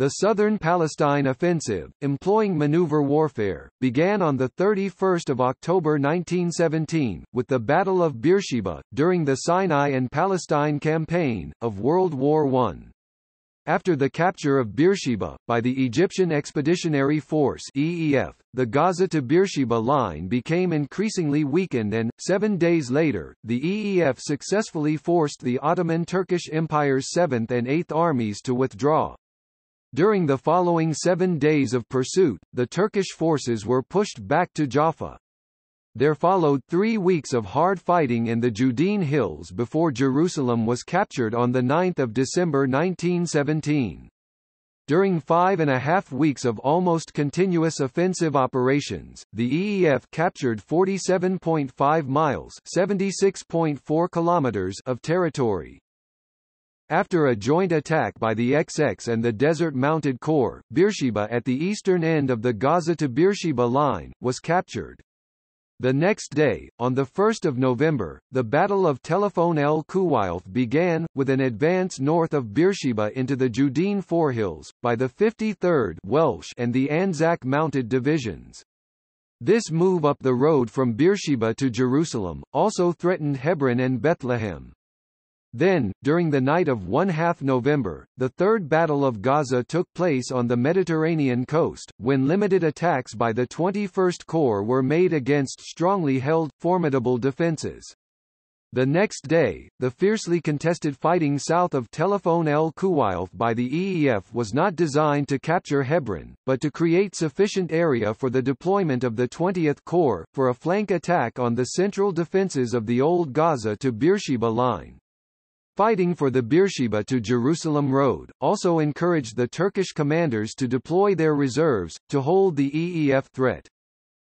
The Southern Palestine Offensive, employing maneuver warfare, began on 31 October 1917, with the Battle of Beersheba, during the Sinai and Palestine Campaign, of World War I. After the capture of Beersheba, by the Egyptian Expeditionary Force (EEF), the Gaza to Beersheba line became increasingly weakened and, 7 days later, the EEF successfully forced the Ottoman Turkish Empire's 7th and 8th armies to withdraw. During the following 7 days of pursuit, the Turkish forces were pushed back to Jaffa. There followed 3 weeks of hard fighting in the Judean Hills before Jerusalem was captured on 9 December 1917. During 5.5 weeks of almost continuous offensive operations, the EEF captured 47.5 miles (76.4 kilometers) of territory. After a joint attack by the XX and the Desert Mounted Corps, Beersheba at the eastern end of the Gaza to Beersheba line was captured. The next day, on 1 November, the Battle of Telephone El Kuwailf began, with an advance north of Beersheba into the Judean Forehills, by the 53rd Welsh and the Anzac Mounted Divisions. This move up the road from Beersheba to Jerusalem also threatened Hebron and Bethlehem. Then, during the night of 1/2 November, the Third Battle of Gaza took place on the Mediterranean coast, when limited attacks by the 21st Corps were made against strongly held, formidable defenses. The next day, the fiercely contested fighting south of Telephone El Kuwailf by the EEF was not designed to capture Hebron, but to create sufficient area for the deployment of the 20th Corps, for a flank attack on the central defenses of the old Gaza to Beersheba line. Fighting for the Beersheba to Jerusalem Road also encouraged the Turkish commanders to deploy their reserves, to hold the EEF threat.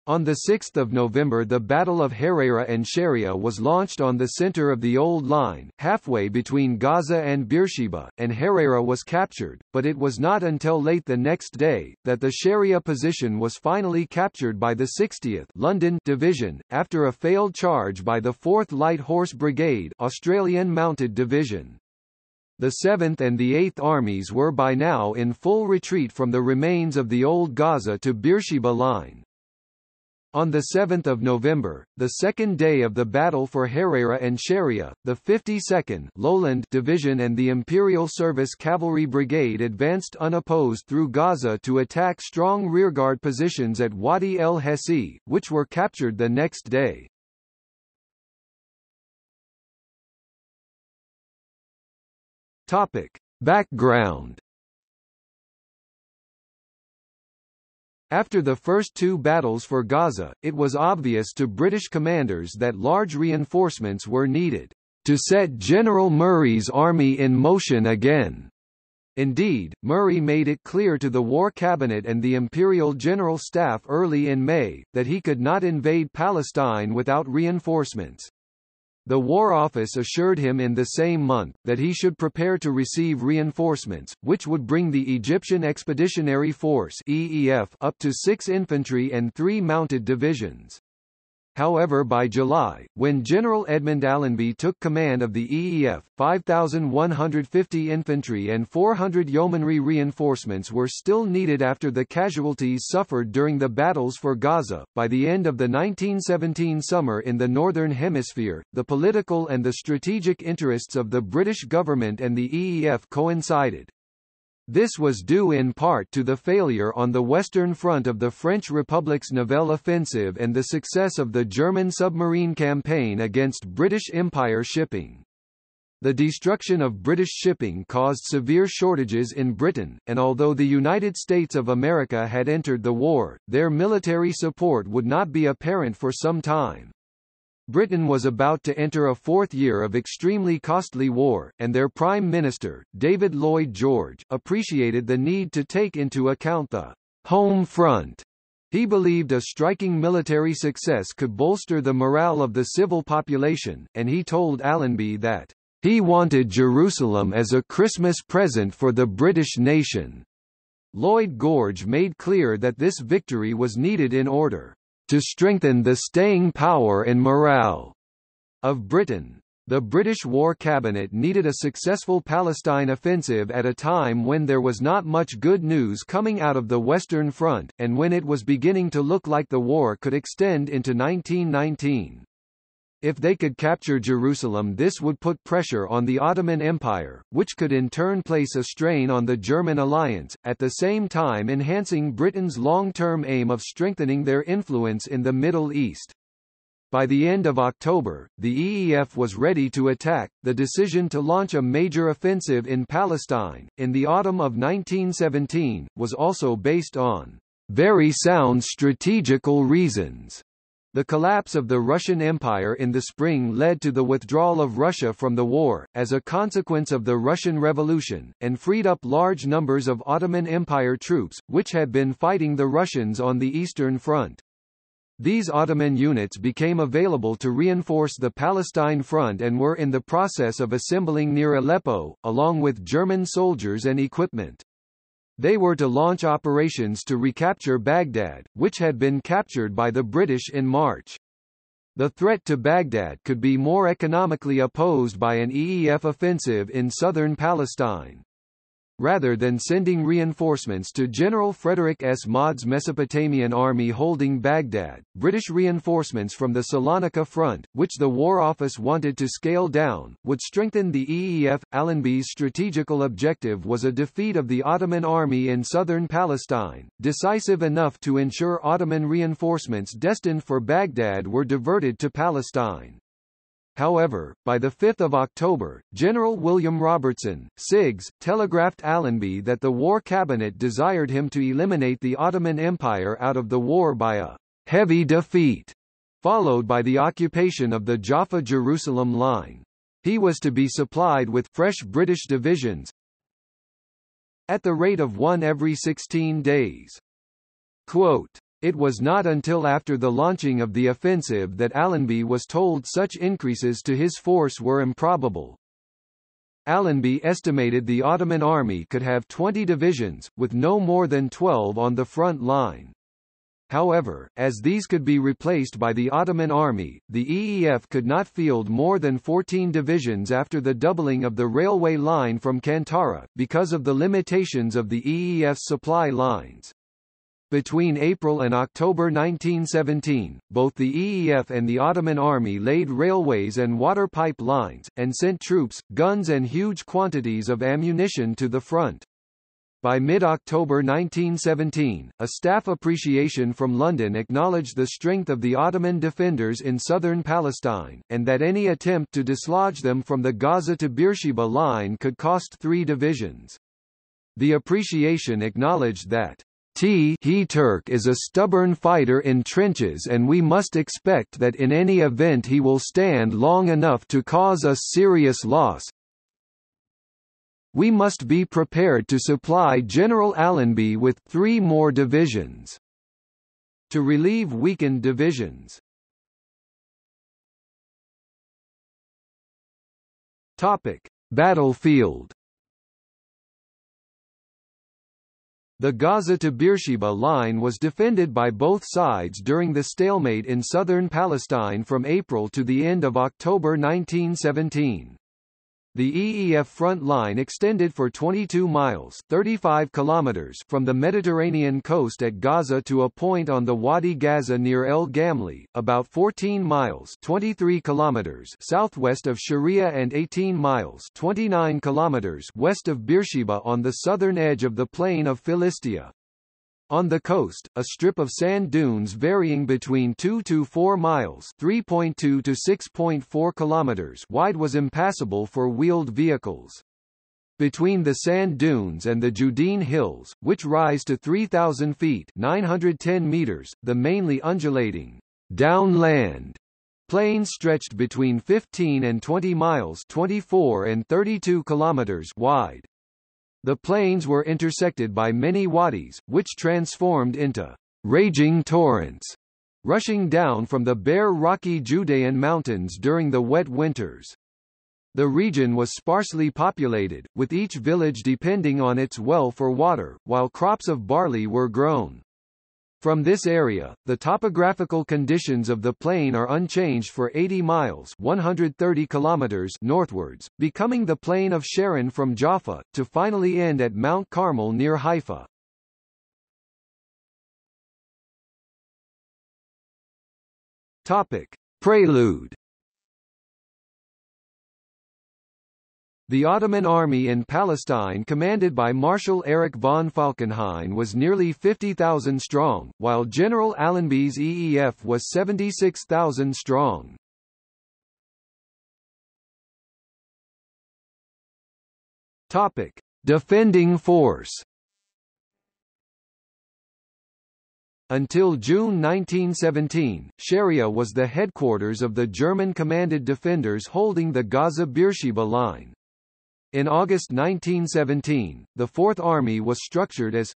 On 6 November the Battle of Harera and Sharia was launched on the center of the old line, halfway between Gaza and Beersheba, and Harera was captured, but it was not until late the next day, that the Sharia position was finally captured by the 60th London Division, after a failed charge by the 4th Light Horse Brigade Australian Mounted Division. The 7th and the 8th Armies were by now in full retreat from the remains of the old Gaza to Beersheba line. On 7 November, the second day of the battle for Harera and Sharia, the 52nd Lowland Division and the Imperial Service Cavalry Brigade advanced unopposed through Gaza to attack strong rearguard positions at Wadi El Hesi, which were captured the next day. Background. After the first two battles for Gaza, it was obvious to British commanders that large reinforcements were needed to set General Murray's army in motion again. Indeed, Murray made it clear to the War Cabinet and the Imperial General Staff early in May, that he could not invade Palestine without reinforcements. The War Office assured him in the same month, that he should prepare to receive reinforcements, which would bring the Egyptian Expeditionary Force (EEF) up to 6 infantry and 3 mounted divisions. However, by July, when General Edmund Allenby took command of the EEF, 5,150 infantry and 400 yeomanry reinforcements were still needed after the casualties suffered during the battles for Gaza. By the end of the 1917 summer in the Northern Hemisphere, the political and the strategic interests of the British government and the EEF coincided. This was due in part to the failure on the Western Front of the French Republic's Nivelle Offensive and the success of the German submarine campaign against British Empire shipping. The destruction of British shipping caused severe shortages in Britain, and although the United States of America had entered the war, their military support would not be apparent for some time. Britain was about to enter a fourth year of extremely costly war, and their Prime Minister, David Lloyd George, appreciated the need to take into account the home front. He believed a striking military success could bolster the morale of the civil population, and he told Allenby that he wanted Jerusalem as a Christmas present for the British nation. Lloyd George made clear that this victory was needed in order to strengthen the staying power and morale of Britain. The British War Cabinet needed a successful Palestine offensive at a time when there was not much good news coming out of the Western Front, and when it was beginning to look like the war could extend into 1919. If they could capture Jerusalem, this would put pressure on the Ottoman Empire, which could in turn place a strain on the German alliance, at the same time enhancing Britain's long-term aim of strengthening their influence in the Middle East. By the end of October, the EEF was ready to attack. The decision to launch a major offensive in Palestine, in the autumn of 1917, was also based on very sound strategical reasons. The collapse of the Russian Empire in the spring led to the withdrawal of Russia from the war, as a consequence of the Russian Revolution, and freed up large numbers of Ottoman Empire troops, which had been fighting the Russians on the Eastern Front. These Ottoman units became available to reinforce the Palestine front and were in the process of assembling near Aleppo, along with German soldiers and equipment. They were to launch operations to recapture Baghdad, which had been captured by the British in March. The threat to Baghdad could be more economically opposed by an EEF offensive in southern Palestine. Rather than sending reinforcements to General Frederick S. Maud's Mesopotamian army holding Baghdad, British reinforcements from the Salonika front, which the War Office wanted to scale down, would strengthen the EEF. Allenby's strategical objective was a defeat of the Ottoman army in southern Palestine, decisive enough to ensure Ottoman reinforcements destined for Baghdad were diverted to Palestine. However, by 5 October, General William Robertson, SIGS, telegraphed Allenby that the War Cabinet desired him to eliminate the Ottoman Empire out of the war by a heavy defeat, followed by the occupation of the Jaffa-Jerusalem line. He was to be supplied with fresh British divisions at the rate of one every 16 days. Quote, "It was not until after the launching of the offensive that Allenby was told such increases to his force were improbable." Allenby estimated the Ottoman army could have 20 divisions, with no more than 12 on the front line. However, as these could be replaced by the Ottoman army, the EEF could not field more than 14 divisions after the doubling of the railway line from Kantara, because of the limitations of the EEF's supply lines. Between April and October 1917, both the EEF and the Ottoman army laid railways and water pipelines, and sent troops, guns and huge quantities of ammunition to the front. By mid-October 1917, a staff appreciation from London acknowledged the strength of the Ottoman defenders in southern Palestine, and that any attempt to dislodge them from the Gaza to Beersheba line could cost 3 divisions. The appreciation acknowledged that He Turk is a stubborn fighter in trenches, and we must expect that in any event he will stand long enough to cause us serious loss. We must be prepared to supply General Allenby with 3 more divisions to relieve weakened divisions. Topic: Battlefield. The Gaza to Beersheba line was defended by both sides during the stalemate in southern Palestine from April to the end of October 1917. The EEF front line extended for 22 miles (35 kilometers) from the Mediterranean coast at Gaza to a point on the Wadi Gaza near El Gamli, about 14 miles (23 kilometers) southwest of Sharia and 18 miles (29 kilometers) west of Beersheba on the southern edge of the plain of Philistia. On the coast, a strip of sand dunes varying between 2 to 4 miles (3.2 to 6.4 kilometers) wide was impassable for wheeled vehicles. Between the sand dunes and the Judean Hills, which rise to 3,000 feet (910 meters), the mainly undulating, downland plain stretched between 15 and 20 miles (24 and 32 kilometers) wide. The plains were intersected by many wadis, which transformed into raging torrents, rushing down from the bare rocky Judean mountains during the wet winters. The region was sparsely populated, with each village depending on its well for water, while crops of barley were grown. From this area, the topographical conditions of the plain are unchanged for 80 miles (130 kilometers) northwards, becoming the plain of Sharon from Jaffa, to finally end at Mount Carmel near Haifa. Topic: Prelude. The Ottoman army in Palestine commanded by Marshal Erich von Falkenhayn was nearly 50,000 strong, while General Allenby's EEF was 76,000 strong. Topic: Defending force. Until June 1917, Sharia was the headquarters of the German-commanded defenders holding the Gaza-Beersheba line. In August 1917, the Fourth Army was structured as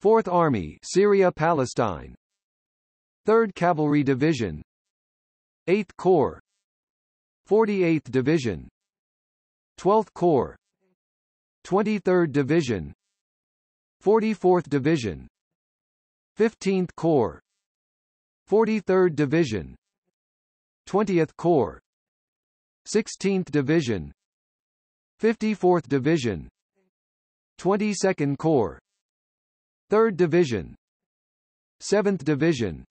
Fourth Army Syria-Palestine, 3rd Cavalry Division, 8th Corps, 48th Division, 12th Corps, 23rd Division, 44th Division, 15th Corps, 43rd Division, 20th Corps, 16th Division, 54th Division, 22nd Corps, 3rd Division, 7th Division,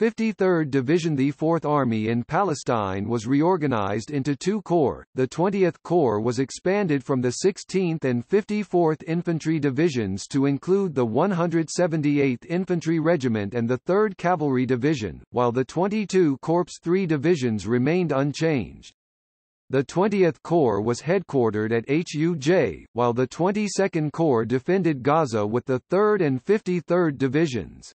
53rd Division. The Fourth Army in Palestine was reorganized into two corps. The 20th Corps was expanded from the 16th and 54th Infantry Divisions to include the 178th Infantry Regiment and the 3rd Cavalry Division, while the 22 Corps' three divisions remained unchanged. The 20th Corps was headquartered at Huj, while the 22nd Corps defended Gaza with the 3rd and 53rd Divisions.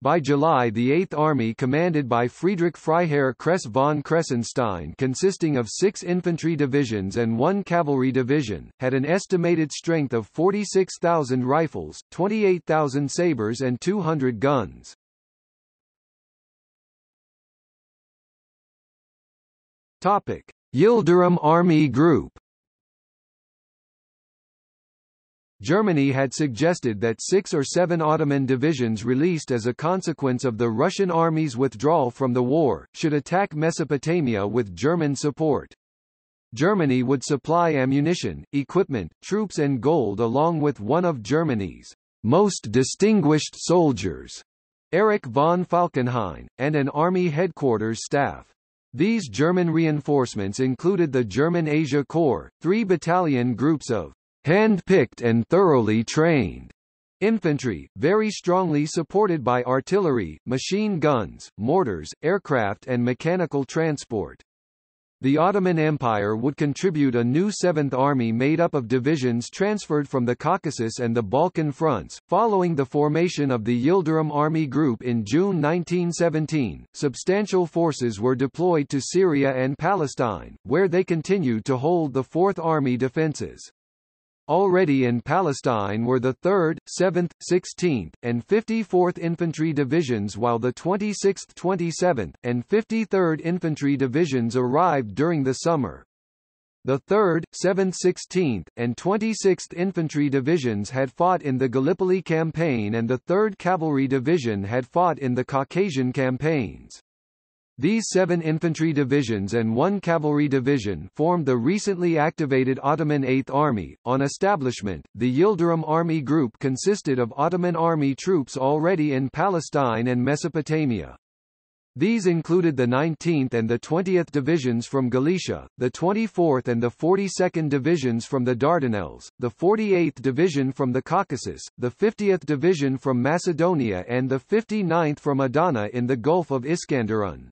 By July, the 8th Army, commanded by Friedrich Freiherr Kress von Kressenstein, consisting of 6 infantry divisions and 1 cavalry division, had an estimated strength of 46,000 rifles, 28,000 sabers and 200 guns. Topic: Yildirim Army Group. Germany had suggested that 6 or 7 Ottoman divisions released as a consequence of the Russian army's withdrawal from the war, should attack Mesopotamia with German support. Germany would supply ammunition, equipment, troops and gold along with one of Germany's most distinguished soldiers, Erich von Falkenhayn, and an army headquarters staff. These German reinforcements included the German Asia Corps, 3 battalion groups of hand-picked and thoroughly trained infantry, very strongly supported by artillery, machine guns, mortars, aircraft and mechanical transport. The Ottoman Empire would contribute a new 7th Army made up of divisions transferred from the Caucasus and the Balkan fronts. Following the formation of the Yildirim Army Group in June 1917, substantial forces were deployed to Syria and Palestine, where they continued to hold the 4th Army defenses. Already in Palestine were the 3rd, 7th, 16th, and 54th Infantry Divisions, while the 26th, 27th, and 53rd Infantry Divisions arrived during the summer. The 3rd, 7th, 16th, and 26th Infantry Divisions had fought in the Gallipoli Campaign and the 3rd Cavalry Division had fought in the Caucasian campaigns. These 7 infantry divisions and 1 cavalry division formed the recently activated Ottoman 8th Army. On establishment, the Yildirim Army Group consisted of Ottoman army troops already in Palestine and Mesopotamia. These included the 19th and the 20th Divisions from Galicia, the 24th and the 42nd Divisions from the Dardanelles, the 48th Division from the Caucasus, the 50th Division from Macedonia and the 59th from Adana in the Gulf of Iskandarun.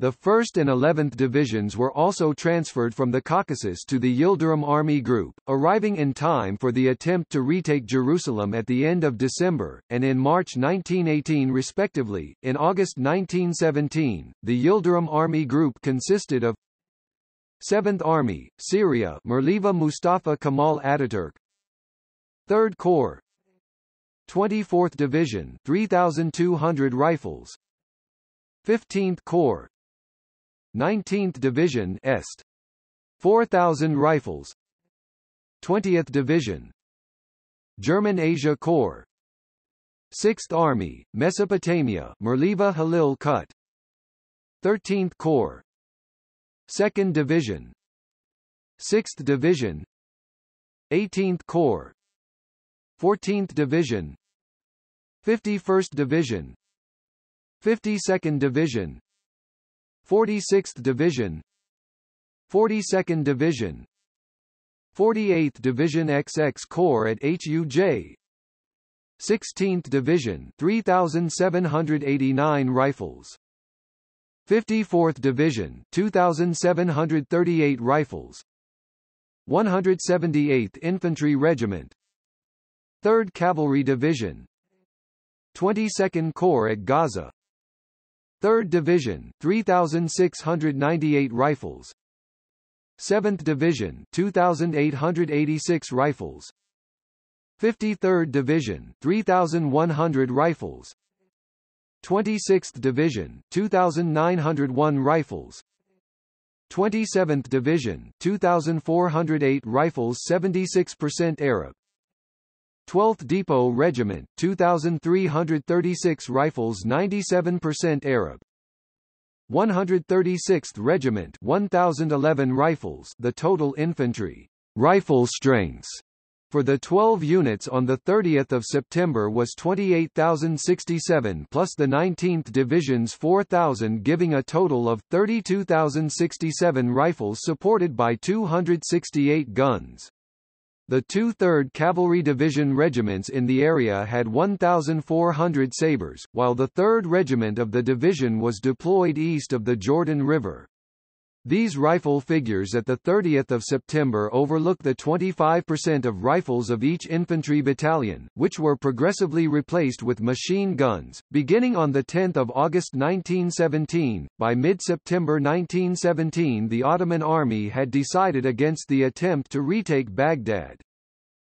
The 1st and 11th Divisions were also transferred from the Caucasus to the Yildirim Army Group, arriving in time for the attempt to retake Jerusalem at the end of December, and in March 1918 respectively. In August 1917, the Yildirim Army Group consisted of 7th Army, Syria, Mirleva Mustafa Kemal Ataturk, 3rd Corps, 24th Division, 3,200 rifles, 15th Corps, 19th Division Est, 4,000 rifles, 20th Division, German Asia Corps, 6th Army, Mesopotamia, Merleva Halil Kut, 13th Corps, 2nd Division, 6th Division, 18th Corps, 14th Division, 51st Division, 52nd Division, 46th Division, 42nd Division, 48th Division XX Corps at HUJ, 16th Division 3,789 Rifles, 54th Division 2,738 Rifles, 178th Infantry Regiment, 3rd Cavalry Division, 22nd Corps at Gaza, 3rd Division 3,698 Rifles, 7th Division 2,886 Rifles, 53rd Division 3,100 Rifles, 26th Division 2,901 Rifles, 27th Division 2,408 Rifles, 76% Arab, 12th Depot Regiment 2,336 Rifles, 97% Arab, 136th Regiment 1,011 Rifles. The total infantry rifle strengths for the 12 units on 30 September was 28,067 plus the 19th Division's 4,000, giving a total of 32,067 rifles supported by 268 guns. The two 3rd Cavalry Division regiments in the area had 1,400 sabres, while the 3rd Regiment of the division was deployed east of the Jordan River. These rifle figures at 30 September overlook the 25% of rifles of each infantry battalion, which were progressively replaced with machine guns, beginning on 10 August 1917. By mid-September 1917 the Ottoman army had decided against the attempt to retake Baghdad.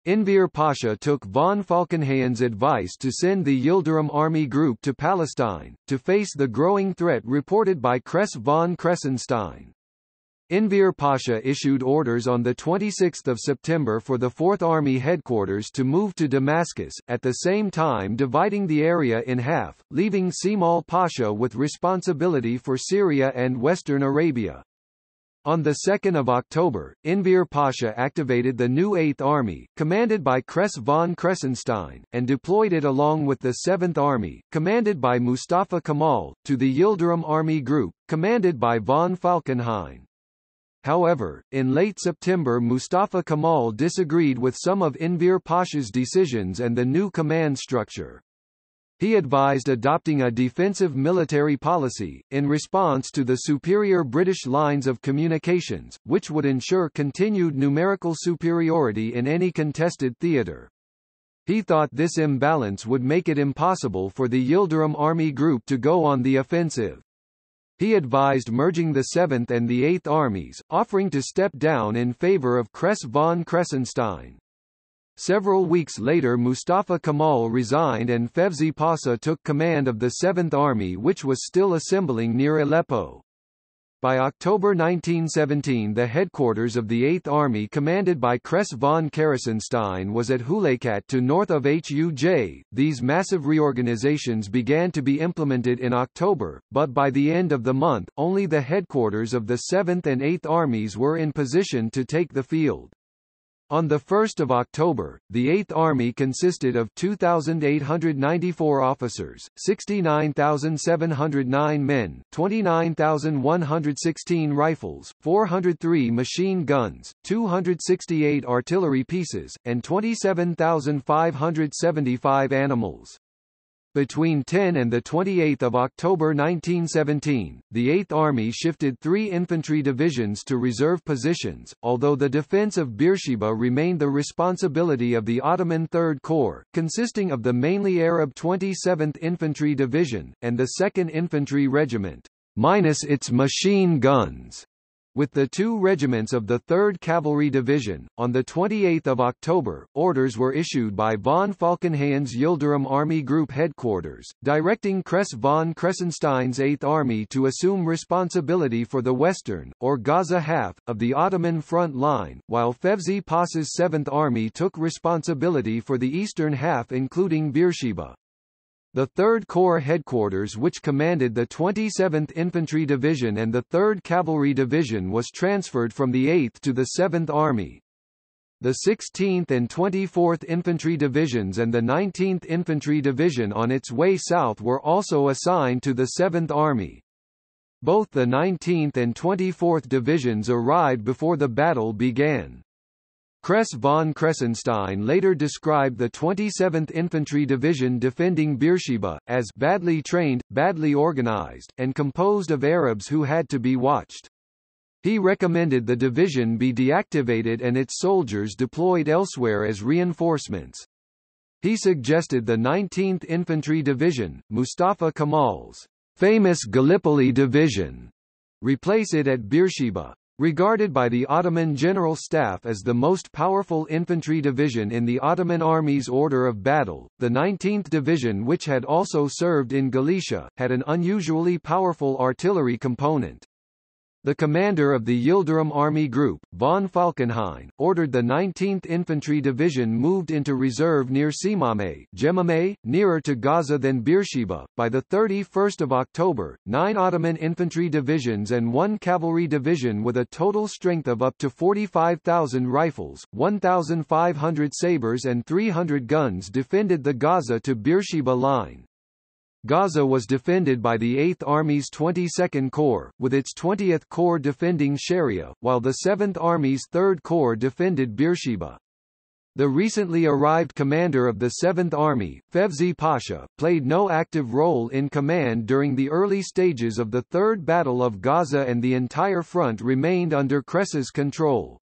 Enver Pasha took von Falkenhayn's advice to send the Yildirim Army Group to Palestine, to face the growing threat reported by Kress von Kressenstein. Enver Pasha issued orders on 26 September for the 4th Army headquarters to move to Damascus, at the same time dividing the area in half, leaving Kemal Pasha with responsibility for Syria and Western Arabia. On 2 October, Enver Pasha activated the new 8th Army, commanded by Kress von Kressenstein, and deployed it along with the 7th Army, commanded by Mustafa Kemal, to the Yildirim Army Group, commanded by von Falkenhayn. However, in late September Mustafa Kemal disagreed with some of Enver Pasha's decisions and the new command structure. He advised adopting a defensive military policy, in response to the superior British lines of communications, which would ensure continued numerical superiority in any contested theatre. He thought this imbalance would make it impossible for the Yildirim Army Group to go on the offensive. He advised merging the 7th and the 8th Armies, offering to step down in favour of Kress von Kressenstein. Several weeks later Mustafa Kemal resigned and Fevzi Pasha took command of the 7th Army, which was still assembling near Aleppo. By October 1917 the headquarters of the 8th Army, commanded by Kress von Kressenstein, was at Huleykat to north of Huj. These massive reorganizations began to be implemented in October, but by the end of the month, only the headquarters of the 7th and 8th Armies were in position to take the field. On 1 October, the 8th Army consisted of 2,894 officers, 69,709 men, 29,116 rifles, 403 machine guns, 268 artillery pieces, and 27,575 animals. Between 10 and 28 October 1917, the 8th Army shifted 3 infantry divisions to reserve positions, although the defense of Beersheba remained the responsibility of the Ottoman 3rd Corps, consisting of the mainly Arab 27th Infantry Division, and the 2nd Infantry Regiment, minus its machine guns, with the two regiments of the 3rd Cavalry Division. On 28 October, orders were issued by von Falkenhayn's Yildirim Army Group headquarters, directing Kress von Kressenstein's 8th Army to assume responsibility for the western, or Gaza half, of the Ottoman front line, while Fevzi Pasha's 7th Army took responsibility for the eastern half including Beersheba. The 3rd Corps headquarters, which commanded the 27th Infantry Division and the 3rd Cavalry Division, was transferred from the 8th to the 7th Army. The 16th and 24th Infantry Divisions and the 19th Infantry Division on its way south were also assigned to the 7th Army. Both the 19th and 24th Divisions arrived before the battle began. Kress von Kressenstein later described the 27th Infantry Division defending Beersheba as badly trained, badly organized, and composed of Arabs who had to be watched. He recommended the division be deactivated and its soldiers deployed elsewhere as reinforcements. He suggested the 19th Infantry Division, Mustafa Kemal's famous Gallipoli Division, replace it at Beersheba. Regarded by the Ottoman General Staff as the most powerful infantry division in the Ottoman Army's order of battle, the 19th Division, which had also served in Galicia, had an unusually powerful artillery component. The commander of the Yildirim Army Group, von Falkenhayn, ordered the 19th Infantry Division moved into reserve near Semame, nearer to Gaza than Beersheba. By 31 October, 9 Ottoman infantry divisions and 1 cavalry division with a total strength of up to 45,000 rifles, 1,500 sabers and 300 guns defended the Gaza to Beersheba line. Gaza was defended by the 8th Army's 22nd Corps, with its 20th Corps defending Sharia, while the 7th Army's 3rd Corps defended Beersheba. The recently arrived commander of the 7th Army, Fevzi Pasha, played no active role in command during the early stages of the Third Battle of Gaza, and the entire front remained under Kress's control.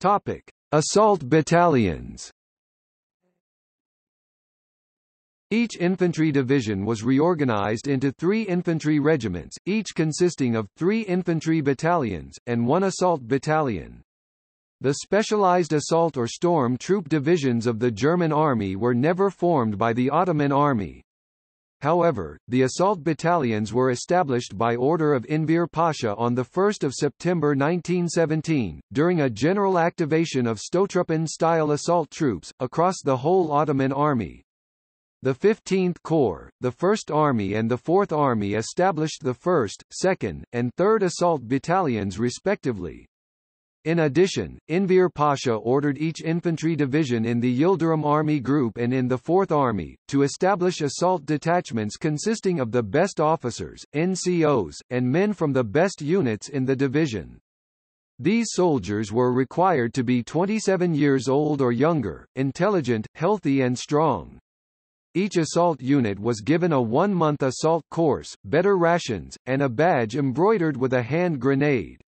Topic: Assault battalions. Each infantry division was reorganized into 3 infantry regiments, each consisting of 3 infantry battalions, and 1 assault battalion. The specialized assault or storm troop divisions of the German army were never formed by the Ottoman army. However, the assault battalions were established by order of Enver Pasha on 1 September 1917, during a general activation of Stotruppan-style assault troops, across the whole Ottoman army. The 15th Corps, the 1st Army and the 4th Army established the 1st, 2nd, and 3rd Assault Battalions respectively. In addition, Enver Pasha ordered each infantry division in the Yildirim Army Group and in the 4th Army, to establish assault detachments consisting of the best officers, NCOs, and men from the best units in the division. These soldiers were required to be 27 years old or younger, intelligent, healthy and strong. Each assault unit was given a 1-month assault course, better rations, and a badge embroidered with a hand grenade.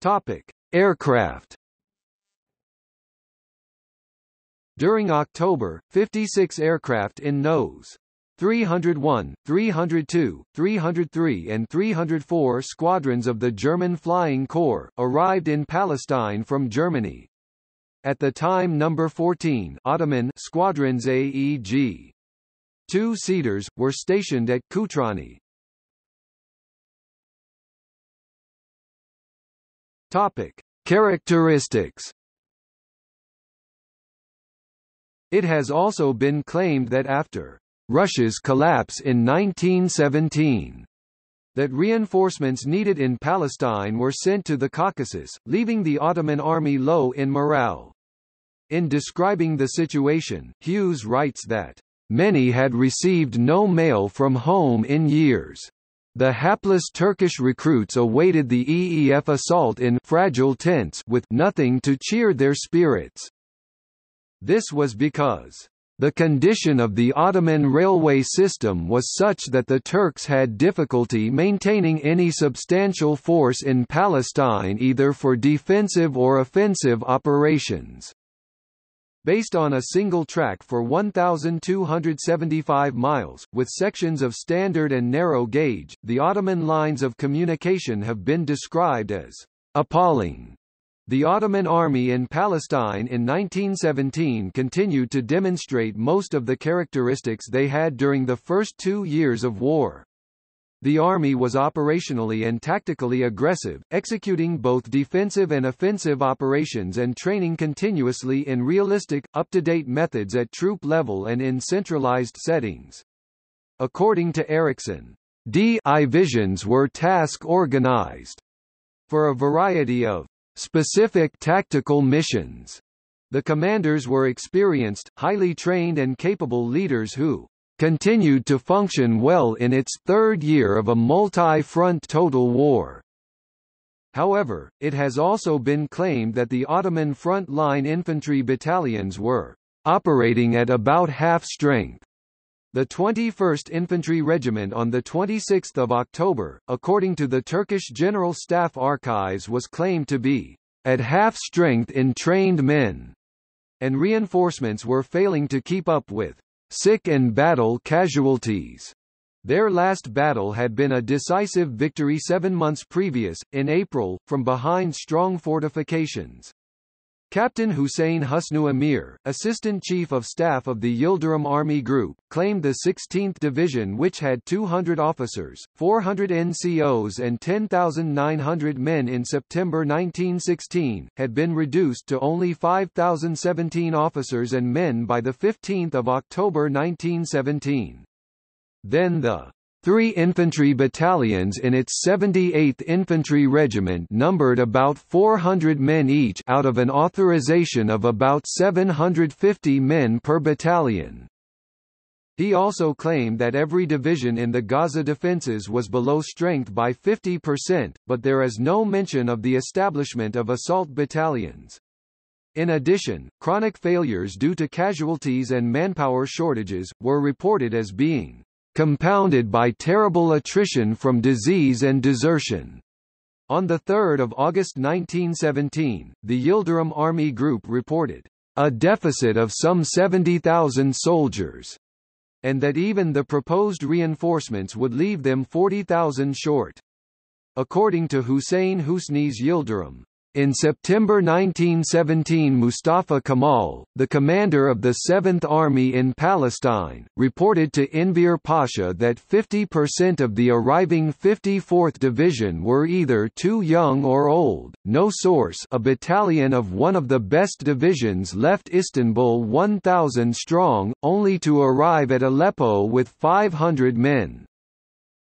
Topic: Aircraft. During October, 56 aircraft in Nos. 301, 302, 303 and 304 squadrons of the German Flying Corps, arrived in Palestine from Germany. At the time, number 14 Ottoman squadrons AEG 2-seaters were stationed at Kutrani. Topic: Characteristics. It has also been claimed that after Russia's collapse in 1917, that reinforcements needed in Palestine were sent to the Caucasus, leaving the Ottoman army low in morale. In describing the situation, Hughes writes that, "Many had received no mail from home in years. The hapless Turkish recruits awaited the EEF assault in fragile tents with nothing to cheer their spirits." This was because, "The condition of the Ottoman railway system was such that the Turks had difficulty maintaining any substantial force in Palestine either for defensive or offensive operations." Based on a single track for 1,275 miles, with sections of standard and narrow gauge, the Ottoman lines of communication have been described as appalling. The Ottoman army in Palestine in 1917 continued to demonstrate most of the characteristics they had during the first 2 years of war. the Army was operationally and tactically aggressive, executing both defensive and offensive operations and training continuously in realistic, up-to-date methods at troop level and in centralized settings. According to Erickson, DI visions were task-organized for a variety of specific tactical missions. The commanders were experienced, highly trained and capable leaders who continued to function well in its third year of a multi-front total war. However, it has also been claimed that the Ottoman front-line infantry battalions were operating at about half strength. The 21st Infantry Regiment on 26 October, according to the Turkish General Staff Archives, was claimed to be at half strength in trained men, and reinforcements were failing to keep up with sick and battle casualties. Their last battle had been a decisive victory 7 months previous, in April, from behind strong fortifications. Captain Hüseyin Husnu Emir, Assistant Chief of Staff of the Yildirim Army Group, claimed the 16th Division, which had 200 officers, 400 NCOs and 10,900 men in September 1916, had been reduced to only 5,017 officers and men by 15 October 1917. Then the three infantry battalions in its 78th Infantry Regiment numbered about 400 men each out of an authorization of about 750 men per battalion. He also claimed that every division in the Gaza defenses was below strength by 50%, but there is no mention of the establishment of assault battalions. In addition, chronic failures due to casualties and manpower shortages were reported as being compounded by terrible attrition from disease and desertion. On 3 August 1917, the Yildirim Army Group reported a deficit of some 70,000 soldiers, and that even the proposed reinforcements would leave them 40,000 short. According to Hüseyin Husni's Yildirim, in September 1917, Mustafa Kemal, the commander of the 7th Army in Palestine, reported to Enver Pasha that 50% of the arriving 54th Division were either too young or old. No source, a battalion of one of the best divisions left Istanbul 1,000 strong, only to arrive at Aleppo with 500 men.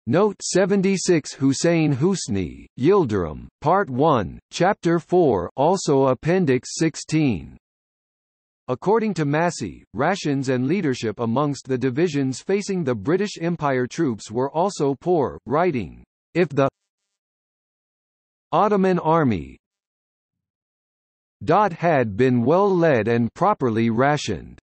Note 76 Hüseyin Husni, Yildirim, Part 1, Chapter 4, also Appendix 16. According to Massey, rations and leadership amongst the divisions facing the British Empire troops were also poor, writing, "If the Ottoman army had been well led and properly rationed,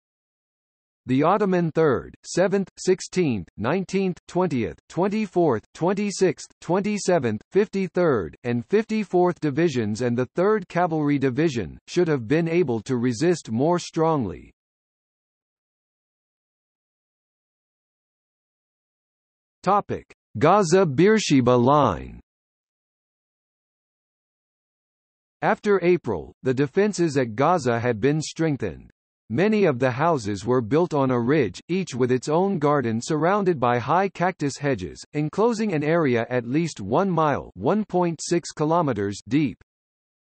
the Ottoman 3rd, 7th, 16th, 19th, 20th, 24th, 26th, 27th, 53rd, and 54th Divisions and the 3rd Cavalry Division, should have been able to resist more strongly." Gaza-Beersheba Line. After April, the defences at Gaza had been strengthened. Many of the houses were built on a ridge, each with its own garden surrounded by high cactus hedges, enclosing an area at least 1 mile (1.6 kilometers) deep.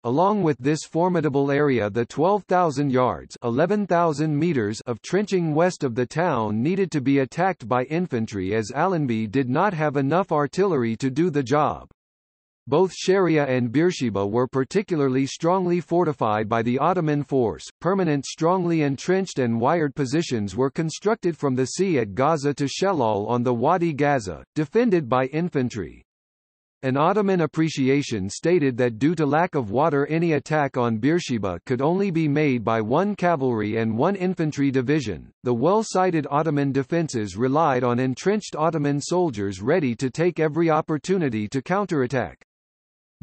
Along with this formidable area, the 12,000 yards (11,000 meters) of trenching west of the town needed to be attacked by infantry, as Allenby did not have enough artillery to do the job. Both Sharia and Beersheba were particularly strongly fortified by the Ottoman force. Permanent, strongly entrenched and wired positions were constructed from the sea at Gaza to Shellal on the Wadi Gaza, defended by infantry. An Ottoman appreciation stated that due to lack of water, any attack on Beersheba could only be made by one cavalry and one infantry division. The well-sited Ottoman defenses relied on entrenched Ottoman soldiers ready to take every opportunity to counterattack.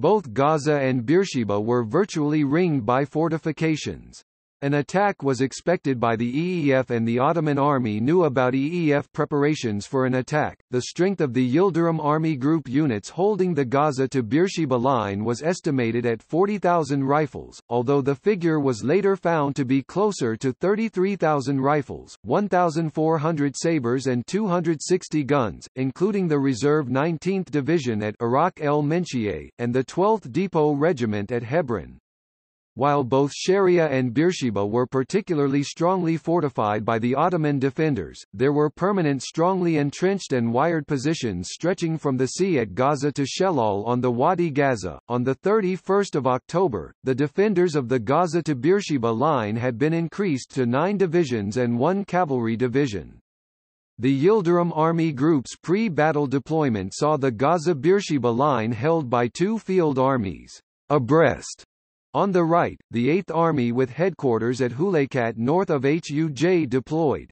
Both Gaza and Beersheba were virtually ringed by fortifications. An attack was expected by the EEF, and the Ottoman army knew about EEF preparations for an attack. The strength of the Yildirim Army Group units holding the Gaza to Beersheba line was estimated at 40,000 rifles, although the figure was later found to be closer to 33,000 rifles, 1,400 sabers and 260 guns, including the reserve 19th Division at Iraq El Menshiyeh, and the 12th Depot Regiment at Hebron. While both Sharia and Beersheba were particularly strongly fortified by the Ottoman defenders, there were permanent strongly entrenched and wired positions stretching from the sea at Gaza to Shellal on the Wadi Gaza. On 31 October, the defenders of the Gaza to Beersheba line had been increased to 9 divisions and 1 cavalry division. The Yildirim Army Group's pre-battle deployment saw the Gaza-Beersheba line held by 2 field armies, abreast. On the right, the 8th Army with headquarters at Huleykat north of Huj deployed.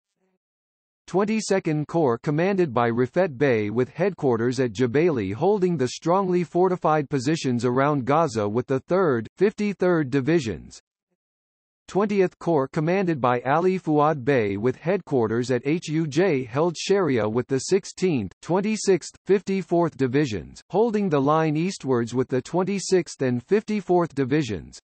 22nd Corps commanded by Rifet Bey with headquarters at Jebeli holding the strongly fortified positions around Gaza with the 3rd, 53rd Divisions. 20th Corps commanded by Ali Fuad Bey with headquarters at Huj held Sharia with the 16th, 26th, 54th Divisions, holding the line eastwards with the 26th and 54th Divisions.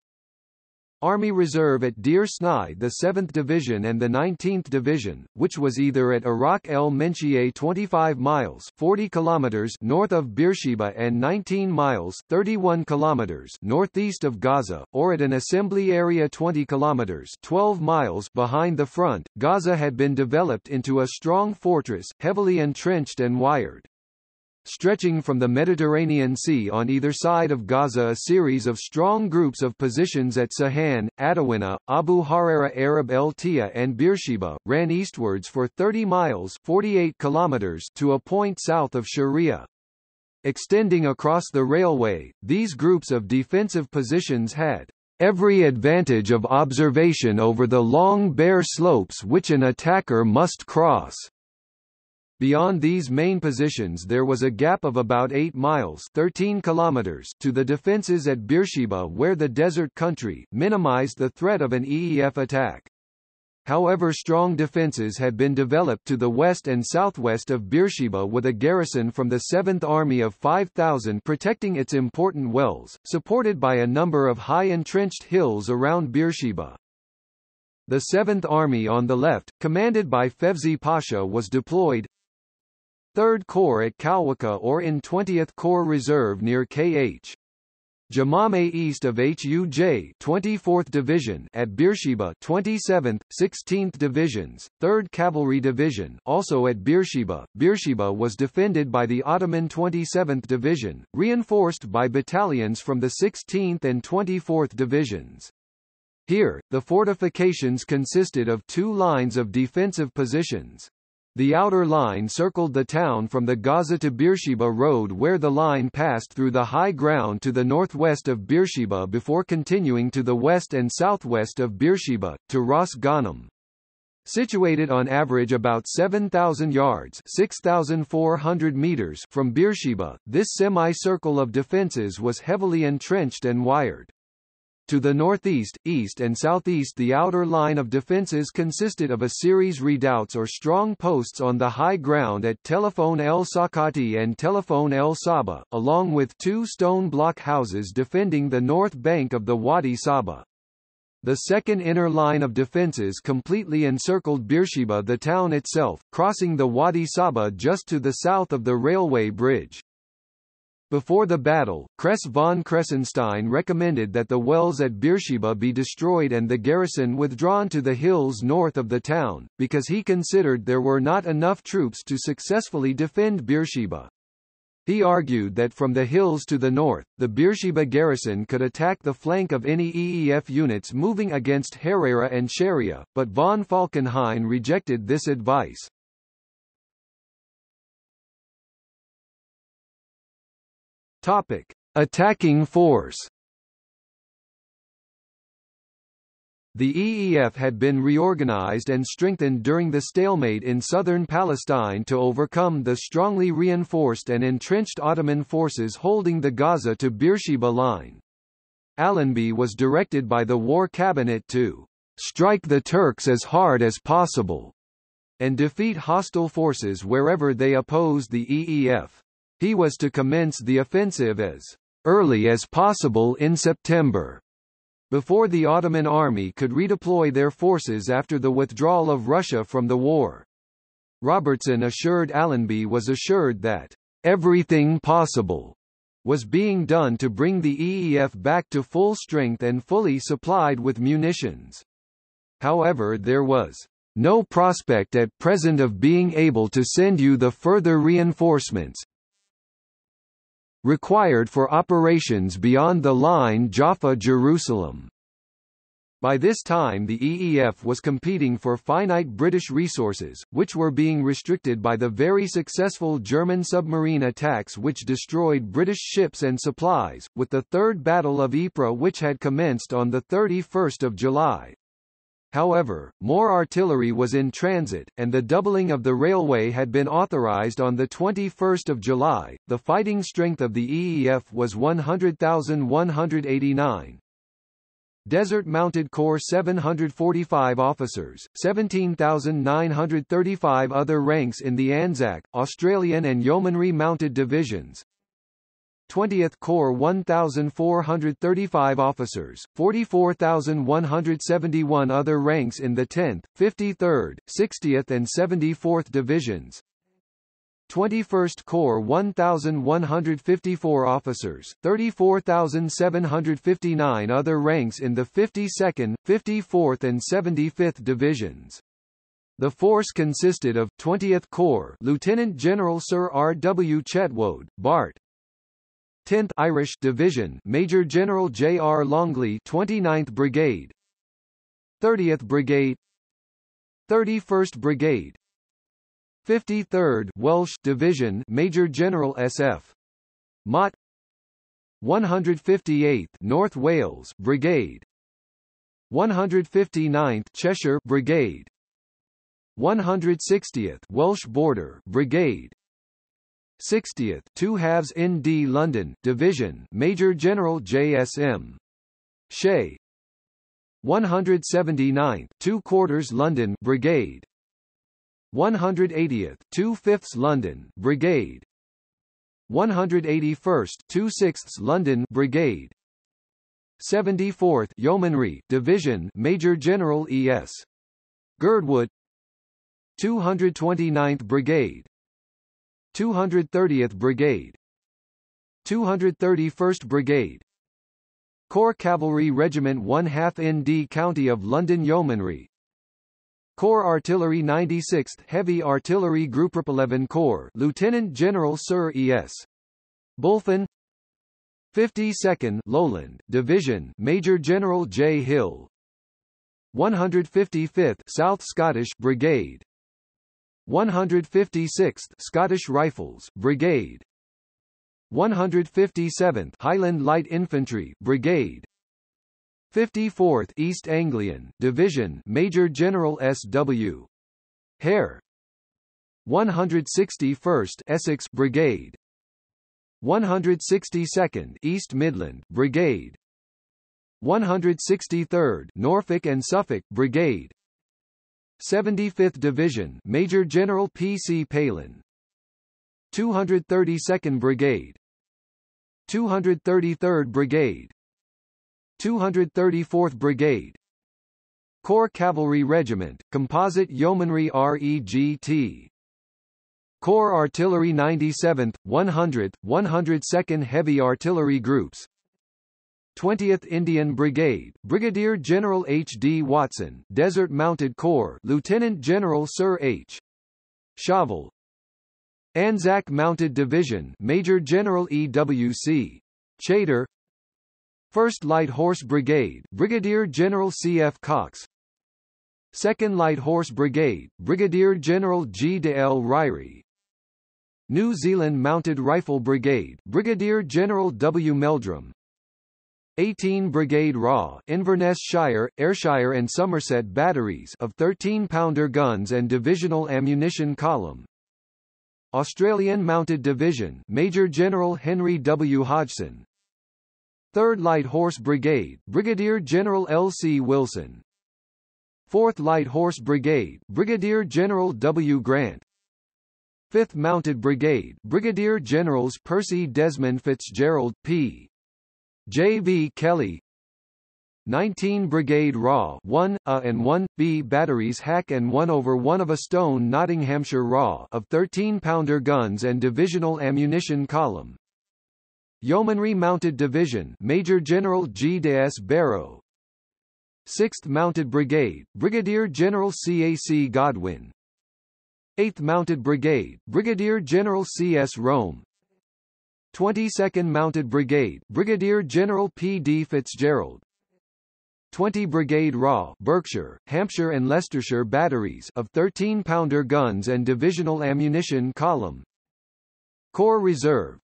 Army Reserve at Deir Snai the 7th Division and the 19th Division, which was either at Iraq El Menshiyeh 25 miles 40 kilometers north of Beersheba and 19 miles 31 kilometers northeast of Gaza, or at an assembly area 20 kilometers 12 miles behind the front. Gaza had been developed into a strong fortress, heavily entrenched and wired. Stretching from the Mediterranean Sea on either side of Gaza, a series of strong groups of positions at Sahan, Adawina, Abu Harara Arab El Tia and Beersheba, ran eastwards for 30 miles 48 kilometers to a point south of Sharia. Extending across the railway, these groups of defensive positions had every advantage of observation over the long bare slopes which an attacker must cross. Beyond these main positions there was a gap of about 8 miles 13 kilometers to the defenses at Beersheba, where the desert country minimized the threat of an EEF attack. However, strong defenses had been developed to the west and southwest of Beersheba, with a garrison from the 7th Army of 5,000 protecting its important wells, supported by a number of high entrenched hills around Beersheba. The 7th Army on the left, commanded by Fevzi Pasha, was deployed. 3rd Corps at Kalwaka or in 20th Corps Reserve near Kh. Jamameh east of Huj 24th Division at Beersheba 27th, 16th Divisions, 3rd Cavalry Division also at Beersheba. Beersheba was defended by the Ottoman 27th Division, reinforced by battalions from the 16th and 24th Divisions. Here, the fortifications consisted of 2 lines of defensive positions. The outer line circled the town from the Gaza to Beersheba road, where the line passed through the high ground to the northwest of Beersheba before continuing to the west and southwest of Beersheba, to Ras Ghanem. Situated on average about 7,000 yards 6,400 meters from Beersheba, this semi-circle of defenses was heavily entrenched and wired. To the northeast, east and southeast, the outer line of defences consisted of a series redoubts or strong posts on the high ground at Telephone El Sakati and Telephone El Saba, along with 2 stone block houses defending the north bank of the Wadi Saba. The second inner line of defences completely encircled Beersheba, the town itself, crossing the Wadi Saba just to the south of the railway bridge. Before the battle, Kress von Kressenstein recommended that the wells at Beersheba be destroyed and the garrison withdrawn to the hills north of the town, because he considered there were not enough troops to successfully defend Beersheba. He argued that from the hills to the north, the Beersheba garrison could attack the flank of any EEF units moving against Herrera and Sharia, but von Falkenhayn rejected this advice. Topic: Attacking force. The EEF had been reorganized and strengthened during the stalemate in southern Palestine to overcome the strongly reinforced and entrenched Ottoman forces holding the Gaza to Beersheba line. Allenby was directed by the War Cabinet to strike the Turks as hard as possible, and defeat hostile forces wherever they opposed the EEF. He was to commence the offensive as early as possible in September, before the Ottoman army could redeploy their forces after the withdrawal of Russia from the war. Robertson assured Allenby was assured that everything possible was being done to bring the EEF back to full strength and fully supplied with munitions. However, there was no prospect at present of being able to send you the further reinforcements required for operations beyond the line Jaffa-Jerusalem. By this time the EEF was competing for finite British resources, which were being restricted by the very successful German submarine attacks which destroyed British ships and supplies, with the Third Battle of Ypres which had commenced on 31 July. However, more artillery was in transit, and the doubling of the railway had been authorized on 21 July. The fighting strength of the EEF was 100,189. Desert Mounted Corps 745 officers, 17,935 other ranks in the Anzac, Australian and Yeomanry Mounted Divisions, 20th Corps 1,435 officers, 44,171 other ranks in the 10th, 53rd, 60th and 74th Divisions, 21st Corps 1,154 officers, 34,759 other ranks in the 52nd, 54th and 75th Divisions. The force consisted of 20th Corps Lieutenant General Sir R. W. Chetwode, Bart. 10th Irish Division Major General J. R. Longley, 29th Brigade, 30th Brigade, 31st Brigade, 53rd Welsh Division Major General S.F. Mott, 158th North Wales Brigade, 159th Cheshire Brigade, 160th Welsh Border Brigade, 60th 2/2 N.D. London Division Major General J.S.M. Shea, 179th 2/4 London Brigade, 180th 2/5 London Brigade, 181st 2/6 London Brigade, 74th Yeomanry Division Major General E.S. Girdwood, 229th Brigade, 230th Brigade, 231st Brigade, Corps Cavalry Regiment 1/2 N.D. County of London Yeomanry, Corps Artillery 96th Heavy Artillery Group. 11th Corps Lieutenant General Sir E.S. Bulfin, 52nd Lowland Division Major General J. Hill, 155th South Scottish Brigade, 156th Scottish Rifles Brigade, 157th Highland Light Infantry Brigade, 54th East Anglian Division Major General S.W. Hare, 161st Essex Brigade, 162nd East Midland Brigade, 163rd Norfolk and Suffolk Brigade, 75th Division Major General P.C. Palin, 232nd Brigade, 233rd Brigade, 234th Brigade, Corps Cavalry Regiment, Composite Yeomanry REGT, Corps Artillery 97th, 100th, 102nd Heavy Artillery Groups, 20th Indian Brigade, Brigadier General H. D. Watson, Desert Mounted Corps, Lieutenant General Sir H. Shovel, Anzac Mounted Division, Major General E. W. C. Chater, 1st Light Horse Brigade, Brigadier General C. F. Cox, 2nd Light Horse Brigade, Brigadier General G. D. L. Ryrie, New Zealand Mounted Rifle Brigade, Brigadier General W. Meldrum, 18 Brigade Raw, Inverness Shire, Ayrshire and Somerset batteries of 13-pounder guns and divisional ammunition column, Australian Mounted Division, Major General Henry W. Hodgson, 3rd Light Horse Brigade, Brigadier General L. C. Wilson, 4th Light Horse Brigade, Brigadier General W. Grant; 5th Mounted Brigade, Brigadier Generals Percy Desmond Fitzgerald, P. J. V. Kelly; 19 Brigade Raw 1, A and 1, B Batteries Hack and 1/1 of a Stone Nottinghamshire Raw of 13-pounder guns and Divisional Ammunition Column; Yeomanry Mounted Division, Major General G. de S. Barrow; 6th Mounted Brigade, Brigadier General C. A. C. Godwin; 8th Mounted Brigade, Brigadier General C. S. Rome; 22nd Mounted Brigade, Brigadier General P. D. Fitzgerald; 20 Brigade Raw Berkshire, Hampshire and Leicestershire Batteries of 13-pounder guns and Divisional Ammunition Column; Corps Reserve;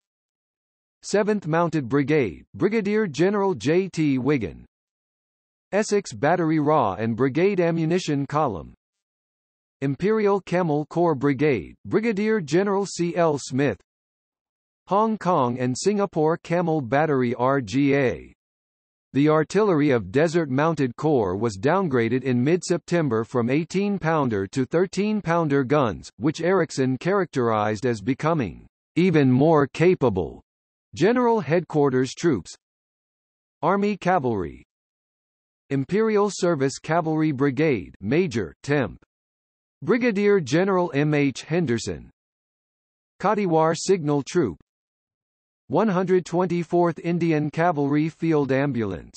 7th Mounted Brigade, Brigadier General J. T. Wiggin; Essex Battery Raw and Brigade Ammunition Column; Imperial Camel Corps Brigade, Brigadier General C. L. Smith; Hong Kong and Singapore Camel Battery RGA. The artillery of Desert Mounted Corps was downgraded in mid-September from 18-pounder to 13-pounder guns, which Erickson characterized as becoming even more capable. General Headquarters Troops, Army Cavalry, Imperial Service Cavalry Brigade, Major, Temp. Brigadier General M. H. Henderson, Kotiwar Signal Troop, 124th Indian Cavalry Field Ambulance.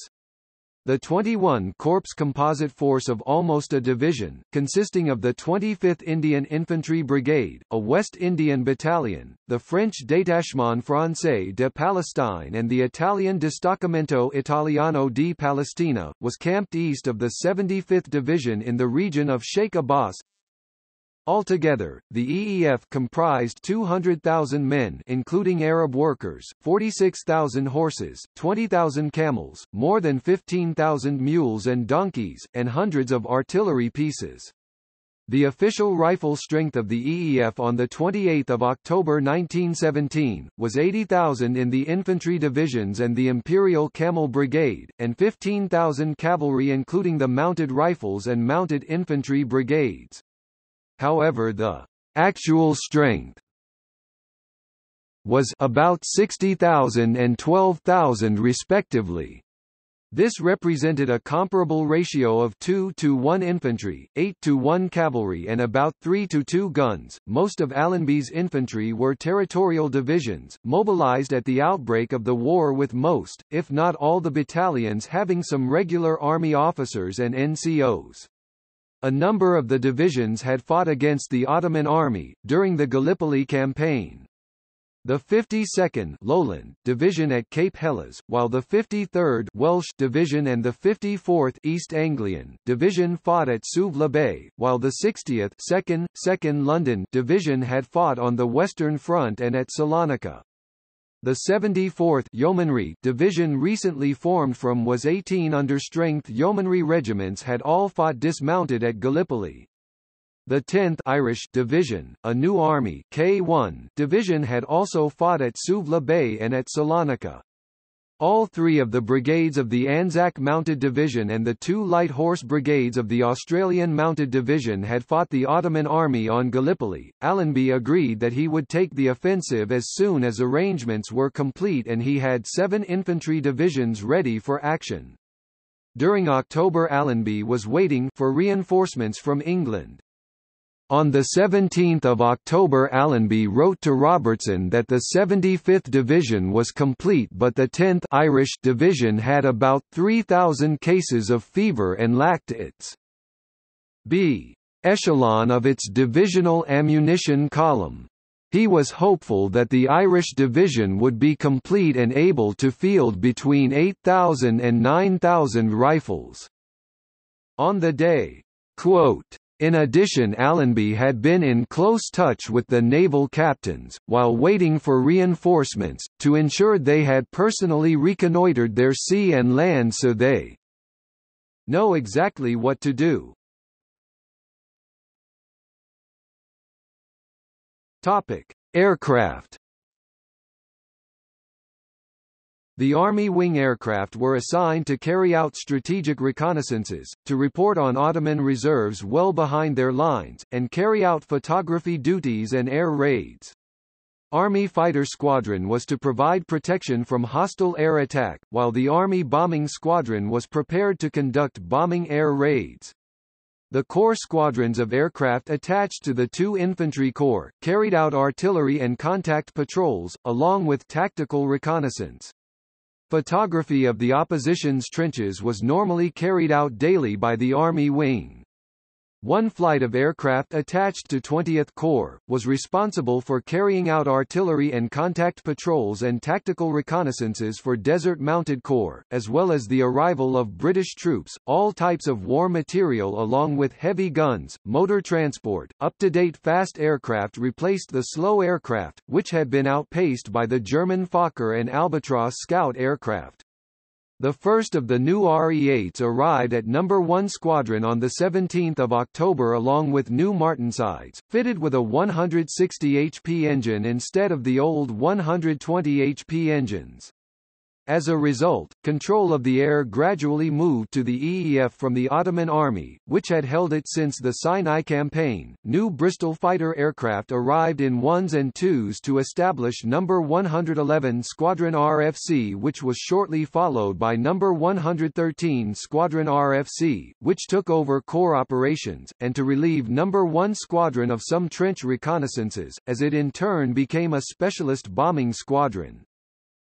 The 21 Corps composite force of almost a division, consisting of the 25th Indian Infantry Brigade, a West Indian battalion, the French Détachement Français de Palestine and the Italian Destacamento Italiano di Palestina, was camped east of the 75th Division in the region of Sheikh Abbas. Altogether, the EEF comprised 200,000 men, including Arab workers, 46,000 horses, 20,000 camels, more than 15,000 mules and donkeys, and hundreds of artillery pieces. The official rifle strength of the EEF on 28 October 1917, was 80,000 in the infantry divisions and the Imperial Camel Brigade, and 15,000 cavalry including the mounted rifles and mounted infantry brigades. However, the actual strength was about 60,000 and 12,000 respectively. This represented a comparable ratio of 2-to-1 infantry, 8-to-1 cavalry and about 3-to-2 guns. Most of Allenby's infantry were territorial divisions, mobilized at the outbreak of the war, with most, if not all, the battalions having some regular army officers and NCOs. A number of the divisions had fought against the Ottoman army during the Gallipoli campaign. The 52nd Lowland Division at Cape Helles, while the 53rd Welsh Division and the 54th East Anglian Division fought at Suvla Bay, while the 60th 2nd London Division had fought on the Western Front and at Salonika. The 74th Yeomanry Division, recently formed from, was 18 under-strength yeomanry regiments, had all fought dismounted at Gallipoli. The 10th Irish Division, a new army K1 Division, had also fought at Suvla Bay and at Salonika. All three of the brigades of the Anzac Mounted Division and the two light horse brigades of the Australian Mounted Division had fought the Ottoman army on Gallipoli. Allenby agreed that he would take the offensive as soon as arrangements were complete, and he had 7 infantry divisions ready for action. During October, Allenby was waiting for reinforcements from England. On 17 October, Allenby wrote to Robertson that the 75th Division was complete, but the 10th Irish Division had about 3,000 cases of fever and lacked its B echelon of its divisional ammunition column. He was hopeful that the Irish Division would be complete and able to field between 8,000 and 9,000 rifles. On the day, quote, "In addition, Allenby had been in close touch with the naval captains, while waiting for reinforcements, to ensure they had personally reconnoitred their sea and land so they know exactly what to do." Aircraft. The Army wing aircraft were assigned to carry out strategic reconnaissances, to report on Ottoman reserves well behind their lines, and carry out photography duties and air raids. Army Fighter Squadron was to provide protection from hostile air attack, while the Army Bombing Squadron was prepared to conduct bombing air raids. The corps squadrons of aircraft attached to the two infantry corps carried out artillery and contact patrols, along with tactical reconnaissance. Photography of the opposition's trenches was normally carried out daily by the Army wing. One flight of aircraft attached to 20th Corps was responsible for carrying out artillery and contact patrols and tactical reconnaissances for Desert Mounted Corps, as well as the arrival of British troops, all types of war material along with heavy guns, motor transport. Up-to-date fast aircraft replaced the slow aircraft, which had been outpaced by the German Fokker and Albatros scout aircraft. The first of the new RE-8s arrived at No. 1 Squadron on 17 October along with new Martinsides, fitted with a 160 HP engine instead of the old 120 HP engines. As a result, control of the air gradually moved to the EEF from the Ottoman Army, which had held it since the Sinai Campaign. New Bristol fighter aircraft arrived in 1s and 2s to establish No. 111 Squadron RFC, which was shortly followed by No. 113 Squadron RFC, which took over Corps operations, and to relieve No. 1 Squadron of some trench reconnaissances, as it in turn became a specialist bombing squadron.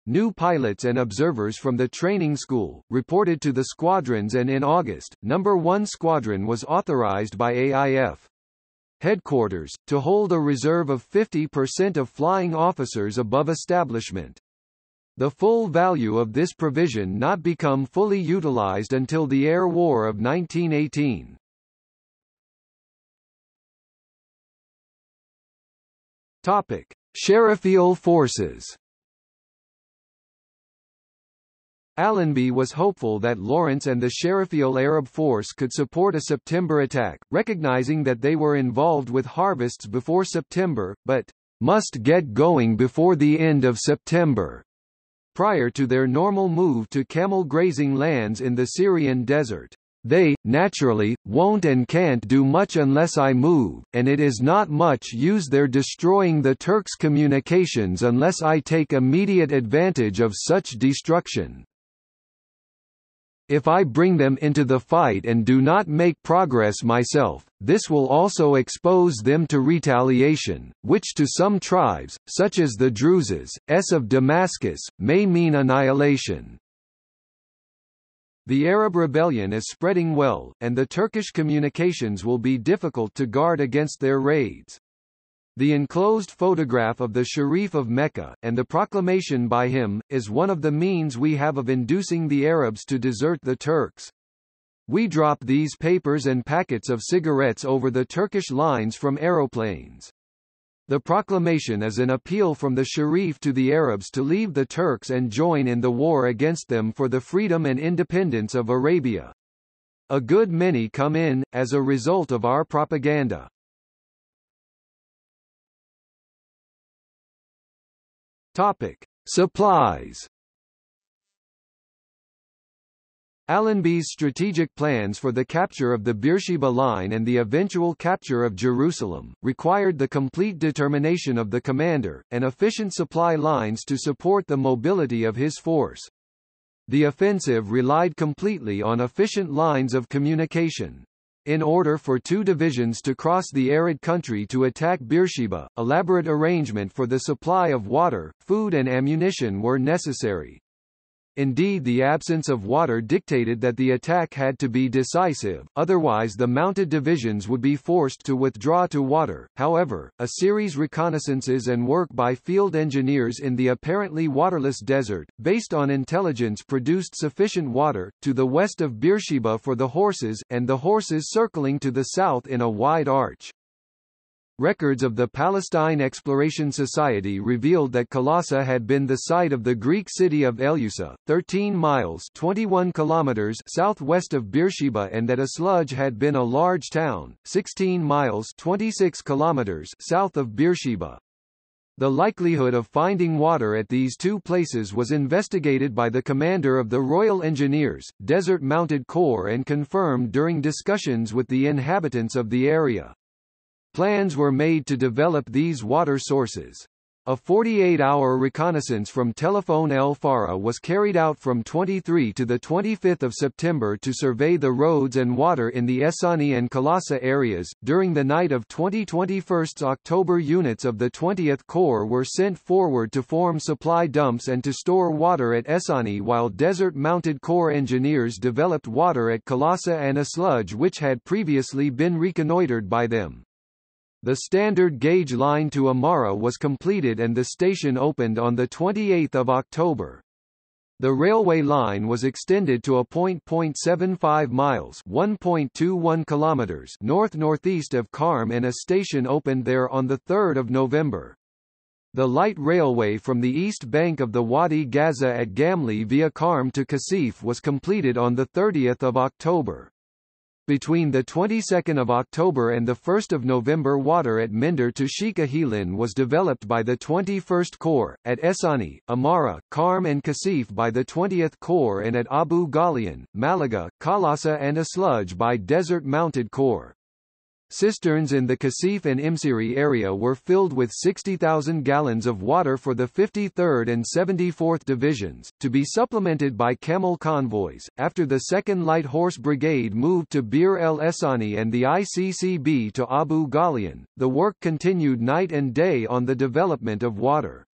New pilots and observers from the training school reported to the squadrons, and in August, No. 1 Squadron was authorized by AIF headquarters to hold a reserve of 50% of flying officers above establishment. The full value of this provision not become fully utilized until the Air War of 1918. Topic: Sheriffal Forces. Allenby was hopeful that Lawrence and the Sheriffal Arab Force could support a September attack, recognizing that they were involved with harvests before September, but must get going before the end of September, prior to their normal move to camel grazing lands in the Syrian desert. They, naturally, won't and can't do much unless I move, and it is not much use their destroying the Turks' communications unless I take immediate advantage of such destruction. If I bring them into the fight and do not make progress myself, this will also expose them to retaliation, which to some tribes, such as the Druzes, of Damascus, may mean annihilation. The Arab rebellion is spreading well, and the Turkish communications will be difficult to guard against their raids. The enclosed photograph of the Sharif of Mecca, and the proclamation by him, is one of the means we have of inducing the Arabs to desert the Turks. We drop these papers and packets of cigarettes over the Turkish lines from aeroplanes. The proclamation is an appeal from the Sharif to the Arabs to leave the Turks and join in the war against them for the freedom and independence of Arabia. A good many come in, as a result of our propaganda. Topic: Supplies. Allenby's strategic plans for the capture of the Beersheba Line and the eventual capture of Jerusalem required the complete determination of the commander, and efficient supply lines to support the mobility of his force. The offensive relied completely on efficient lines of communication. In order for two divisions to cross the arid country to attack Beersheba, elaborate arrangement for the supply of water, food and ammunition were necessary. Indeed, the absence of water dictated that the attack had to be decisive, otherwise the mounted divisions would be forced to withdraw to water. However, a series reconnaissances and work by field engineers in the apparently waterless desert, based on intelligence, produced sufficient water, to the west of Beersheba for the horses, and the horses circling to the south in a wide arch. Records of the Palestine Exploration Society revealed that Colossae had been the site of the Greek city of Eleusa, 13 miles (21 kilometers) southwest of Beersheba, and that Asludge had been a large town, 16 miles (26 kilometers) south of Beersheba. The likelihood of finding water at these two places was investigated by the commander of the Royal Engineers, Desert Mounted Corps, and confirmed during discussions with the inhabitants of the area. Plans were made to develop these water sources. A 48-hour reconnaissance from Telephone El Fara was carried out from 23 to 25 September to survey the roads and water in the Essani and Kalasa areas. During the night of 21 October, units of the 20th Corps were sent forward to form supply dumps and to store water at Essani, while Desert Mounted Corps engineers developed water at Kalasa and a sludge which had previously been reconnoitred by them. The standard gauge line to Amara was completed and the station opened on 28 October. The railway line was extended to a 0.75 miles (1.21 kilometers) north-northeast of Karm and a station opened there on 3 November. The light railway from the east bank of the Wadi Gaza at Gamli via Karm to Kasif was completed on 30 October. Between the 22nd of October and the 1st of November, water at Minder to Shikahilin was developed by the 21st Corps, at Essani, Amara, Karm and Kasif by the 20th Corps, and at Abu Ghalian, Malaga, Kalasa and Asludge by Desert Mounted Corps. Cisterns in the Kasif and Imsiri area were filled with 60,000 gallons of water for the 53rd and 74th Divisions, to be supplemented by camel convoys. After the 2nd Light Horse Brigade moved to Bir El Essani and the ICCB to Abu Ghalian, the work continued night and day on the development of water.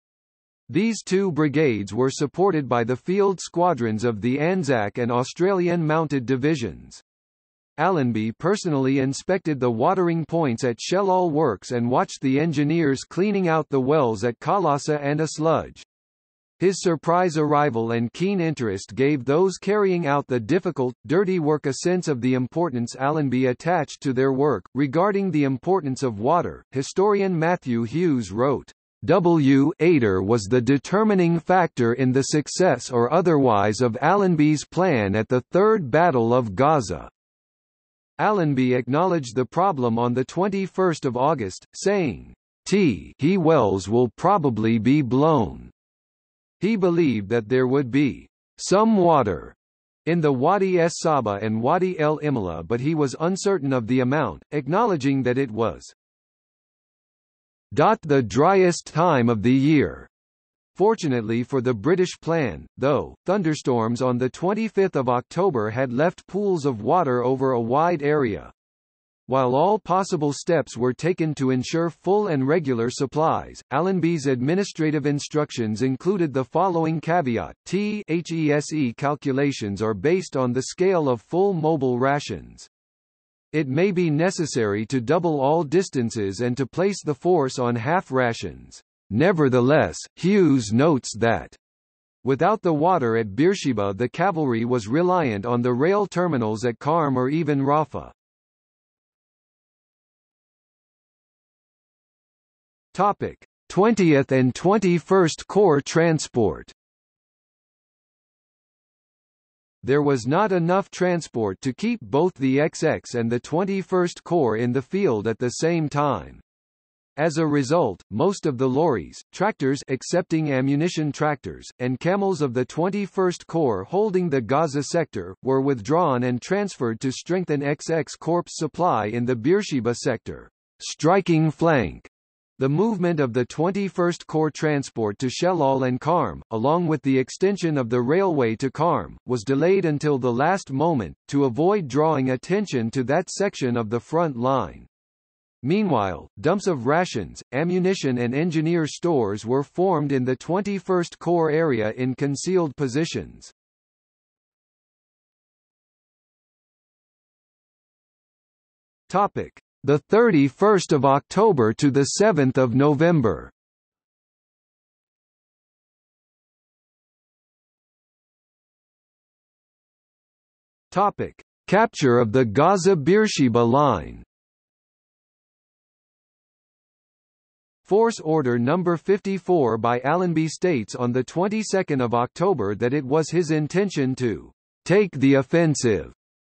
These two brigades were supported by the field squadrons of the Anzac and Australian Mounted Divisions. Allenby personally inspected the watering points at Shell Oil Works and watched the engineers cleaning out the wells at Kalasa and Asludge. His surprise arrival and keen interest gave those carrying out the difficult, dirty work a sense of the importance Allenby attached to their work. Regarding the importance of water, historian Matthew Hughes wrote, W. Ader was the determining factor in the success or otherwise of Allenby's plan at the Third Battle of Gaza. Allenby acknowledged the problem on 21 August, saying, "He wells will probably be blown." He believed that there would be some water in the Wadi Es Saba and Wadi El Imala, but he was uncertain of the amount, acknowledging that it was "the driest time of the year." Fortunately for the British plan, though, thunderstorms on 25 October had left pools of water over a wide area. While all possible steps were taken to ensure full and regular supplies, Allenby's administrative instructions included the following caveat: THESE calculations are based on the scale of full mobile rations. It may be necessary to double all distances and to place the force on half rations. Nevertheless, Hughes notes that, without the water at Beersheba, the cavalry was reliant on the rail terminals at Karm or even Rafah. Topic: 20th and 21st Corps transport. There was not enough transport to keep both the XX and the 21st Corps in the field at the same time. As a result, most of the lorries, tractors excepting ammunition tractors, and camels of the 21st Corps holding the Gaza sector, were withdrawn and transferred to strengthen XX Corps' supply in the Beersheba sector. Striking flank. The movement of the 21st Corps transport to Shell Oil and Karm, along with the extension of the railway to Karm, was delayed until the last moment, to avoid drawing attention to that section of the front line. Meanwhile, dumps of rations, ammunition and engineer stores were formed in the 21st Corps area in concealed positions. Topic: the 31st of October to the 7th of November. Topic: capture of the Gaza-Beersheba line. Force Order No. 54 by Allenby states on the 22nd of October that it was his intention to take the offensive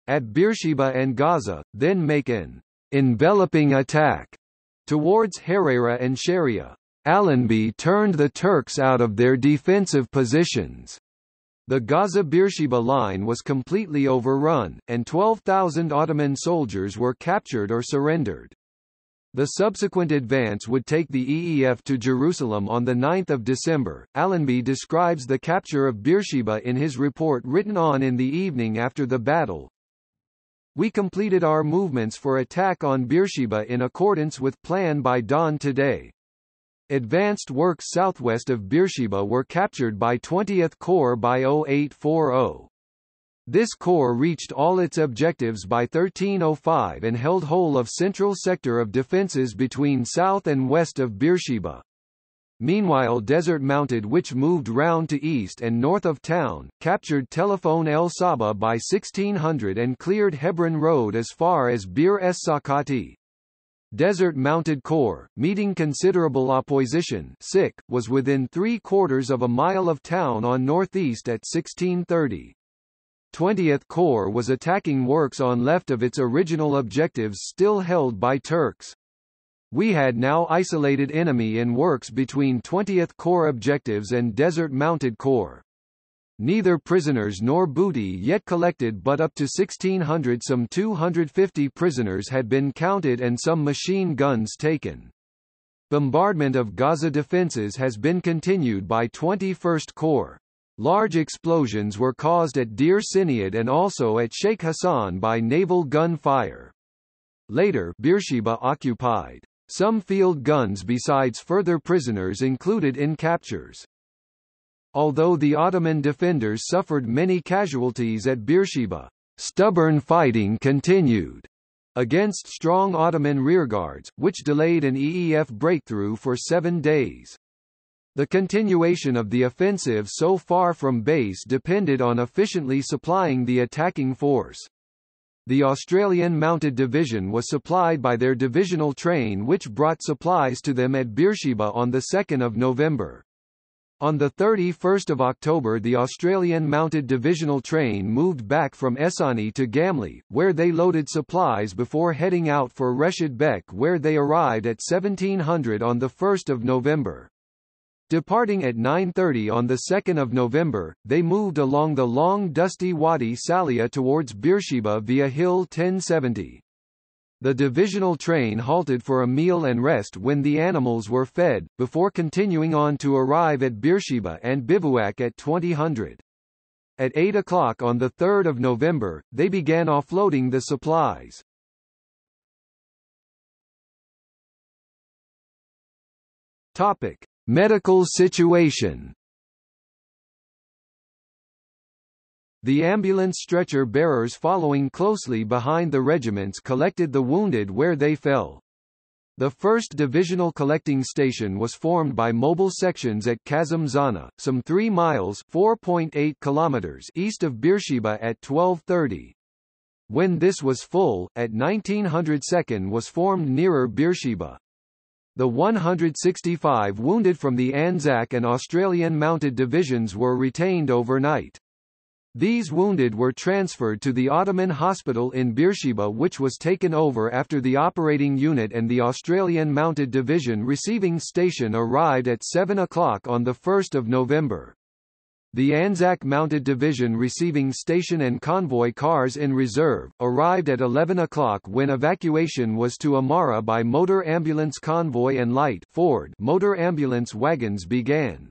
at Beersheba and Gaza, then make an enveloping attack towards Herrera and Sharia. Allenby turned the Turks out of their defensive positions. The Gaza-Beersheba line was completely overrun, and 12,000 Ottoman soldiers were captured or surrendered. The subsequent advance would take the EEF to Jerusalem on 9 December. Allenby describes the capture of Beersheba in his report written on in the evening after the battle. We completed our movements for attack on Beersheba in accordance with plan by dawn today. Advanced works southwest of Beersheba were captured by 20th Corps by 0840. This corps reached all its objectives by 1305 and held whole of central sector of defenses between south and west of Beersheba. Meanwhile, Desert Mounted, which moved round to east and north of town, captured Telephone El Saba by 1600 and cleared Hebron Road as far as Bir Es Sakati. Desert Mounted Corps, meeting considerable opposition, was within 3/4 of a mile of town on northeast at 1630. 20th Corps was attacking works on left of its original objectives still held by Turks. We had now isolated enemy in works between 20th Corps objectives and Desert Mounted Corps. Neither prisoners nor booty yet collected, but up to 1600 some 250 prisoners had been counted and some machine guns taken. Bombardment of Gaza defenses has been continued by 21st Corps. Large explosions were caused at Deir Siniad and also at Sheikh Hassan by naval gun fire. Later, Beersheba occupied. Some field guns besides further prisoners included in captures. Although the Ottoman defenders suffered many casualties at Beersheba, stubborn fighting continued against strong Ottoman rearguards, which delayed an EEF breakthrough for 7 days. The continuation of the offensive so far from base depended on efficiently supplying the attacking force. The Australian Mounted Division was supplied by their divisional train, which brought supplies to them at Beersheba on 2 November. On 31 October, the Australian Mounted Divisional train moved back from Essani to Gamli, where they loaded supplies before heading out for Reshid Bek, where they arrived at 1700 on 1 November. Departing at 9:30 on 2 November, they moved along the long dusty Wadi Salia towards Beersheba via Hill 1070. The divisional train halted for a meal and rest when the animals were fed, before continuing on to arrive at Beersheba and bivouac at 2000. At 8 o'clock on 3 November, they began offloading the supplies. Medical situation. The ambulance stretcher bearers following closely behind the regiments collected the wounded where they fell. The 1st Divisional Collecting Station was formed by mobile sections at Kazim Zana, some 3 miles (4.8 kilometers) east of Beersheba at 12:30. When this was full, at 1900 2nd was formed nearer Beersheba. The 165 wounded from the Anzac and Australian Mounted Divisions were retained overnight. These wounded were transferred to the Ottoman hospital in Beersheba, which was taken over after the operating unit and the Australian Mounted Division receiving station arrived at 7 o'clock on 1 November. The Anzac Mounted Division receiving station and convoy cars in reserve arrived at 11 o'clock when evacuation was to Amara by motor ambulance convoy and light Ford motor ambulance wagons began.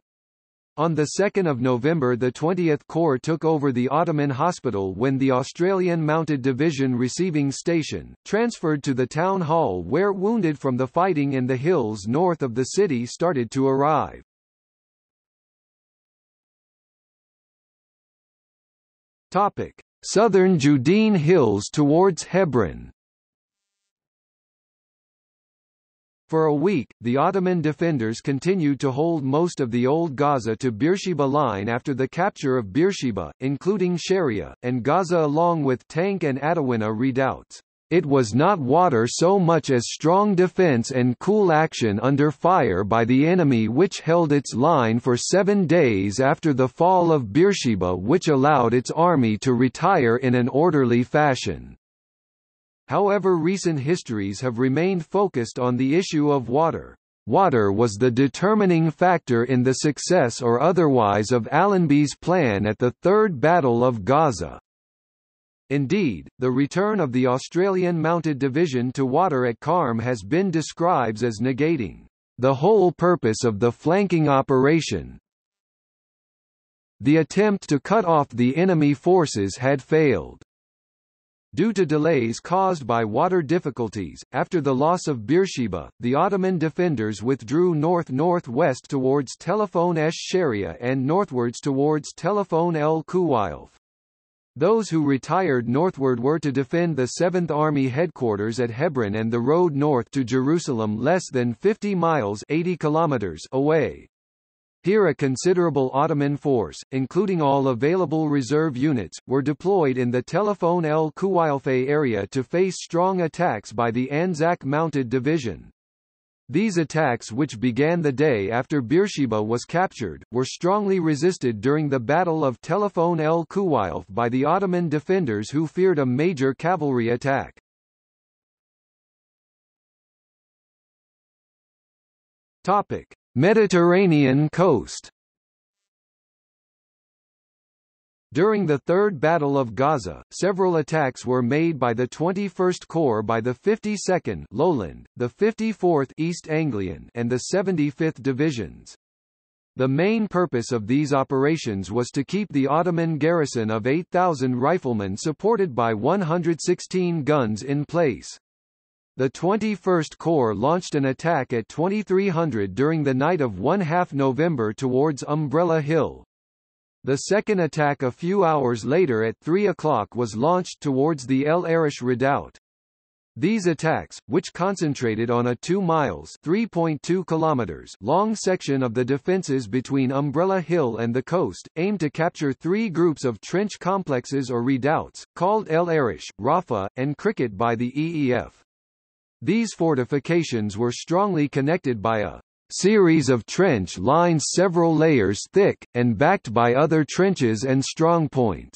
On 2 November, the 20th Corps took over the Ottoman hospital when the Australian Mounted Division receiving station transferred to the town hall, where wounded from the fighting in the hills north of the city started to arrive. Southern Judean Hills towards Hebron. For a week, the Ottoman defenders continued to hold most of the old Gaza to Beersheba line after the capture of Beersheba, including Sharia, and Gaza along with Tank and Atawana redoubts. It was not water so much as strong defense and cool action under fire by the enemy, which held its line for 7 days after the fall of Beersheba, which allowed its army to retire in an orderly fashion. However, recent histories have remained focused on the issue of water. Water was the determining factor in the success or otherwise of Allenby's plan at the Third Battle of Gaza. Indeed, the return of the Australian Mounted Division to water at Carm has been described as negating the whole purpose of the flanking operation. The attempt to cut off the enemy forces had failed. Due to delays caused by water difficulties, after the loss of Beersheba, the Ottoman defenders withdrew north-northwest towards Telephone Esh Sharia and northwards towards Telephone El Kuwailf. Those who retired northward were to defend the 7th Army headquarters at Hebron and the road north to Jerusalem less than 50 miles 80 kilometers away. Here a considerable Ottoman force, including all available reserve units, were deployed in the Telephone El Kuwailfe area to face strong attacks by the Anzac Mounted Division. These attacks, which began the day after Beersheba was captured, were strongly resisted during the Battle of Telephone El Kuwailf by the Ottoman defenders who feared a major cavalry attack. Mediterranean coast. During the Third Battle of Gaza, several attacks were made by the 21st Corps by the 52nd Lowland, the 54th East Anglian, and the 75th Divisions. The main purpose of these operations was to keep the Ottoman garrison of 8,000 riflemen supported by 116 guns in place. The 21st Corps launched an attack at 2300 during the night of 1/2 November towards Umbrella Hill. The second attack a few hours later at 3 o'clock was launched towards the El Arish Redoubt. These attacks, which concentrated on a 2 miles (3.2 kilometers) long section of the defenses between Umbrella Hill and the coast, aimed to capture 3 groups of trench complexes or redoubts, called El Arish, Rafa, and Cricket by the EEF. These fortifications were strongly connected by a series of trench lines several layers thick, and backed by other trenches and strongpoints.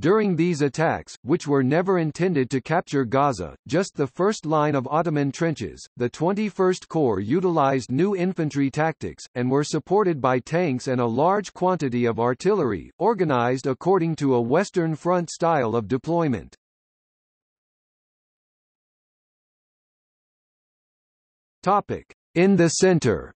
During these attacks, which were never intended to capture Gaza, just the first line of Ottoman trenches, the 21st Corps utilized new infantry tactics, and were supported by tanks and a large quantity of artillery, organized according to a Western Front style of deployment. In the center.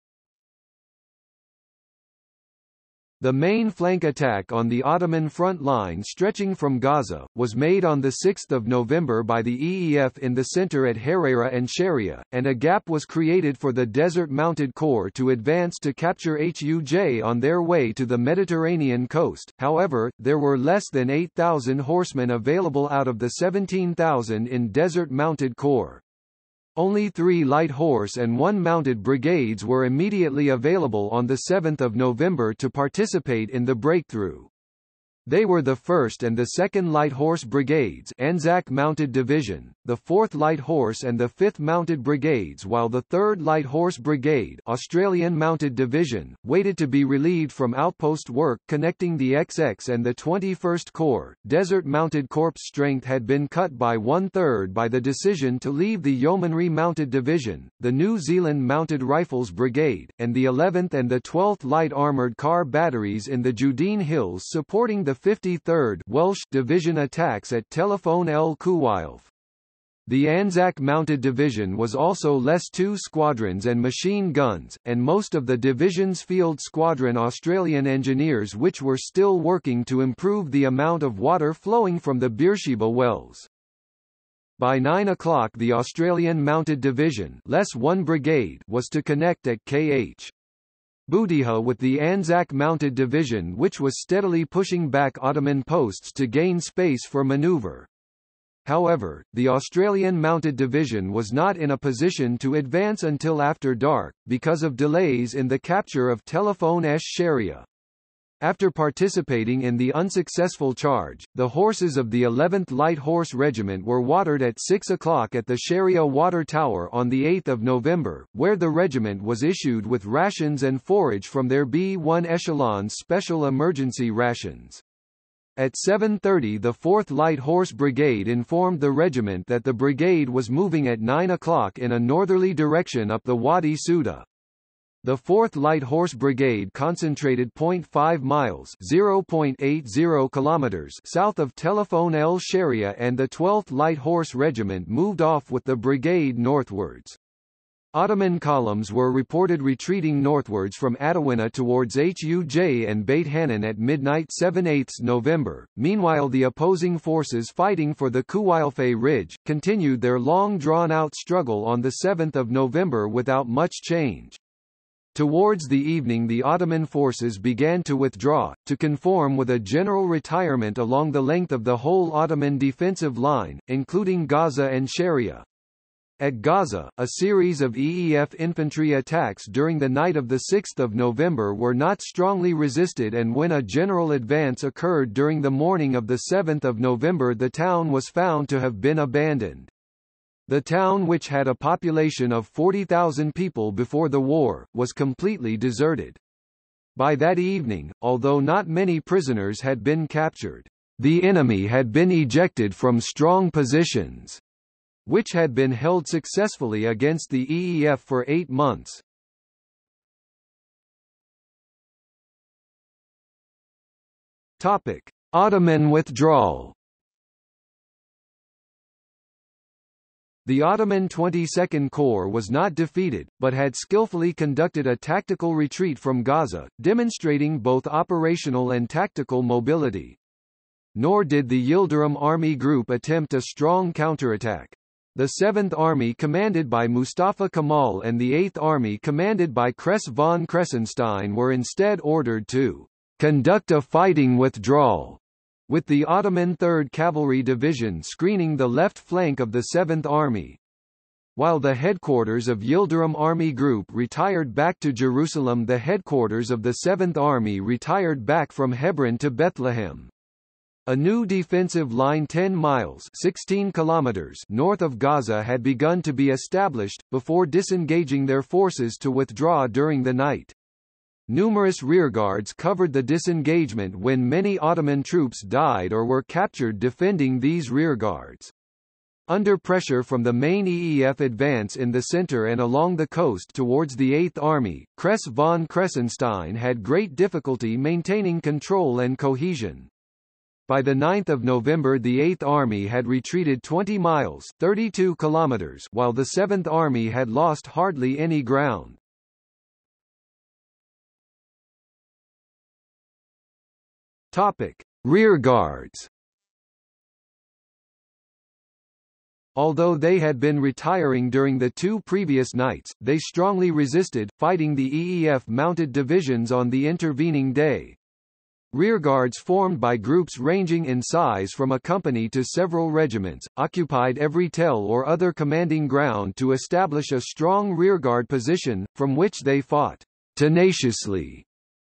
The main flank attack on the Ottoman front line stretching from Gaza, was made on 6 November by the EEF in the center at Herrera and Sharia, and a gap was created for the Desert Mounted Corps to advance to capture Huj on their way to the Mediterranean coast. However, there were less than 8,000 horsemen available out of the 17,000 in Desert Mounted Corps. Only 3 light horse and 1 mounted brigades were immediately available on 7 November to participate in the breakthrough. They were the 1st and the 2nd Light Horse Brigades, Anzac Mounted Division, the 4th Light Horse and the 5th Mounted Brigades, while the 3rd Light Horse Brigade, Australian Mounted Division, waited to be relieved from outpost work connecting the XX and the 21st Corps. Desert Mounted Corps strength had been cut by 1/3 by the decision to leave the Yeomanry Mounted Division, the New Zealand Mounted Rifles Brigade, and the 11th and the 12th Light Armoured Car Batteries in the Judean Hills supporting the 53rd Welsh Division attacks at Telephone El Kuwailf. The Anzac Mounted Division was also less 2 squadrons and machine guns, and most of the division's field squadron Australian engineers which were still working to improve the amount of water flowing from the Beersheba wells. By 9 o'clock the Australian Mounted Division less 1 brigade was to connect at Kh. Boutiha with the Anzac Mounted Division which was steadily pushing back Ottoman posts to gain space for maneuver. However, the Australian Mounted Division was not in a position to advance until after dark, because of delays in the capture of Telephone Esh Sharia. After participating in the unsuccessful charge, the horses of the 11th Light Horse Regiment were watered at 6 o'clock at the Sharia Water Tower on 8 November, where the regiment was issued with rations and forage from their B-1 Echelon's special emergency rations. At 7:30 the 4th Light Horse Brigade informed the regiment that the brigade was moving at 9 o'clock in a northerly direction up the Wadi Suda. The 4th Light Horse Brigade concentrated 0.5 miles (0.80 kilometers) south of Telephone El Sheria, and the 12th Light Horse Regiment moved off with the brigade northwards. Ottoman columns were reported retreating northwards from Attawana towards Huj and Beit Hanan at midnight 7/8 November. Meanwhile, the opposing forces fighting for the Kuwailfe Ridge continued their long drawn-out struggle on the 7th of November without much change. Towards the evening, the Ottoman forces began to withdraw, to conform with a general retirement along the length of the whole Ottoman defensive line, including Gaza and Sharia. At Gaza, a series of EEF infantry attacks during the night of 6 November were not strongly resisted, and when a general advance occurred during the morning of 7 November, the town was found to have been abandoned. The town, which had a population of 40,000 people before the war, was completely deserted. By that evening, although not many prisoners had been captured, the enemy had been ejected from strong positions, which had been held successfully against the EEF for 8 months. Topic: Ottoman withdrawal. The Ottoman 22nd Corps was not defeated, but had skillfully conducted a tactical retreat from Gaza, demonstrating both operational and tactical mobility. Nor did the Yildirim Army Group attempt a strong counterattack. The 7th Army commanded by Mustafa Kemal and the 8th Army commanded by Kress von Kressenstein were instead ordered to conduct a fighting withdrawal, with the Ottoman 3rd Cavalry Division screening the left flank of the 7th Army. While the headquarters of Yildirim Army Group retired back to Jerusalem, the headquarters of the 7th Army retired back from Hebron to Bethlehem. A new defensive line 10 miles (16 kilometers) north of Gaza had begun to be established, before disengaging their forces to withdraw during the night. Numerous rearguards covered the disengagement when many Ottoman troops died or were captured defending these rearguards. Under pressure from the main EEF advance in the center and along the coast towards the 8th Army, Kress von Kressenstein had great difficulty maintaining control and cohesion. By 9 November the 8th Army had retreated 20 miles (32 kilometers), while the 7th Army had lost hardly any ground. Rearguards. Although they had been retiring during the two previous nights, they strongly resisted, fighting the EEF mounted divisions on the intervening day. Rearguards formed by groups ranging in size from a company to several regiments, occupied every tell or other commanding ground to establish a strong rearguard position, from which they fought tenaciously.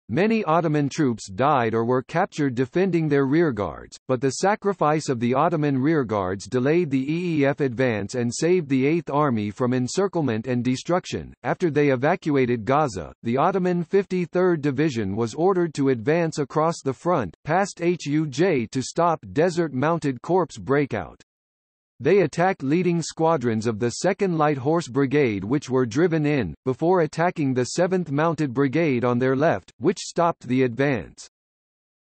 Many Ottoman troops died or were captured defending their rearguards, but the sacrifice of the Ottoman rearguards delayed the EEF advance and saved the 8th Army from encirclement and destruction. After they evacuated Gaza, the Ottoman 53rd Division was ordered to advance across the front, past Huj, to stop Desert-Mounted Corps breakout. They attacked leading squadrons of the 2nd Light Horse Brigade, which were driven in, before attacking the 7th Mounted Brigade on their left, which stopped the advance.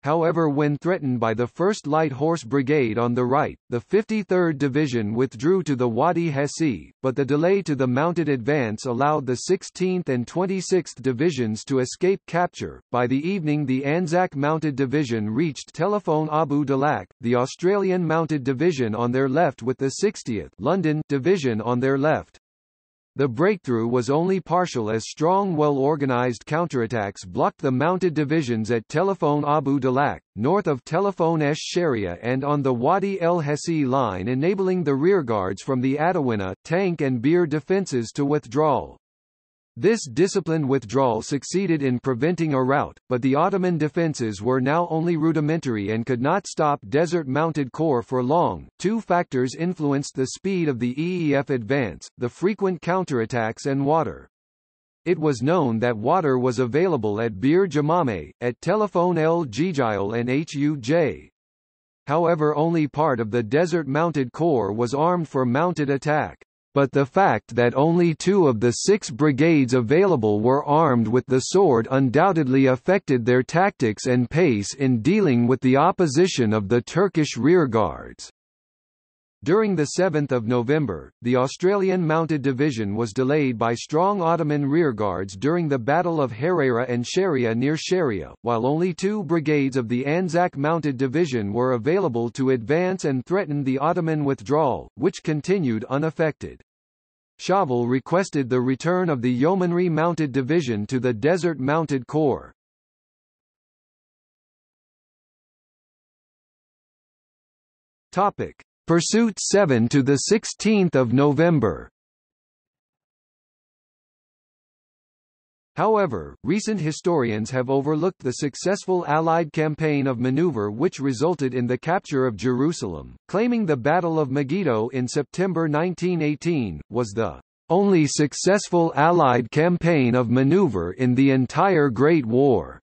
However, when threatened by the 1st Light Horse Brigade on the right, the 53rd Division withdrew to the Wadi Hessi, but the delay to the mounted advance allowed the 16th and 26th Divisions to escape capture. By the evening, the Anzac Mounted Division reached Telephone Abu Dalak, the Australian Mounted Division on their left with the 60th London Division on their left. The breakthrough was only partial, as strong, well-organized counterattacks blocked the mounted divisions at Telephone Abu Dalak, north of Telephone Esh Sharia and on the Wadi El Hessi line, enabling the rearguards from the Attawana, tank and beer defenses to withdraw. This disciplined withdrawal succeeded in preventing a rout, but the Ottoman defenses were now only rudimentary and could not stop Desert Mounted Corps for long. Two factors influenced the speed of the EEF advance: the frequent counterattacks and water. It was known that water was available at Bir Jamame, at Telephone El Jijil and Huj. however only part of the Desert Mounted Corps was armed for mounted attack. But the fact that only 2 of the 6 brigades available were armed with the sword undoubtedly affected their tactics and pace in dealing with the opposition of the Turkish rearguards. During 7 November, the Australian Mounted Division was delayed by strong Ottoman rearguards during the Battle of Herrera and Scheria near Scheria, while only 2 brigades of the Anzac Mounted Division were available to advance and threaten the Ottoman withdrawal, which continued unaffected. Şavel requested the return of the Yeomanry Mounted Division to the Desert Mounted Corps. Pursuit 7 to the 16th of November. However, recent historians have overlooked the successful Allied campaign of maneuver which resulted in the capture of Jerusalem, claiming the Battle of Megiddo in September 1918 was the only successful Allied campaign of maneuver in the entire Great War.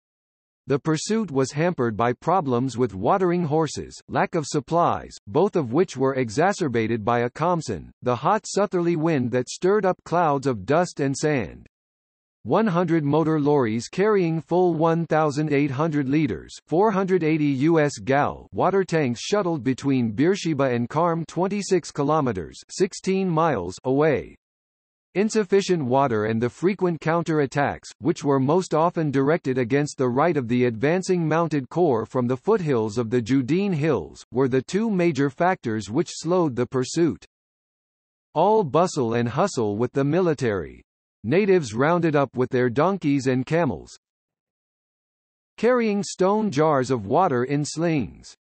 The pursuit was hampered by problems with watering horses, lack of supplies, both of which were exacerbated by a Komsun, the hot southerly wind that stirred up clouds of dust and sand. 100 motor lorries carrying full 1,800 litres 480 U.S. gal water tanks shuttled between Beersheba and Karm 26 kilometres 16 miles away. Insufficient water and the frequent counter-attacks, which were most often directed against the right of the advancing mounted corps from the foothills of the Judean Hills, were the 2 major factors which slowed the pursuit. All bustle and hustle with the military. Natives rounded up with their donkeys and camels, carrying stone jars of water in slings.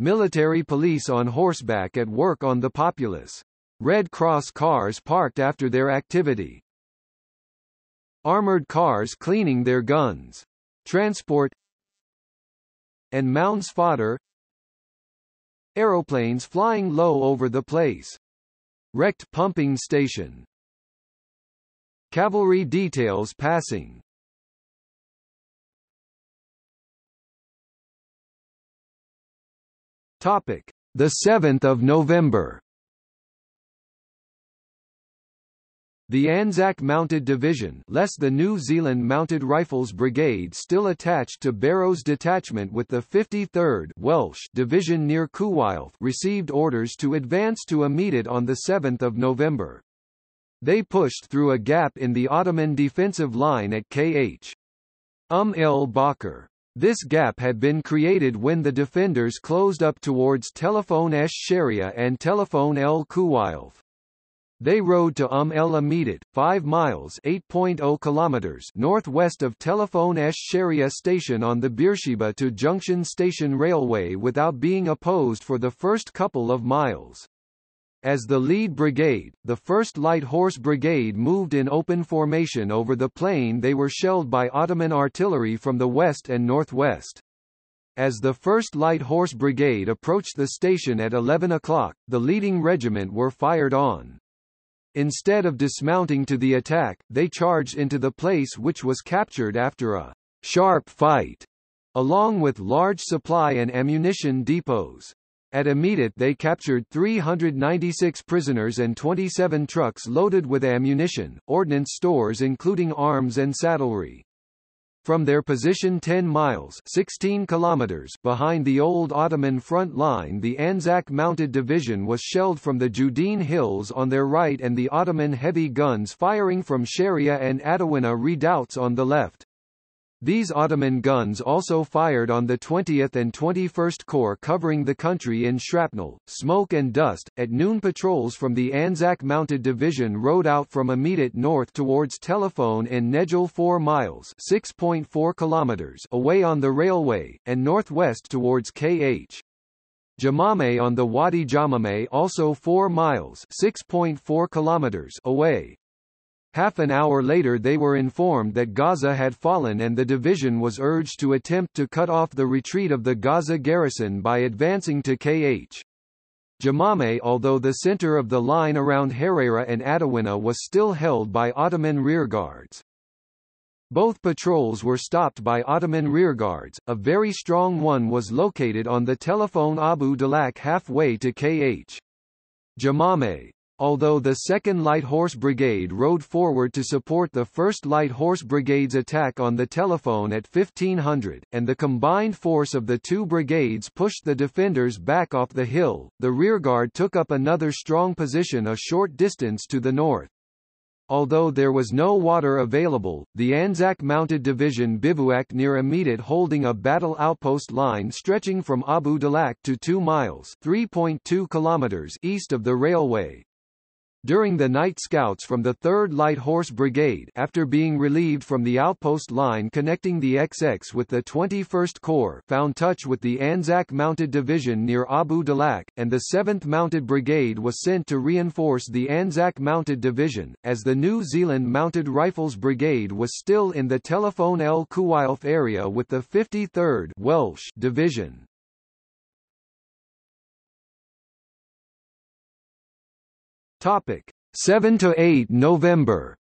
Military police on horseback at work on the populace. Red Cross cars parked after their activity. Armored cars cleaning their guns. Transport and mounds fodder. Aeroplanes flying low over the place. Wrecked pumping station. Cavalry details passing. Topic: the 7th of November. The Anzac Mounted Division, less the New Zealand Mounted Rifles Brigade still attached to Barrow's detachment with the 53rd Welsh Division near Kuwilf, received orders to advance to Amida on 7 November. They pushed through a gap in the Ottoman defensive line at Kh. El Bakr. This gap had been created when the defenders closed up towards Telefon Esh Sharia and Telefon El Kuwilf. They rode to El Amidit, 5 miles (8.0 kilometers) northwest of Telefon Esh Sharia station on the Beersheba to Junction Station Railway without being opposed for the first couple of miles. As the lead brigade, the 1st Light Horse Brigade moved in open formation over the plain, they were shelled by Ottoman artillery from the west and northwest. As the 1st Light Horse Brigade approached the station at 11 o'clock, the leading regiment were fired on. Instead of dismounting to the attack, they charged into the place which was captured after a sharp fight, along with large supply and ammunition depots. At Amida they captured 396 prisoners and 27 trucks loaded with ammunition, ordnance stores including arms and saddlery. From their position 10 miles 16 kilometers behind the old Ottoman front line, the Anzac Mounted Division was shelled from the Judean Hills on their right and the Ottoman heavy guns firing from Scheria and Adawina redoubts on the left. These Ottoman guns also fired on the 20th and 21st Corps covering the country in shrapnel, smoke and dust. At noon, patrols from the Anzac Mounted Division rode out from Amida north towards Telefon and Nejil 4 miles (6.4 kilometers) away on the railway, and northwest towards Kh. Jamame on the Wadi Jamame, also 4 miles (6.4 kilometers) away. Half an hour later they were informed that Gaza had fallen and the division was urged to attempt to cut off the retreat of the Gaza garrison by advancing to Kh. Jamame, although the center of the line around Herrera and Adawina was still held by Ottoman rearguards. Both patrols were stopped by Ottoman rearguards. A very strong one was located on the Telefon Abu Dalak halfway to Kh. Jamame. Although the 2nd Light Horse Brigade rode forward to support the 1st Light Horse Brigade's attack on the Telefon at 1500, and the combined force of the two brigades pushed the defenders back off the hill, the rearguard took up another strong position a short distance to the north. Although there was no water available, the Anzac Mounted Division bivouacked near Amidit, holding a battle outpost line stretching from Abu Dalak to 2 miles (3.2 kilometers) east of the railway. During the night, scouts from the 3rd Light Horse Brigade, after being relieved from the outpost line connecting the XX with the 21st Corps, found touch with the Anzac Mounted Division near Abu Dalak, and the 7th Mounted Brigade was sent to reinforce the Anzac Mounted Division, as the New Zealand Mounted Rifles Brigade was still in the Telefon El Kuwailf area with the 53rd Welsh Division. Topic 7 to 8 November.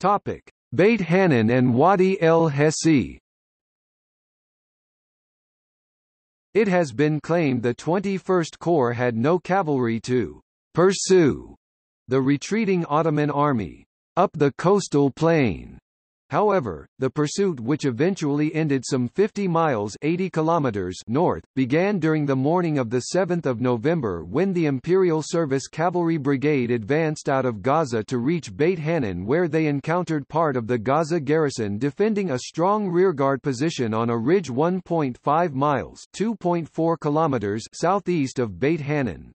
Topic Beit Hanan and Wadi El Hesi. It has been claimed the 21st Corps had no cavalry to pursue the retreating Ottoman army up the coastal plain. However, the pursuit, which eventually ended some 50 miles (80 kilometers) north, began during the morning of the 7th of November when the Imperial Service Cavalry Brigade advanced out of Gaza to reach Beit Hanan, where they encountered part of the Gaza garrison defending a strong rearguard position on a ridge 1.5 miles (2.4 kilometers) southeast of Beit Hanan.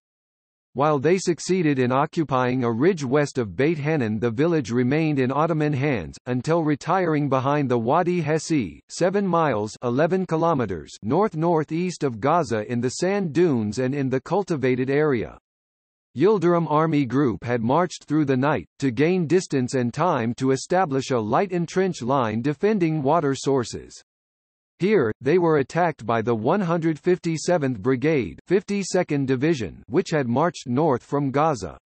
While they succeeded in occupying a ridge west of Beit Hanan, the village remained in Ottoman hands, until retiring behind the Wadi Hesi, 7 miles 11 kilometers north-northeast of Gaza in the sand dunes and in the cultivated area. Yildirim Army Group had marched through the night, to gain distance and time to establish a light entrenched line defending water sources. Here, they were attacked by the 157th Brigade 52nd Division, which had marched north from Gaza.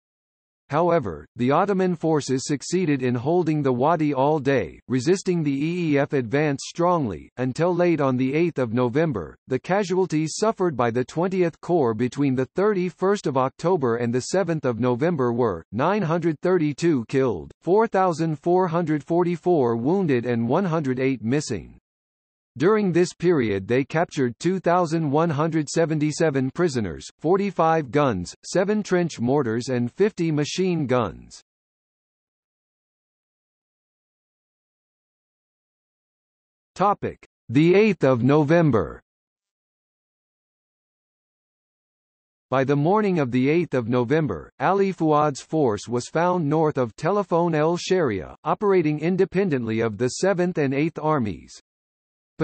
However, the Ottoman forces succeeded in holding the wadi all day, resisting the EEF advance strongly, until late on 8 November. The casualties suffered by the 20th Corps between 31 October and 7 November were, 932 killed, 4,444 wounded and 108 missing. During this period they captured 2,177 prisoners, 45 guns, 7 trench mortars and 50 machine guns. Topic: The 8th of November. By the morning of 8 November, Ali Fuad's force was found north of Telefon El Sharia, operating independently of the 7th and 8th Armies.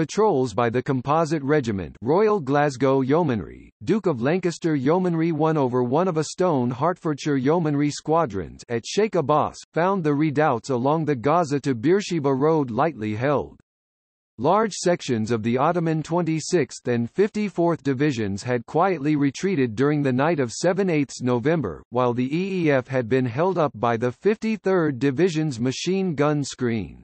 Patrols by the Composite Regiment Royal Glasgow Yeomanry, Duke of Lancaster Yeomanry 1/1 of a Stone Hertfordshire Yeomanry Squadrons at Sheikh Abbas, found the redoubts along the Gaza to Beersheba Road lightly held. Large sections of the Ottoman 26th and 54th Divisions had quietly retreated during the night of 7-8 November, while the EEF had been held up by the 53rd Division's machine gun screen.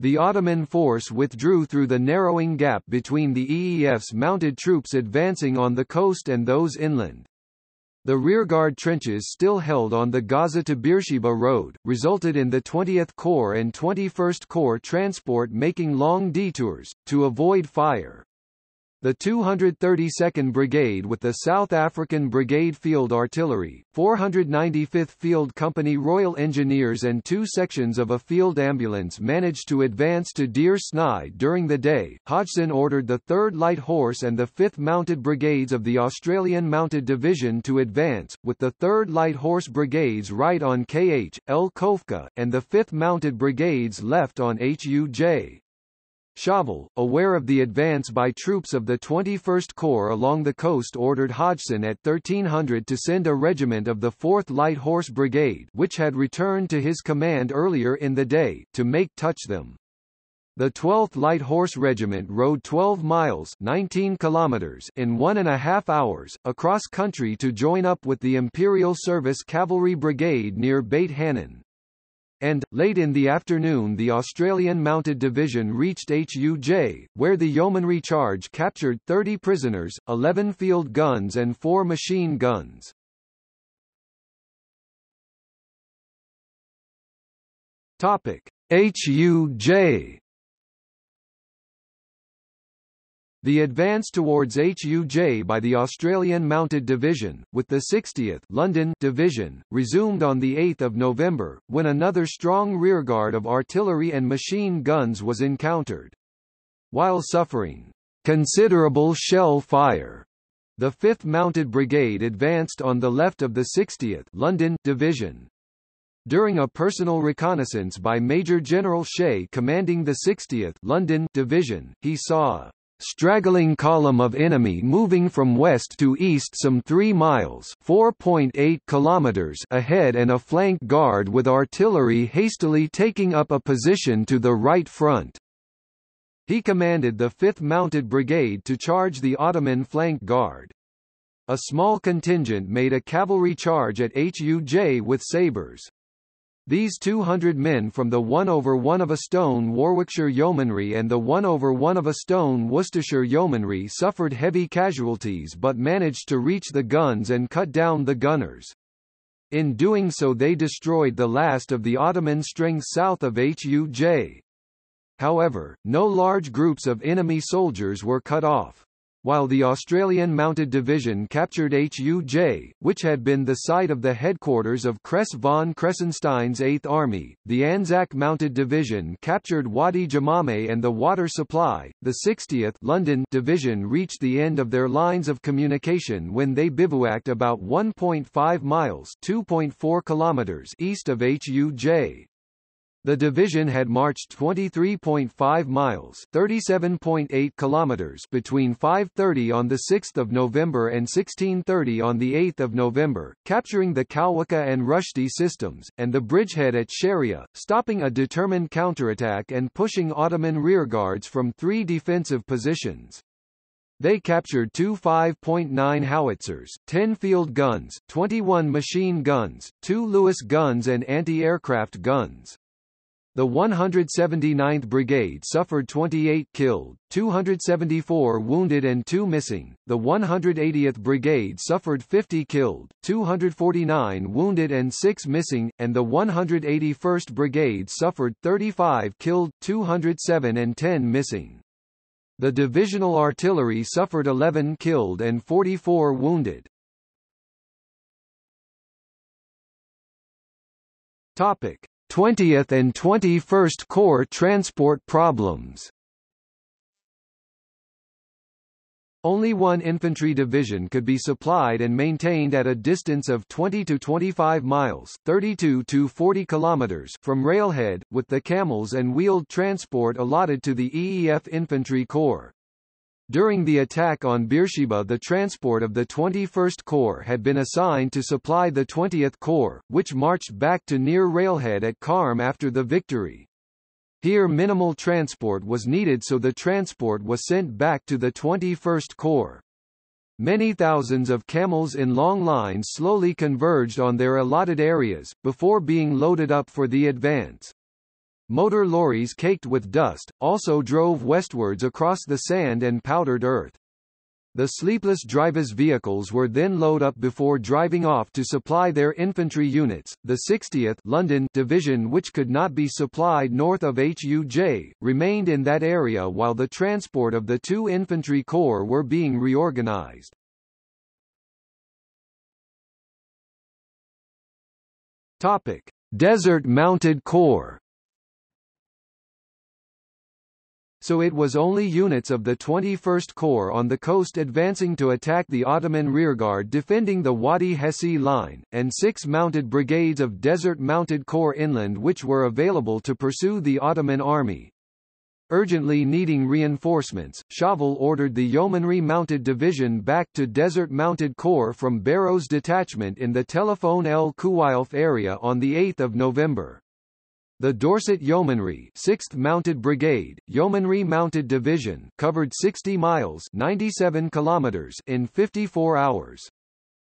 The Ottoman force withdrew through the narrowing gap between the EEF's mounted troops advancing on the coast and those inland. The rearguard trenches still held on the Gaza to Beersheba Road, resulted in the 20th Corps and 21st Corps transport making long detours, to avoid fire. The 232nd Brigade with the South African Brigade Field Artillery, 495th Field Company Royal Engineers and 2 sections of a field ambulance managed to advance to Deir Snai during the day. Hodgson ordered the 3rd Light Horse and the 5th Mounted Brigades of the Australian Mounted Division to advance, with the 3rd Light Horse Brigades right on Kh. El Kofka, and the 5th Mounted Brigades left on Huj. Shovel, aware of the advance by troops of the 21st Corps along the coast, ordered Hodgson at 1300 to send a regiment of the 4th Light Horse Brigade, which had returned to his command earlier in the day, to make touch them. The 12th Light Horse Regiment rode 12 miles 19 kilometers in 1.5 hours, across country to join up with the Imperial Service Cavalry Brigade near Beit Hanan. And, late in the afternoon, the Australian Mounted Division reached Huj, where the Yeomanry charge captured 30 prisoners, 11 field guns and 4 machine guns. Huj. The advance towards Huj by the Australian Mounted Division, with the 60th London Division, resumed on 8 November, when another strong rearguard of artillery and machine guns was encountered. While suffering considerable shell fire, the 5th Mounted Brigade advanced on the left of the 60th London Division. During a personal reconnaissance by Major General Shea commanding the 60th London Division, he saw straggling column of enemy moving from west to east some 3 miles (4.8 kilometers) ahead and a flank guard with artillery hastily taking up a position to the right front. He commanded the 5th Mounted Brigade to charge the Ottoman flank guard. A small contingent made a cavalry charge at Huj with sabres. These 200 men from the 1/1 of a stone Warwickshire Yeomanry and the 1/1 of a stone Worcestershire Yeomanry suffered heavy casualties but managed to reach the guns and cut down the gunners. In doing so they destroyed the last of the Ottoman strength south of Huj. However, no large groups of enemy soldiers were cut off. While the Australian Mounted Division captured Huj, which had been the site of the headquarters of Kress von Kressenstein's 8th Army, the Anzac Mounted Division captured Wadi Jamame and the water supply. The 60th London Division reached the end of their lines of communication when they bivouacked about 1.5 miles (2.4 kilometers) east of Huj. The division had marched 23.5 miles (37.8 kilometers) between 5:30 on 6 November and 16:30 on 8 November, capturing the Kalwaka and Rushdie systems, and the bridgehead at Sharia, stopping a determined counterattack and pushing Ottoman rearguards from 3 defensive positions. They captured 2 5.9 howitzers, 10 field guns, 21 machine guns, 2 Lewis guns and anti-aircraft guns. The 179th Brigade suffered 28 killed, 274 wounded and 2 missing. The 180th Brigade suffered 50 killed, 249 wounded and 6 missing, and the 181st Brigade suffered 35 killed, 207 and 10 missing. The divisional artillery suffered 11 killed and 44 wounded. Topic: 20th and 21st Corps transport problems. Only one infantry division could be supplied and maintained at a distance of 20 to 25 miles (32 to 40 kilometers) from railhead, with the camels and wheeled transport allotted to the EEF Infantry Corps. During the attack on Beersheba, the transport of the 21st Corps had been assigned to supply the 20th Corps, which marched back to near railhead at Karm after the victory. Here minimal transport was needed, so the transport was sent back to the 21st Corps. Many thousands of camels in long lines slowly converged on their allotted areas, before being loaded up for the advance. Motor lorries caked with dust, also drove westwards across the sand and powdered earth. The sleepless drivers' vehicles were then loaded up before driving off to supply their infantry units. The 60th London Division, which could not be supplied north of Huj, remained in that area while the transport of the 2 infantry corps were being reorganized. Topic: Desert Mounted Corps. So it was only units of the 21st Corps on the coast advancing to attack the Ottoman rearguard defending the Wadi Hesse line, and 6 mounted brigades of Desert Mounted Corps inland which were available to pursue the Ottoman army. Urgently needing reinforcements, Chauvel ordered the Yeomanry Mounted Division back to Desert Mounted Corps from Barrow's detachment in the Telephone El Kuwailf area on 8 November. The Dorset Yeomanry 6th Mounted Brigade, Yeomanry Mounted Division covered 60 miles (97 kilometers) in 54 hours.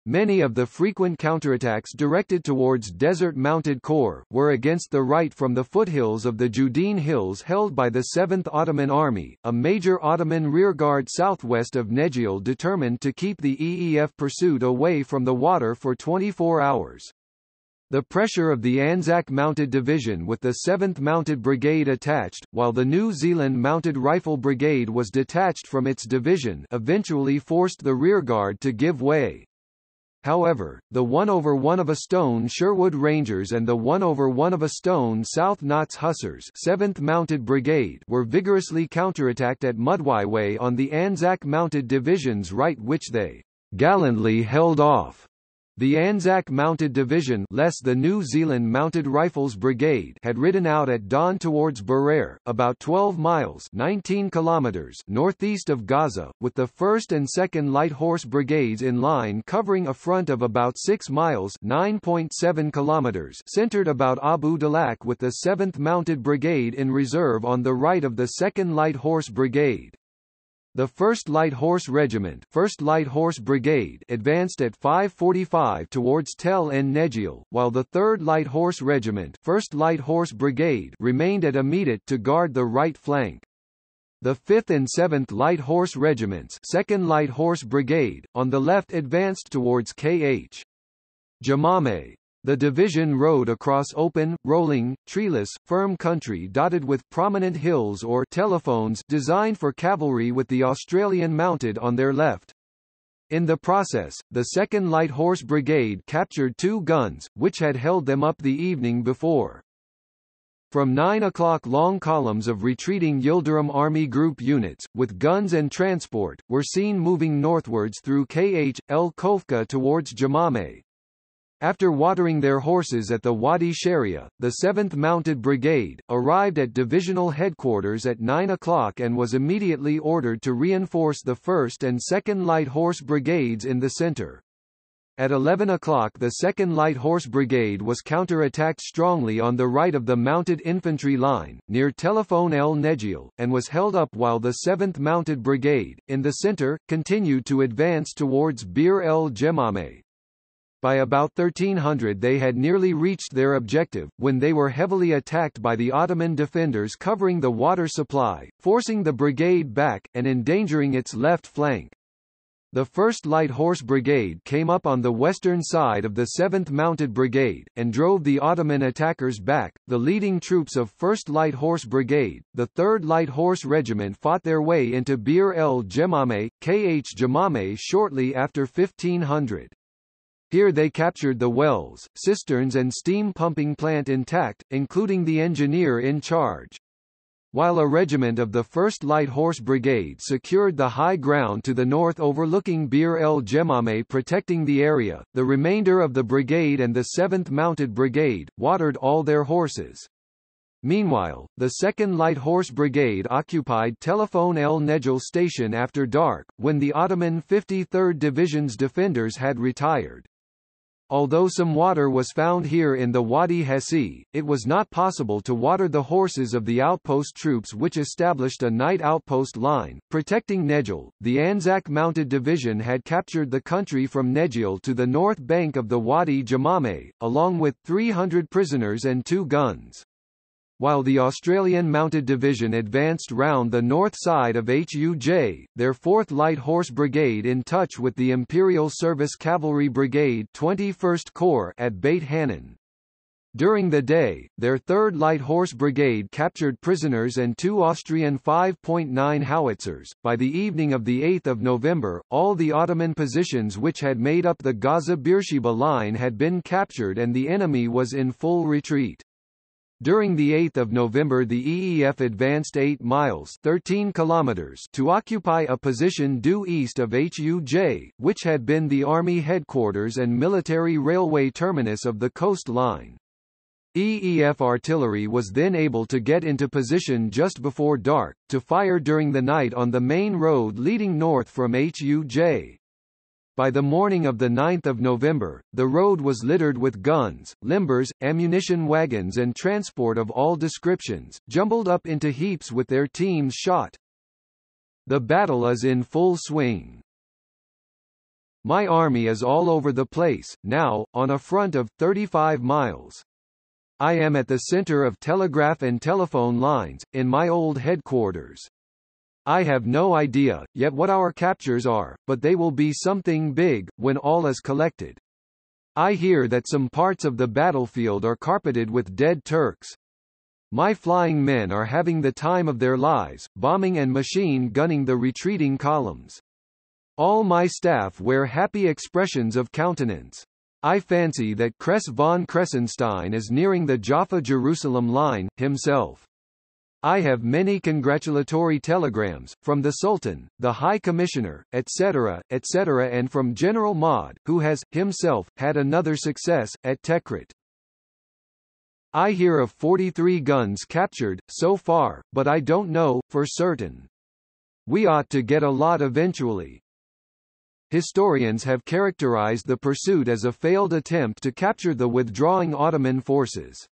Many of the frequent counterattacks directed towards Desert Mounted Corps were against the right from the foothills of the Judean Hills held by the 7th Ottoman Army, a major Ottoman rearguard southwest of Neguel determined to keep the EEF pursuit away from the water for 24 hours. The pressure of the Anzac Mounted Division with the 7th Mounted Brigade attached, while the New Zealand Mounted Rifle Brigade was detached from its division, eventually forced the rearguard to give way. However, the 1/1 of a stone Sherwood Rangers and the 1/1 of a stone South Notts Hussars 7th Mounted Brigade were vigorously counterattacked at Mudwai Way on the Anzac Mounted Division's right, which they gallantly held off. The Anzac Mounted Division less the New Zealand Mounted Rifles Brigade had ridden out at dawn towards Berar, about 12 miles (19 kilometers) northeast of Gaza, with the 1st and 2nd Light Horse Brigades in line covering a front of about 6 miles (9.7 kilometers) centered about Abu Dalak, with the 7th Mounted Brigade in reserve on the right of the 2nd Light Horse Brigade. The 1st Light Horse Regiment 1st Light Horse Brigade advanced at 5:45 towards Tel en Neguel, while the 3rd Light Horse Regiment 1st Light Horse Brigade remained at Amidit to guard the right flank. The 5th and 7th Light Horse Regiments 2nd Light Horse Brigade, on the left advanced towards Kh. Jamame. The division rode across open, rolling, treeless, firm country dotted with prominent hills or telephones designed for cavalry, with the Australian mounted on their left. In the process, the 2nd Light Horse Brigade captured 2 guns, which had held them up the evening before. From 9 o'clock long columns of retreating Yildirim Army Group units, with guns and transport, were seen moving northwards through Kh. El Kofka towards Jamame. After watering their horses at the Wadi Sharia, the 7th Mounted Brigade arrived at divisional headquarters at 9 o'clock and was immediately ordered to reinforce the 1st and 2nd Light Horse Brigades in the centre. At 11 o'clock the 2nd Light Horse Brigade was counter-attacked strongly on the right of the mounted infantry line, near Telephone El Neguel, and was held up while the 7th Mounted Brigade, in the centre, continued to advance towards Bir El Jemame. By about 1300 they had nearly reached their objective, when they were heavily attacked by the Ottoman defenders covering the water supply, forcing the brigade back, and endangering its left flank. The 1st Light Horse Brigade came up on the western side of the 7th Mounted Brigade, and drove the Ottoman attackers back. The leading troops of 1st Light Horse Brigade, the 3rd Light Horse Regiment fought their way into Bir el Jemame, Kh Jamame shortly after 1500. Here they captured the wells, cisterns and steam pumping plant intact, including the engineer in charge. While a regiment of the 1st Light Horse Brigade secured the high ground to the north overlooking Bir el Jemame, protecting the area, the remainder of the brigade and the 7th Mounted Brigade watered all their horses. Meanwhile, the 2nd Light Horse Brigade occupied Telephone El Neguel station after dark, when the Ottoman 53rd Division's defenders had retired. Although some water was found here in the Wadi Hassi, it was not possible to water the horses of the outpost troops, which established a night outpost line, protecting Neguel. The Anzac Mounted Division had captured the country from Neguel to the north bank of the Wadi Jemame, along with 300 prisoners and 2 guns. While the Australian Mounted Division advanced round the north side of Huj, their 4th Light Horse Brigade in touch with the Imperial Service Cavalry Brigade 21st Corps at Beit Hanan. During the day, their 3rd Light Horse Brigade captured prisoners and 2 Austrian 5.9 howitzers. By the evening of 8 November, all the Ottoman positions which had made up the Gaza-Beersheba line had been captured and the enemy was in full retreat. During 8 November the EEF advanced 8 miles 13 kilometers to occupy a position due east of Huj, which had been the army headquarters and military railway terminus of the coast line. EEF artillery was then able to get into position just before dark, to fire during the night on the main road leading north from Huj. By the morning of 9 November, the road was littered with guns, limbers, ammunition wagons and transport of all descriptions, jumbled up into heaps with their teams shot. The battle is in full swing. My army is all over the place, now, on a front of 35 miles. I am at the center of telegraph and telephone lines, in my old headquarters. I have no idea yet what our captures are, but they will be something big, when all is collected. I hear that some parts of the battlefield are carpeted with dead Turks. My flying men are having the time of their lives, bombing and machine gunning the retreating columns. All my staff wear happy expressions of countenance. I fancy that Kress von Kressenstein is nearing the Jaffa-Jerusalem line, himself. I have many congratulatory telegrams, from the Sultan, the High Commissioner, etc., and from General Maud, who has, himself, had another success, at Tekrit. I hear of 43 guns captured, so far, but I don't know, for certain. We ought to get a lot eventually. Historians have characterized the pursuit as a failed attempt to capture the withdrawing Ottoman forces.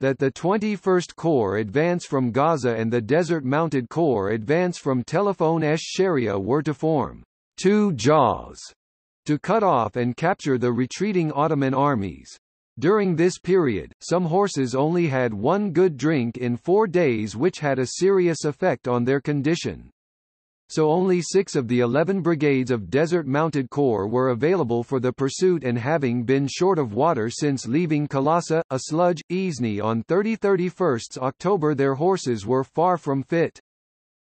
That the 21st Corps advance from Gaza and the Desert Mounted Corps advance from Telephone Esh-Sharia were to form two jaws to cut off and capture the retreating Ottoman armies. During this period, some horses only had one good drink in 4 days, which had a serious effect on their condition. So only 6 of the 11 brigades of Desert Mounted Corps were available for the pursuit, and having been short of water since leaving Kalasa, a sludge, Esni on 31 October, their horses were far from fit.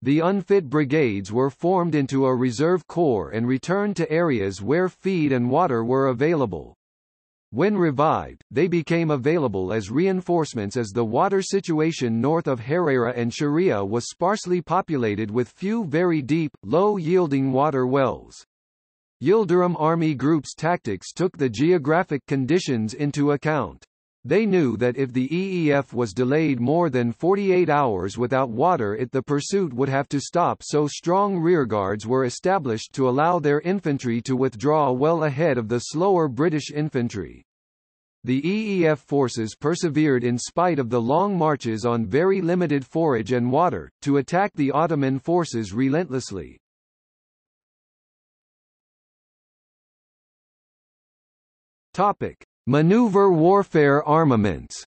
The unfit brigades were formed into a reserve corps and returned to areas where feed and water were available. When revived, they became available as reinforcements, as the water situation north of Herrera and Sharia was sparsely populated with few very deep, low-yielding water wells. Yildirim Army Group's tactics took the geographic conditions into account. They knew that if the EEF was delayed more than 48 hours without water, the pursuit would have to stop, so strong rearguards were established to allow their infantry to withdraw well ahead of the slower British infantry. The EEF forces persevered in spite of the long marches on very limited forage and water, to attack the Ottoman forces relentlessly. Topic: Maneuver warfare armaments.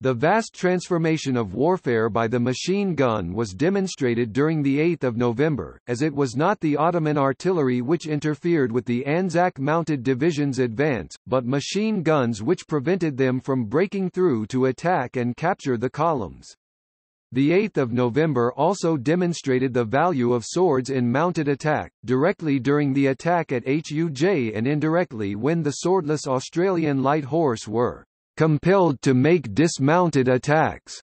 The vast transformation of warfare by the machine gun was demonstrated during the 8th of November, as it was not the Ottoman artillery which interfered with the Anzac Mounted Division's advance, but machine guns which prevented them from breaking through to attack and capture the columns. The 8th of November also demonstrated the value of swords in mounted attack, directly during the attack at Huj and indirectly when the swordless Australian Light Horse were compelled to make dismounted attacks,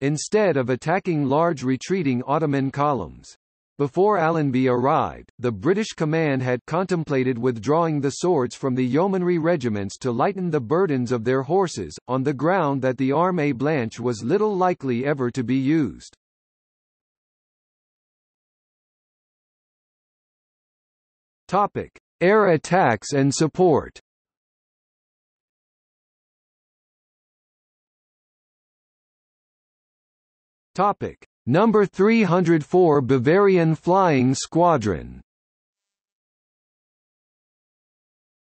instead of attacking large retreating Ottoman columns. Before Allenby arrived, the British command had contemplated withdrawing the swords from the yeomanry regiments to lighten the burdens of their horses, on the ground that the Armée Blanche was little likely ever to be used. Topic: Air attacks and support. Topic: Number 304 Bavarian Flying Squadron.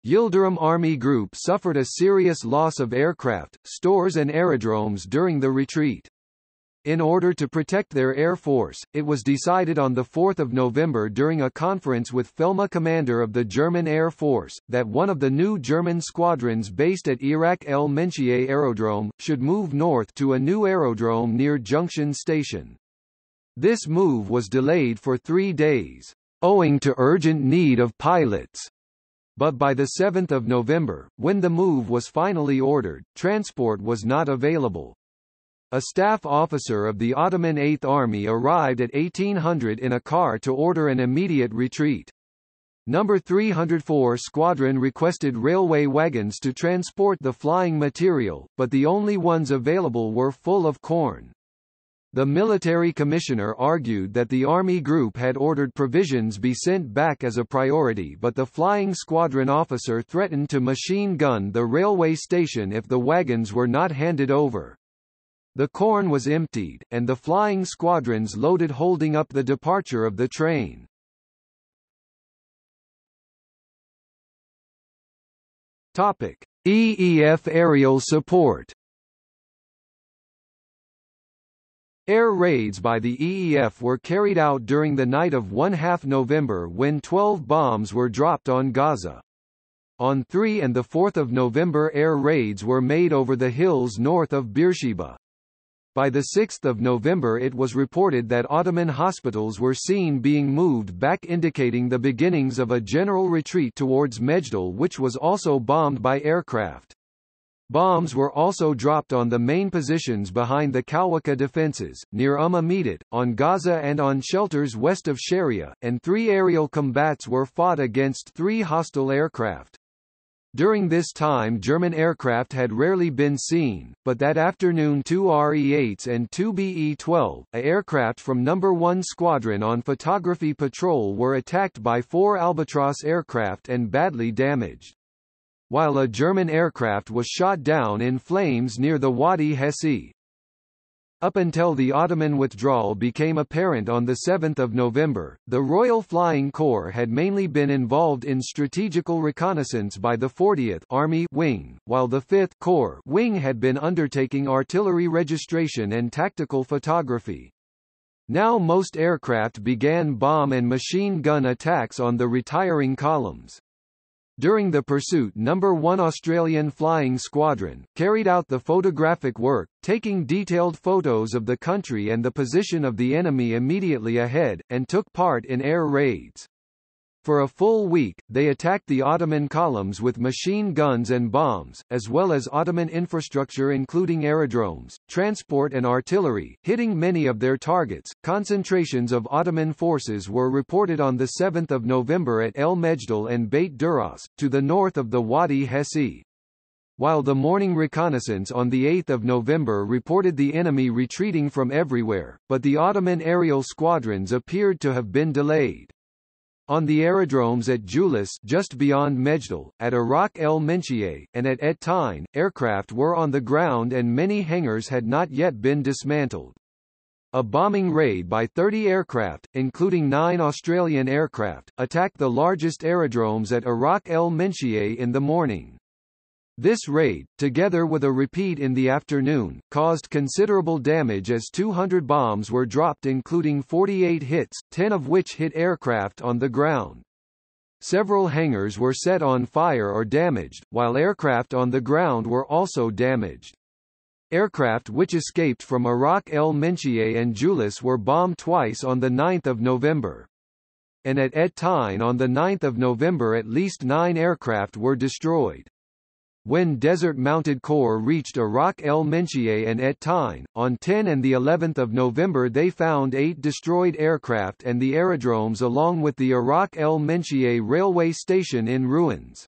Yildirim Army Group suffered a serious loss of aircraft, stores and aerodromes during the retreat. In order to protect their air force, it was decided on 4 November during a conference with Felma, commander of the German Air Force, that one of the new German squadrons based at Irak El Menchie Aerodrome should move north to a new aerodrome near Junction Station. This move was delayed for 3 days, owing to urgent need of pilots. But by 7 November, when the move was finally ordered, transport was not available. A staff officer of the Ottoman 8th Army arrived at 1800 in a car to order an immediate retreat. Number 304 Squadron requested railway wagons to transport the flying material, but the only ones available were full of corn. The military commissioner argued that the Army group had ordered provisions be sent back as a priority, but the flying squadron officer threatened to machine gun the railway station if the wagons were not handed over. The corn was emptied, and the flying squadrons loaded, holding up the departure of the train. Topic: EEF aerial support. Air raids by the EEF were carried out during the night of 1/2 November when 12 bombs were dropped on Gaza. On 3 and 4 November air raids were made over the hills north of Beersheba. By 6 November it was reported that Ottoman hospitals were seen being moved back, indicating the beginnings of a general retreat towards Mejdal, which was also bombed by aircraft. Bombs were also dropped on the main positions behind the Kawaka defences, near Medinet, on Gaza and on shelters west of Sharia, and 3 aerial combats were fought against 3 hostile aircraft. During this time German aircraft had rarely been seen, but that afternoon 2 RE-8s and 2 BE-12, an aircraft from No. 1 Squadron on photography patrol, were attacked by 4 Albatross aircraft and badly damaged, while a German aircraft was shot down in flames near the Wadi Hesi. Up until the Ottoman withdrawal became apparent on 7 November, the Royal Flying Corps had mainly been involved in strategical reconnaissance by the 40th Army Wing, while the 5th Corps Wing had been undertaking artillery registration and tactical photography. Now most aircraft began bomb and machine gun attacks on the retiring columns. During the pursuit, No. 1 Australian Flying Squadron carried out the photographic work, taking detailed photos of the country and the position of the enemy immediately ahead, and took part in air raids. For a full week, they attacked the Ottoman columns with machine guns and bombs, as well as Ottoman infrastructure including aerodromes, transport and artillery, hitting many of their targets. Concentrations of Ottoman forces were reported on 7 November at El Mejdal and Beit Duras, to the north of the Wadi Hesi. While the morning reconnaissance on 8 November reported the enemy retreating from everywhere, but the Ottoman aerial squadrons appeared to have been delayed. On the aerodromes at Julis, just beyond Mejdal, at Iraq El Menchie, and at Et Tyne, aircraft were on the ground and many hangars had not yet been dismantled. A bombing raid by 30 aircraft, including 9 Australian aircraft, attacked the largest aerodromes at Iraq El Menchie in the morning. This raid, together with a repeat in the afternoon, caused considerable damage as 200 bombs were dropped, including 48 hits, 10 of which hit aircraft on the ground. Several hangars were set on fire or damaged, while aircraft on the ground were also damaged. Aircraft which escaped from Iraq El Menchie and Julis were bombed twice on 9 November. And at Et Tyne on 9 November at least 9 aircraft were destroyed. When Desert Mounted Corps reached Iraq El Menchie and Et Tyne, on 10 and the 11th of November they found 8 destroyed aircraft and the aerodromes along with the Iraq El Menchie railway station in ruins.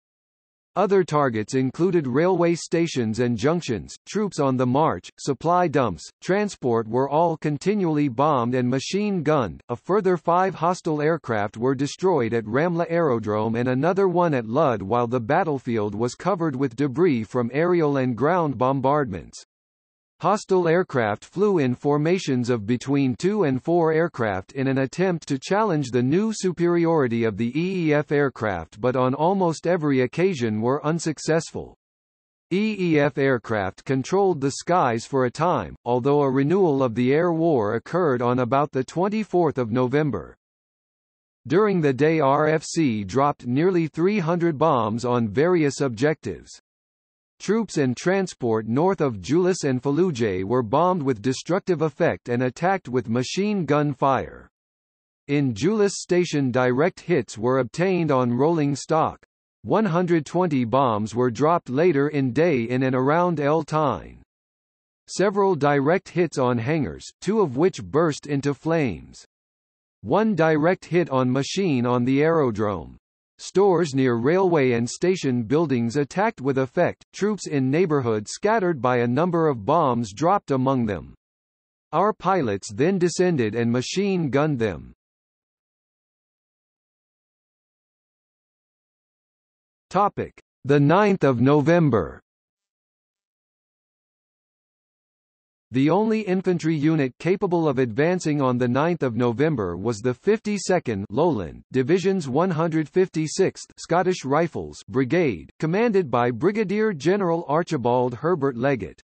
Other targets included railway stations and junctions, troops on the march, supply dumps, transport were all continually bombed and machine-gunned. A further 5 hostile aircraft were destroyed at Ramla Aerodrome and another one at Lud, while the battlefield was covered with debris from aerial and ground bombardments. Hostile aircraft flew in formations of between 2 and 4 aircraft in an attempt to challenge the new superiority of the EEF aircraft, but on almost every occasion were unsuccessful. EEF aircraft controlled the skies for a time, although a renewal of the air war occurred on about 24 November. During the day RFC dropped nearly 300 bombs on various objectives. Troops and transport north of Julis and Fallujah were bombed with destructive effect and attacked with machine gun fire. In Julis station direct hits were obtained on rolling stock. 120 bombs were dropped later in day in and around El Tyne. Several direct hits on hangars, 2 of which burst into flames. 1 direct hit on machine on the aerodrome. Stores near railway and station buildings attacked with effect, troops in neighborhood scattered by a number of bombs dropped among them. Our pilots then descended and machine gunned them. Topic: The 9th of November. The only infantry unit capable of advancing on 9 November was the 52nd Lowland Division's 156th Scottish Rifles Brigade, commanded by Brigadier General Archibald Herbert Leggett.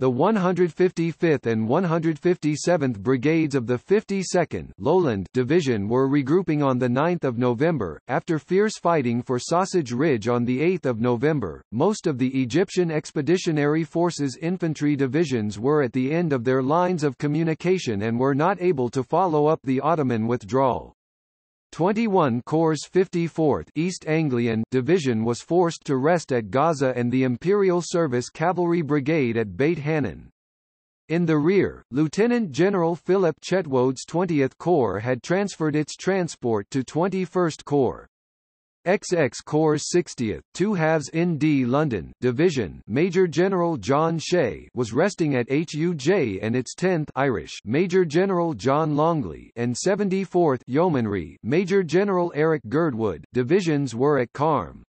The 155th and 157th Brigades of the 52nd Lowland Division were regrouping on 9 November, after fierce fighting for Sausage Ridge on 8 November. Most of the Egyptian Expeditionary Forces infantry divisions were at the end of their lines of communication and were not able to follow up the Ottoman withdrawal. 21 Corps' 54th East Anglian Division was forced to rest at Gaza and the Imperial Service Cavalry Brigade at Beit Hanan. In the rear, Lieutenant General Philip Chetwode's 20th Corps had transferred its transport to 21st Corps. XX Corps' 60th 2/2 ND London Division Major General John Shea was resting at HUJ and its 10th Irish Major General John Longley and 74th Yeomanry Major General Eric Girdwood divisions were at Carm.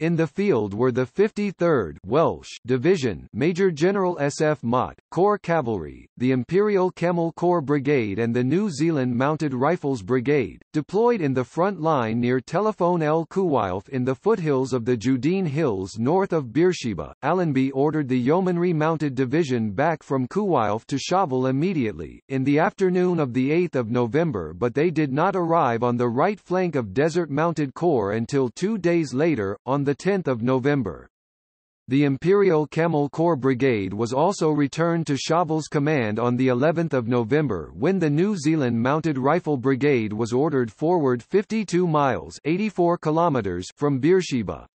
In the field were the 53rd Welsh Division Major General S.F. Mott, Corps Cavalry, the Imperial Camel Corps Brigade and the New Zealand Mounted Rifles Brigade, deployed in the front line near Telephone El Kuwailf in the foothills of the Judean Hills north of Beersheba. Allenby ordered the Yeomanry Mounted Division back from Kuwailf to Shovel immediately, in the afternoon of 8 November, but they did not arrive on the right flank of Desert Mounted Corps until 2 days later, on the 10th of November. The Imperial Camel Corps Brigade was also returned to Shovel's command on the 11th of November when the New Zealand Mounted Rifle Brigade was ordered forward 52 miles (84 kilometers) from Beersheba.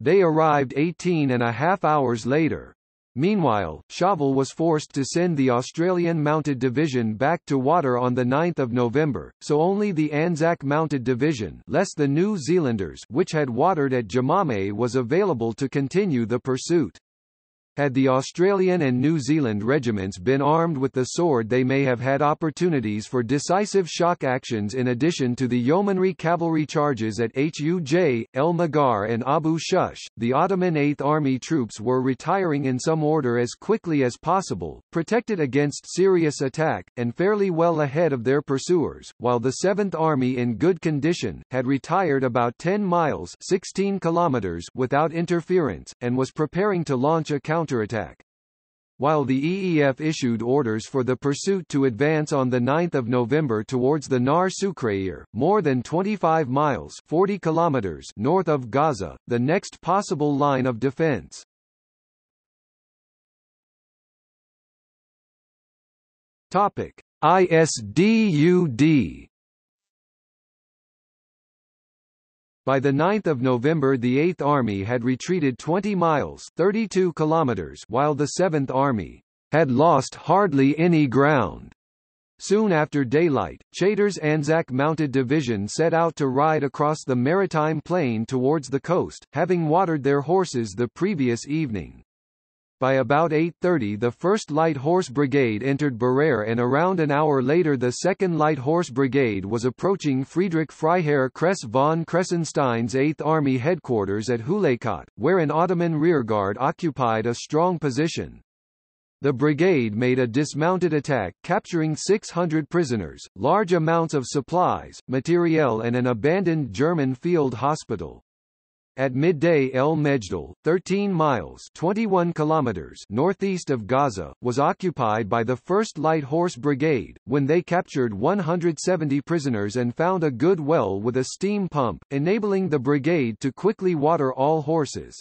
They arrived 18.5 hours later. Meanwhile, Shovel was forced to send the Australian Mounted Division back to water on 9 November, so only the Anzac Mounted Division less the New Zealanders which had watered at Jemame was available to continue the pursuit. Had the Australian and New Zealand regiments been armed with the sword they may have had opportunities for decisive shock actions in addition to the yeomanry cavalry charges at Huj, El Maghar and Abu Shush. The Ottoman 8th Army troops were retiring in some order as quickly as possible, protected against serious attack, and fairly well ahead of their pursuers, while the 7th Army in good condition, had retired about 10 miles 16 kilometers without interference, and was preparing to launch a counterattack. While the EEF issued orders for the pursuit to advance on 9 November towards the Nar Sukrayir, more than 25 miles 40 kilometers north of Gaza, the next possible line of defense. Topic: ISDUD. By 9 November the 8th Army had retreated 20 miles 32 kilometers while the 7th Army had lost hardly any ground. Soon after daylight, Chaytor's Anzac Mounted Division set out to ride across the maritime plain towards the coast, having watered their horses the previous evening. By about 8:30 the 1st Light Horse Brigade entered Berar and around an hour later the 2nd Light Horse Brigade was approaching Friedrich Freiherr Kress von Kressenstein's 8th Army headquarters at Huleycot, where an Ottoman rearguard occupied a strong position. The brigade made a dismounted attack, capturing 600 prisoners, large amounts of supplies, materiel and an abandoned German field hospital. At midday El Mejdal, 13 miles 21 kilometers northeast of Gaza, was occupied by the 1st Light Horse Brigade, when they captured 170 prisoners and found a good well with a steam pump, enabling the brigade to quickly water all horses.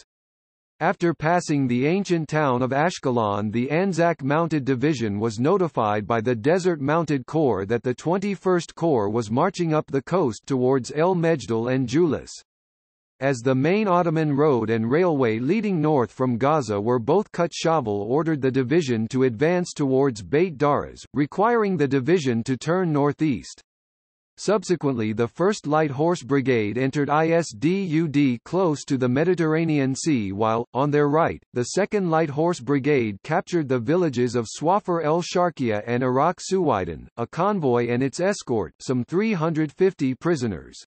After passing the ancient town of Ashkelon, the Anzac Mounted Division was notified by the Desert Mounted Corps that the 21st Corps was marching up the coast towards El Mejdal and Julis. As the main Ottoman road and railway leading north from Gaza were both cut, Shovel ordered the division to advance towards Beit Daraz, requiring the division to turn northeast. Subsequently, the 1st Light Horse Brigade entered ISDUD close to the Mediterranean Sea while, on their right, the 2nd Light Horse Brigade captured the villages of Swafar el Sharkia and Iraq Suwaidan, a convoy and its escort, some 350 prisoners.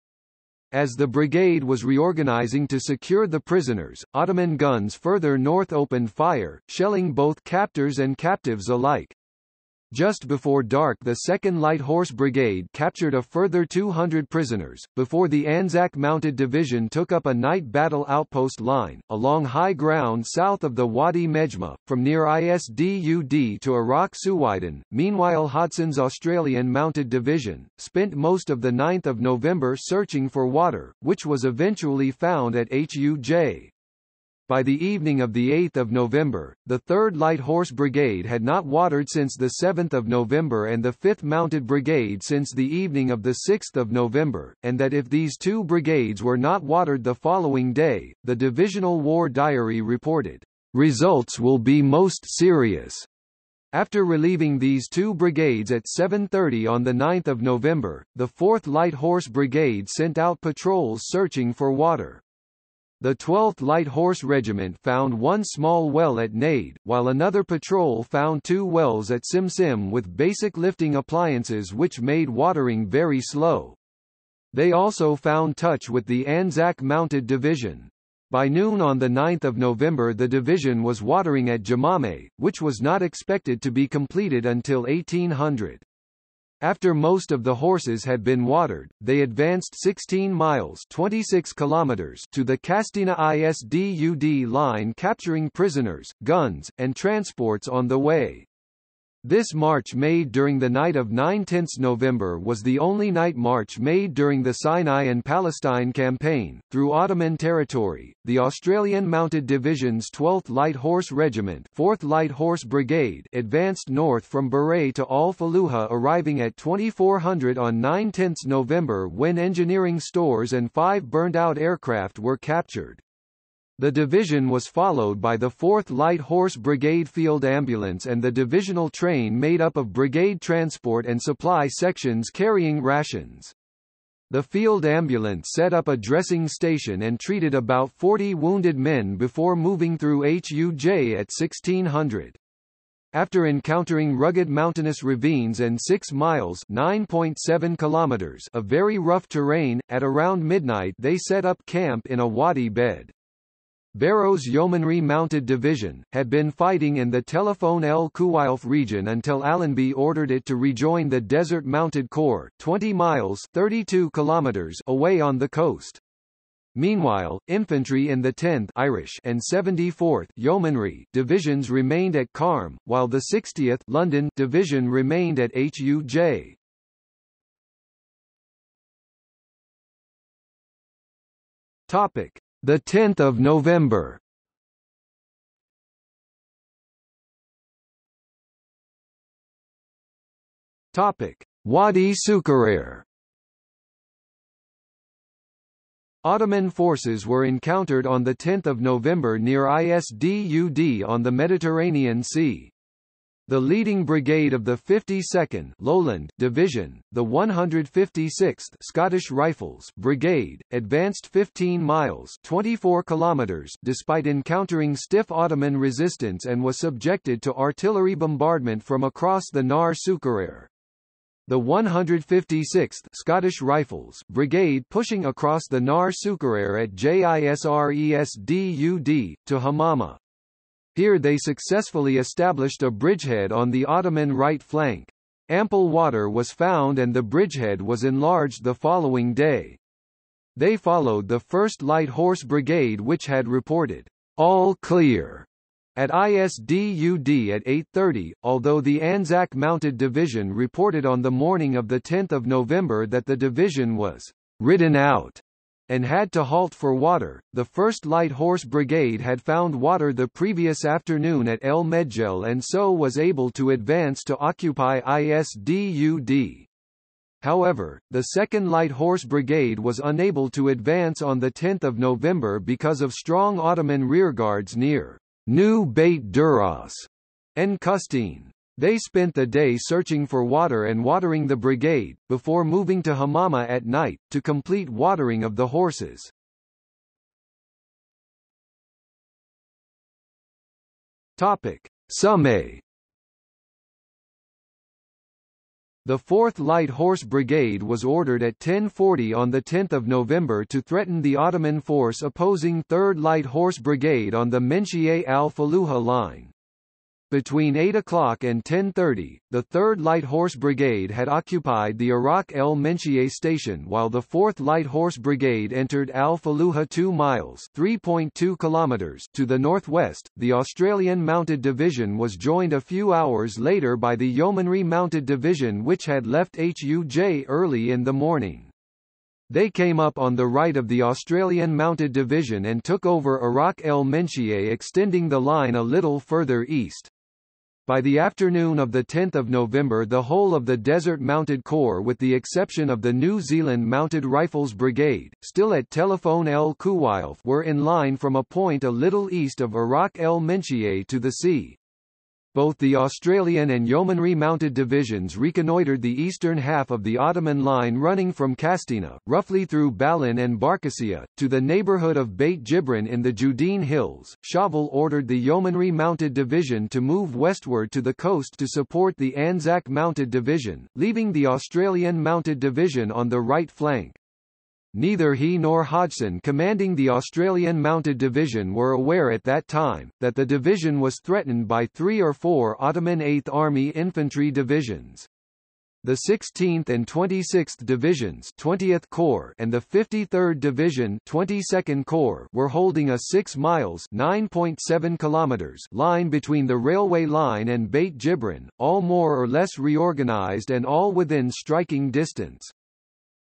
As the brigade was reorganizing to secure the prisoners, Ottoman guns further north opened fire, shelling both captors and captives alike. Just before dark, the 2nd Light Horse Brigade captured a further 200 prisoners, before the Anzac Mounted Division took up a night battle outpost line, along high ground south of the Wadi Mejma, from near ISDUD to Iraq Suwaidan. Meanwhile, Hodson's Australian Mounted Division spent most of the 9th of November searching for water, which was eventually found at Huj. By the evening of 8 November, the 3rd Light Horse Brigade had not watered since 7 November and the 5th Mounted Brigade since the evening of 6 November, and that if these two brigades were not watered the following day, the Divisional War Diary reported, "Results will be most serious." After relieving these two brigades at 7:30 on 9 November, the 4th Light Horse Brigade sent out patrols searching for water. The 12th Light Horse Regiment found one small well at Naid, while another patrol found two wells at Simsim with basic lifting appliances which made watering very slow. They also found touch with the Anzac Mounted Division. By noon on 9 November the division was watering at Jamame, which was not expected to be completed until 1800. After most of the horses had been watered, they advanced 16 miles (26 kilometers) to the Castina ISDUD line, capturing prisoners, guns, and transports on the way. This march made during the night of 9–10 November was the only night march made during the Sinai and Palestine campaign, through Ottoman territory. The Australian Mounted Division's 12th Light Horse Regiment 4th Light Horse Brigade advanced north from Beret to Al-Faluha, arriving at 2400 on 9–10 November when engineering stores and 5 burnt-out aircraft were captured. The division was followed by the 4th Light Horse Brigade Field Ambulance and the divisional train made up of brigade transport and supply sections carrying rations. The field ambulance set up a dressing station and treated about 40 wounded men before moving through Huj at 1600. After encountering rugged mountainous ravines and 6 miles (9.7 kilometers) of very rough terrain, at around midnight they set up camp in a wadi bed. Barrow's Yeomanry Mounted Division had been fighting in the Telephone el Kuwailf region until Allenby ordered it to rejoin the Desert Mounted Corps 20 miles (32 kilometers) away on the coast. Meanwhile, infantry in the 10th Irish and 74th Yeomanry divisions remained at Carm, while the 60th London division remained at Huj. Topic: the 10th of November. Topic: Wadi Sukarir. Ottoman forces were encountered on the 10th of November near ISDUD on the Mediterranean Sea. The leading brigade of the 52nd Lowland Division, the 156th Scottish Rifles Brigade, advanced 15 miles (24 kilometers) despite encountering stiff Ottoman resistance and was subjected to artillery bombardment from across the Nar Sukarir. The 156th Scottish Rifles Brigade, pushing across the Nar Sukarir at Jisresdud to Hammama. Here they successfully established a bridgehead on the Ottoman right flank. Ample water was found and the bridgehead was enlarged the following day. They followed the 1st Light Horse Brigade, which had reported, "all clear," at ISDUD at 8:30, although the Anzac Mounted Division reported on the morning of the 10th of November that the division was "ridden out" and had to halt for water. The 1st Light Horse Brigade had found water the previous afternoon at El Medjel and so was able to advance to occupy ISDUD. However, the 2nd Light Horse Brigade was unable to advance on the 10th of November because of strong Ottoman rearguards near New Beit Duras and Custine. They spent the day searching for water and watering the brigade, before moving to Hammama at night, to complete watering of the horses. Somme. The 4th Light Horse Brigade was ordered at 10:40 on 10 November to threaten the Ottoman force opposing 3rd Light Horse Brigade on the Menshie al-Faluha line. Between 8 o'clock and 10:30, the 3rd Light Horse Brigade had occupied the Iraq El Menshie station while the 4th Light Horse Brigade entered Al-Faluha 2 miles (3.2 kilometers) to the northwest. The Australian Mounted Division was joined a few hours later by the Yeomanry Mounted Division, which had left Huj early in the morning. They came up on the right of the Australian Mounted Division and took over Iraq El Menshie, extending the line a little further east. By the afternoon of 10 November, the whole of the Desert Mounted Corps, with the exception of the New Zealand Mounted Rifles Brigade, still at Telephone El Kuwailf, were in line from a point a little east of Iraq El Menshie to the sea. Both the Australian and Yeomanry Mounted Divisions reconnoitred the eastern half of the Ottoman line running from Castina, roughly through Balin and Barkasia, to the neighbourhood of Beit Jibrin in the Judean Hills. Chauvel ordered the Yeomanry Mounted Division to move westward to the coast to support the Anzac Mounted Division, leaving the Australian Mounted Division on the right flank. Neither he nor Hodgson, commanding the Australian Mounted Division, were aware at that time that the division was threatened by 3 or 4 Ottoman 8th Army infantry divisions. The 16th and 26th Divisions, 20th Corps, and the 53rd Division, 22nd Corps, were holding a 6 miles (9.7 kilometers) line between the railway line and Beit Jibrin, all more or less reorganized and all within striking distance.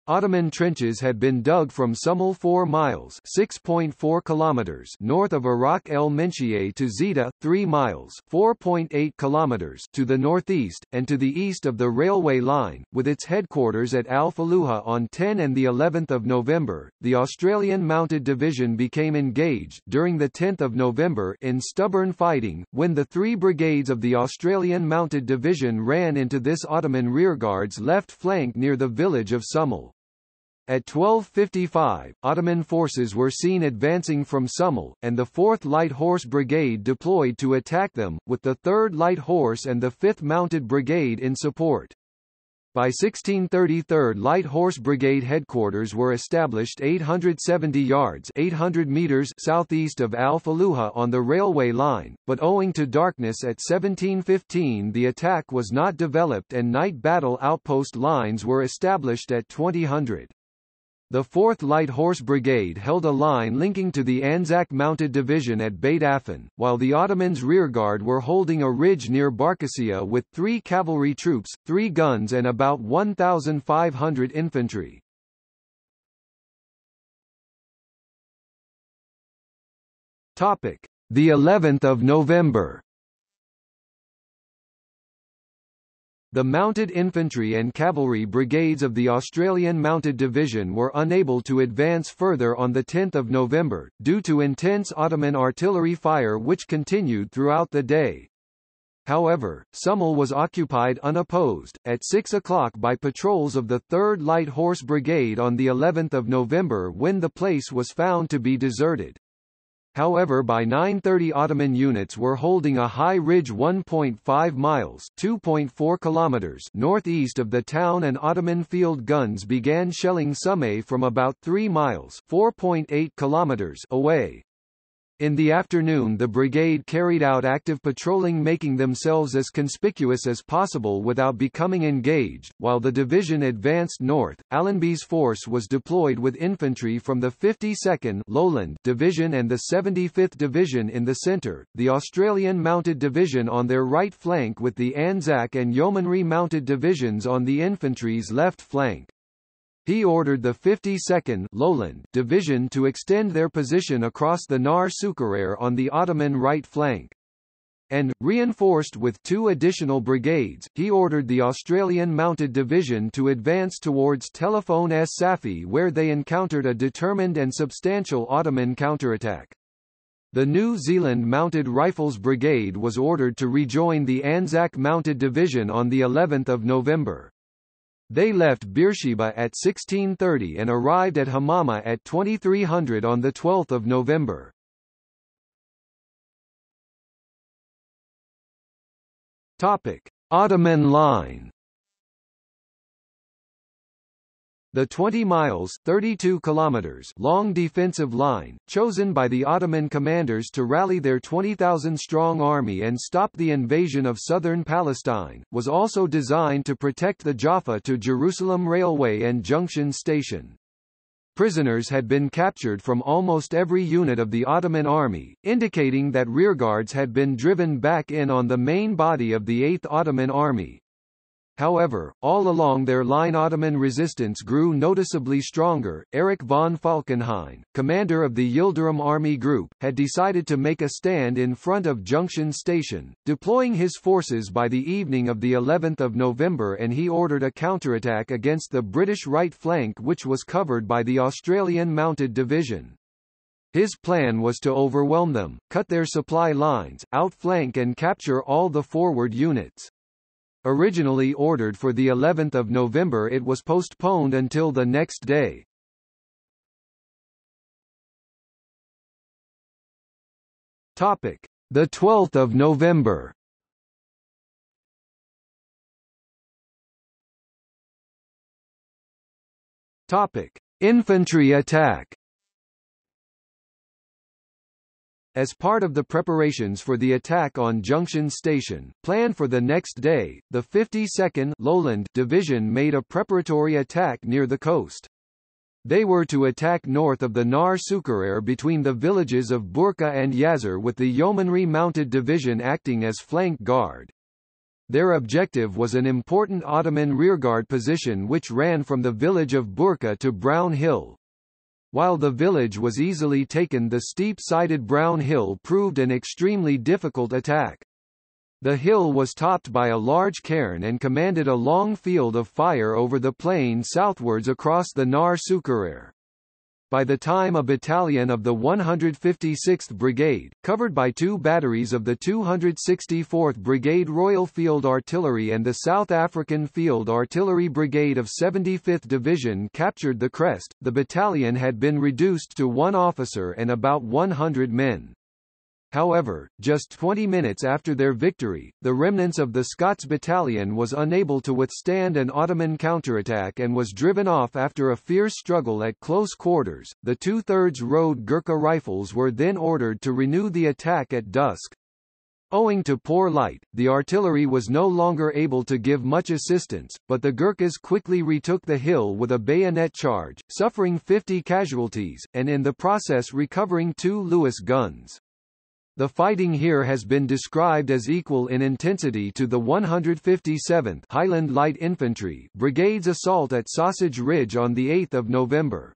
Ottoman trenches had been dug from Summel 4 miles (6.4 kilometers) north of Iraq El Menshie to Zeta 3 miles (4.8 kilometers) to the northeast and to the east of the railway line, with its headquarters at Al-Faluha. On 10 and the 11th of November, the Australian Mounted Division became engaged during the 10th of November in stubborn fighting, when the 3 brigades of the Australian Mounted Division ran into this Ottoman rearguard's left flank near the village of Summel. At 12:55, Ottoman forces were seen advancing from Summel, and the 4th Light Horse Brigade deployed to attack them, with the 3rd Light Horse and the 5th Mounted Brigade in support. By 16:30, 3rd Light Horse Brigade headquarters were established 870 yards (800 meters) southeast of Al-Faluha on the railway line, but owing to darkness at 17:15 the attack was not developed and night battle outpost lines were established at 2000. The 4th Light Horse Brigade held a line linking to the Anzac Mounted Division at Beit Affan, while the Ottomans' rearguard were holding a ridge near Barkasia with 3 cavalry troops, 3 guns and about 1,500 infantry. The 11th of November. The mounted infantry and cavalry brigades of the Australian Mounted Division were unable to advance further on 10 November, due to intense Ottoman artillery fire which continued throughout the day. However, Summel was occupied unopposed, at 6 o'clock by patrols of the 3rd Light Horse Brigade on the 11th of November when the place was found to be deserted. However, by 9:30 Ottoman units were holding a high ridge 1.5 miles (2.4 kilometers) northeast of the town, and Ottoman field guns began shelling Summe from about 3 miles (4.8 kilometers) away. In the afternoon the brigade carried out active patrolling, making themselves as conspicuous as possible without becoming engaged. While the division advanced north, Allenby's force was deployed with infantry from the 52nd Lowland Division and the 75th Division in the centre, the Australian Mounted Division on their right flank with the Anzac and Yeomanry Mounted Divisions on the infantry's left flank. He ordered the 52nd Lowland Division to extend their position across the Nar Sukarer on the Ottoman right flank. And, reinforced with 2 additional brigades, he ordered the Australian Mounted Division to advance towards Telephone S. Safi, where they encountered a determined and substantial Ottoman counterattack. The New Zealand Mounted Rifles Brigade was ordered to rejoin the Anzac Mounted Division on the 11th of November. They left Beersheba at 16:30 and arrived at Hamama at 2300 on the 12th of November. Topic: Ottoman Line. The 20 miles (32 kilometers) long defensive line, chosen by the Ottoman commanders to rally their 20,000-strong army and stop the invasion of southern Palestine, was also designed to protect the Jaffa to Jerusalem Railway and Junction Station. Prisoners had been captured from almost every unit of the Ottoman army, indicating that rearguards had been driven back in on the main body of the 8th Ottoman Army. However, all along their line Ottoman resistance grew noticeably stronger. Erich von Falkenhayn, commander of the Yildirim Army Group, had decided to make a stand in front of Junction Station, deploying his forces by the evening of the 11th of November, and he ordered a counterattack against the British right flank, which was covered by the Australian Mounted Division. His plan was to overwhelm them, cut their supply lines, outflank and capture all the forward units. Originally ordered for the 11th of November, it was postponed until the next day. Topic: The 12th of November. Topic: Infantry attack. As part of the preparations for the attack on Junction Station, planned for the next day, the 52nd Lowland Division made a preparatory attack near the coast. They were to attack north of the Nar Sukarer between the villages of Burka and Yazir, with the Yeomanry Mounted Division acting as flank guard. Their objective was an important Ottoman rearguard position which ran from the village of Burka to Brown Hill. While the village was easily taken, the steep-sided Brown Hill proved an extremely difficult attack. The hill was topped by a large cairn and commanded a long field of fire over the plain southwards across the Nar Sukarer. By the time a battalion of the 156th Brigade, covered by two batteries of the 264th Brigade Royal Field Artillery and the South African Field Artillery Brigade of 75th Division, captured the crest, the battalion had been reduced to one officer and about 100 men. However, just 20 minutes after their victory, the remnants of the Scots Battalion was unable to withstand an Ottoman counterattack and was driven off after a fierce struggle at close quarters. The 2/3 Road Gurkha Rifles were then ordered to renew the attack at dusk. Owing to poor light, the artillery was no longer able to give much assistance, but the Gurkhas quickly retook the hill with a bayonet charge, suffering 50 casualties, and in the process recovering 2 Lewis guns. The fighting here has been described as equal in intensity to the 157th Highland Light Infantry Brigade's assault at Sausage Ridge on 8 November.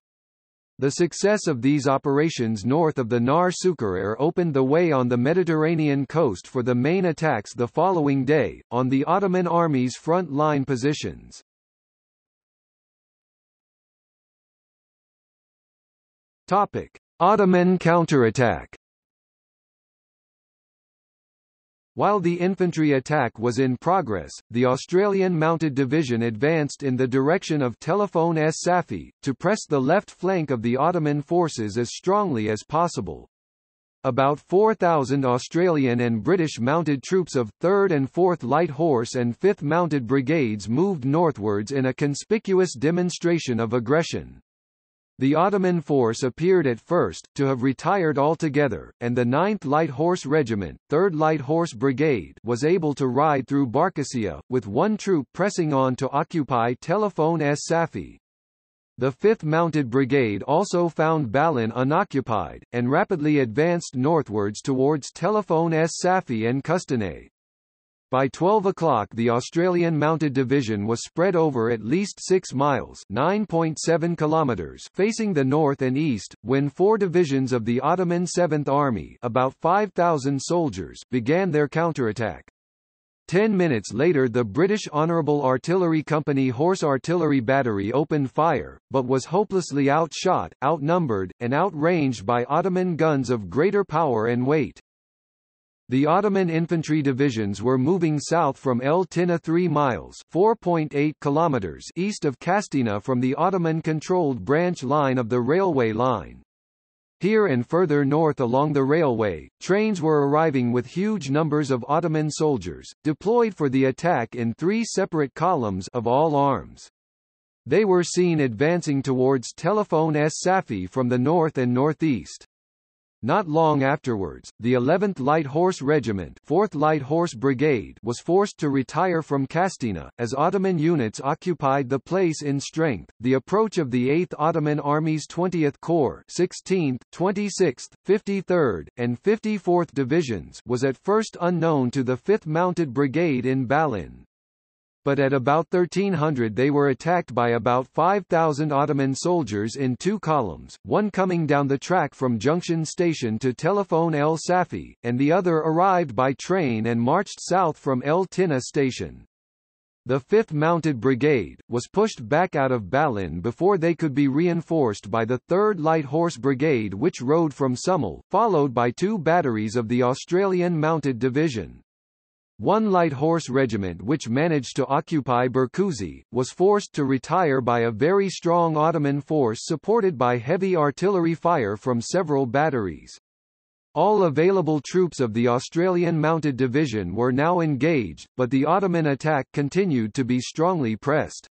The success of these operations north of the Nar Sukarer opened the way on the Mediterranean coast for the main attacks the following day, on the Ottoman Army's front-line positions. Ottoman counterattack. While the infantry attack was in progress, the Australian Mounted Division advanced in the direction of Telephone S. Safi, to press the left flank of the Ottoman forces as strongly as possible. About 4,000 Australian and British mounted troops of 3rd and 4th Light Horse and 5th Mounted Brigades moved northwards in a conspicuous demonstration of aggression. The Ottoman force appeared at first to have retired altogether, and the 9th Light Horse Regiment, 3rd Light Horse Brigade, was able to ride through Barkasia, with one troop pressing on to occupy Telephone S. Safi. The 5th Mounted Brigade also found Balin unoccupied, and rapidly advanced northwards towards Telephone S. Safi and Kustanay. By 12 o'clock the Australian Mounted Division was spread over at least 6 miles (9.7 kilometers) facing the north and east, when 4 divisions of the Ottoman 7th Army, about 5,000 soldiers, began their counterattack. 10 minutes later the British Honourable Artillery Company Horse Artillery Battery opened fire, but was hopelessly outshot, outnumbered, and outranged by Ottoman guns of greater power and weight. The Ottoman infantry divisions were moving south from El Tinna 3 miles (4.8 kilometers) east of Castina from the Ottoman-controlled branch line of the railway line. Here and further north along the railway, trains were arriving with huge numbers of Ottoman soldiers, deployed for the attack in 3 separate columns of all arms. They were seen advancing towards Telefon es Safi from the north and northeast. Not long afterwards, the 11th Light Horse Regiment, 4th Light Horse Brigade, was forced to retire from Castina as Ottoman units occupied the place in strength. The approach of the 8th Ottoman Army's 20th Corps, 16th, 26th, 53rd, and 54th Divisions was at first unknown to the 5th Mounted Brigade in Balin. But at about 1300 they were attacked by about 5,000 Ottoman soldiers in 2 columns, one coming down the track from Junction Station to Telefon el Safi, and the other arrived by train and marched south from El Tinna Station. The 5th Mounted Brigade was pushed back out of Balin before they could be reinforced by the 3rd Light Horse Brigade, which rode from Summel, followed by 2 batteries of the Australian Mounted Division. 1 Light Horse Regiment, which managed to occupy Berkouzi, was forced to retire by a very strong Ottoman force supported by heavy artillery fire from several batteries. All available troops of the Australian Mounted Division were now engaged, but the Ottoman attack continued to be strongly pressed.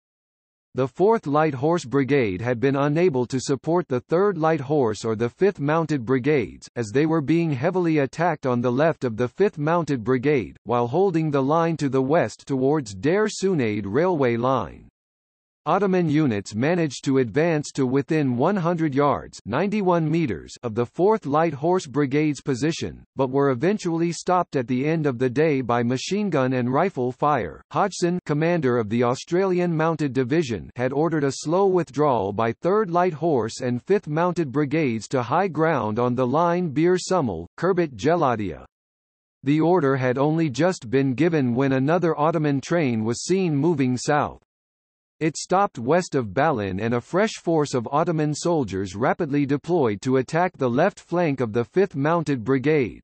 The 4th Light Horse Brigade had been unable to support the 3rd Light Horse or the 5th Mounted Brigades, as they were being heavily attacked on the left of the 5th Mounted Brigade, while holding the line to the west towards Deir Suneid railway line. Ottoman units managed to advance to within 100 yards (91 meters) of the 4th Light Horse Brigade's position, but were eventually stopped at the end of the day by machine gun and rifle fire. Hodgson, commander of the Australian Mounted Division, had ordered a slow withdrawal by 3rd Light Horse and 5th Mounted Brigades to high ground on the line Bir Summel, Kerbet Geladia. The order had only just been given when another Ottoman train was seen moving south. It stopped west of Balin and a fresh force of Ottoman soldiers rapidly deployed to attack the left flank of the 5th Mounted Brigade.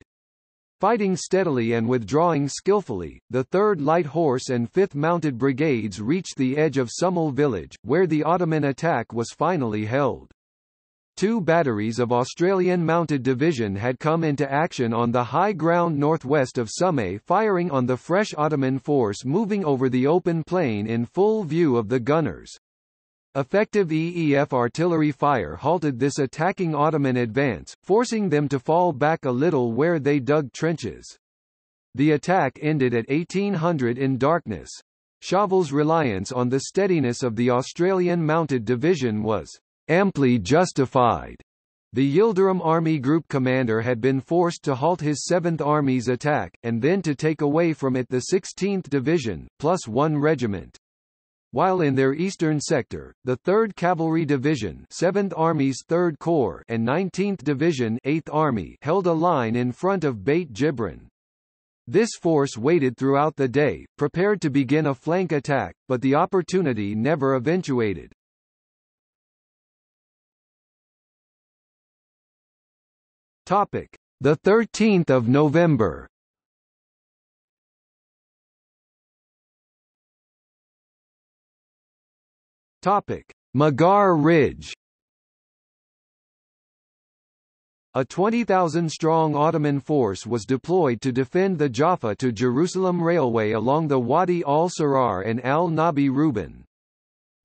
Fighting steadily and withdrawing skillfully, the 3rd Light Horse and 5th Mounted Brigades reached the edge of Summel village, where the Ottoman attack was finally held. 2 batteries of Australian Mounted Division had come into action on the high ground northwest of Summe, firing on the fresh Ottoman force moving over the open plain in full view of the gunners. Effective EEF artillery fire halted this attacking Ottoman advance, forcing them to fall back a little where they dug trenches. The attack ended at 1800 in darkness. Chauvel's reliance on the steadiness of the Australian Mounted Division was amply justified. The Yildirim Army Group commander had been forced to halt his 7th Army's attack, and then to take away from it the 16th Division, plus 1 regiment. While in their eastern sector, the 3rd Cavalry Division, 7th Army's 3rd Corps, and 19th Division, 8th Army, held a line in front of Beit Jibrin. This force waited throughout the day, prepared to begin a flank attack, but the opportunity never eventuated. Topic: The 13th of November. Topic: Magar Ridge. A 20,000-strong Ottoman force was deployed to defend the Jaffa to Jerusalem railway along the Wadi al-Sirar and al-Nabi Ruban.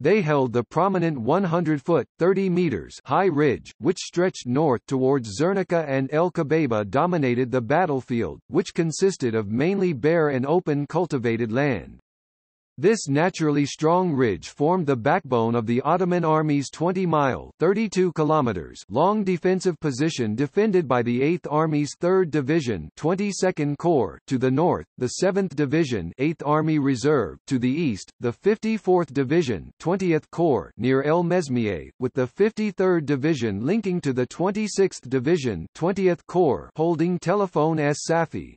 They held the prominent 100-foot, 30 meters high ridge, which stretched north towards Zernika and El Kebaba. Dominated the battlefield, which consisted of mainly bare and open cultivated land. This naturally strong ridge formed the backbone of the Ottoman Army's 20-mile (32 kilometers) long defensive position defended by the 8th Army's 3rd Division (22nd Corps) to the north, the 7th Division (8th Army Reserve) to the east, the 54th Division (20th Corps) near El Mesmier, with the 53rd Division linking to the 26th Division (20th Corps) holding Telefon es Safi.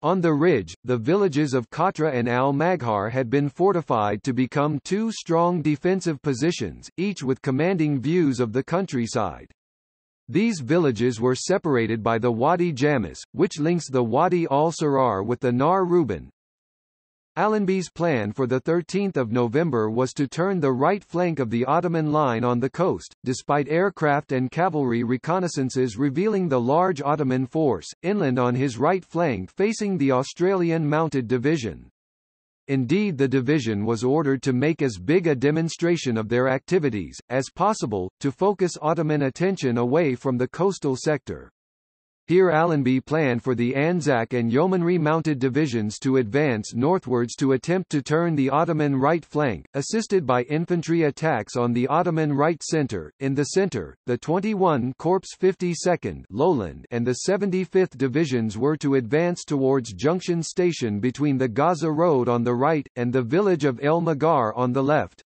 On the ridge, the villages of Khatra and Al-Maghar had been fortified to become two strong defensive positions, each with commanding views of the countryside. These villages were separated by the Wadi Jamis, which links the Wadi al-Sirar with the Nar Ruban. Allenby's plan for 13 November was to turn the right flank of the Ottoman line on the coast, despite aircraft and cavalry reconnaissances revealing the large Ottoman force, inland on his right flank facing the Australian Mounted Division. Indeed, the division was ordered to make as big a demonstration of their activities as possible, to focus Ottoman attention away from the coastal sector. Here Allenby planned for the Anzac and Yeomanry mounted divisions to advance northwards to attempt to turn the Ottoman right flank, assisted by infantry attacks on the Ottoman right centre. In the centre, the 21 Corps 52nd Lowland and the 75th Divisions were to advance towards Junction Station between the Gaza Road on the right, and the village of El Maghar on the left.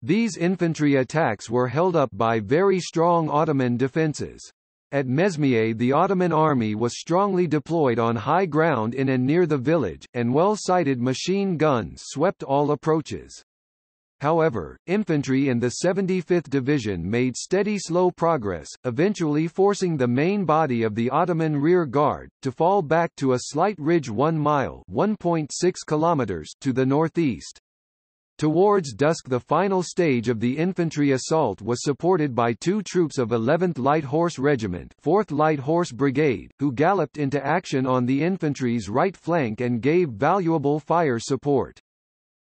These infantry attacks were held up by very strong Ottoman defences. At Mesmier, the Ottoman army was strongly deployed on high ground in and near the village, and well-sighted machine guns swept all approaches. However, infantry in the 75th Division made steady slow progress, eventually forcing the main body of the Ottoman rear guard to fall back to a slight ridge 1 mile (1.6 kilometers) to the northeast. Towards dusk, the final stage of the infantry assault was supported by two troops of 11th Light Horse Regiment, 4th Light Horse Brigade, who galloped into action on the infantry's right flank and gave valuable fire support.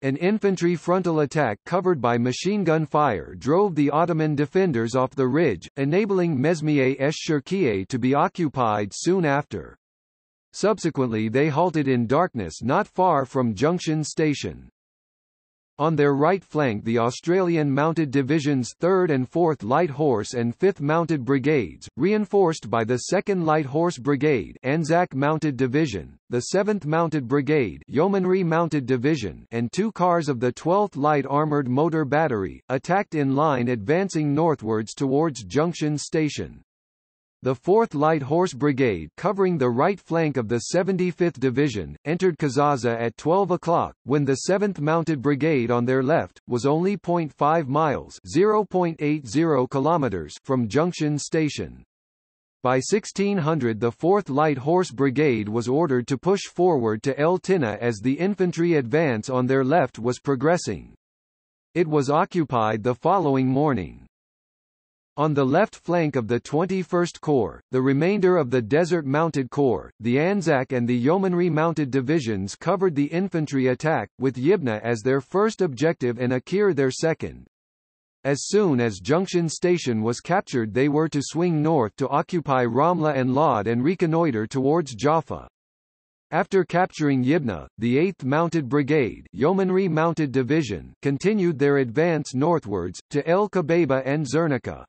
An infantry frontal attack covered by machine gun fire drove the Ottoman defenders off the ridge, enabling Mesmier-esh-Cherkieh to be occupied soon after. Subsequently, they halted in darkness not far from Junction Station. On their right flank, the Australian Mounted Division's 3rd and 4th Light Horse and 5th Mounted Brigades, reinforced by the 2nd Light Horse Brigade Anzac Mounted Division, the 7th Mounted Brigade Yeomanry Mounted Division, and two cars of the 12th Light Armoured Motor Battery, attacked in line advancing northwards towards Junction Station. The 4th Light Horse Brigade, covering the right flank of the 75th Division, entered Kazaza at 12 o'clock, when the 7th Mounted Brigade on their left was only 0.5 miles (0.80 kilometers) from Junction Station. By 1600, the 4th Light Horse Brigade was ordered to push forward to El Tinna as the infantry advance on their left was progressing. It was occupied the following morning. On the left flank of the 21st Corps, the remainder of the Desert Mounted Corps, the Anzac and the Yeomanry Mounted Divisions covered the infantry attack, with Yibna as their first objective and Akir their second. As soon as Junction Station was captured, they were to swing north to occupy Ramla and Laud and reconnoiter towards Jaffa. After capturing Yibna, the 8th Mounted Brigade Yeomanry Mounted Division continued their advance northwards, to El Kebaba and Zernica.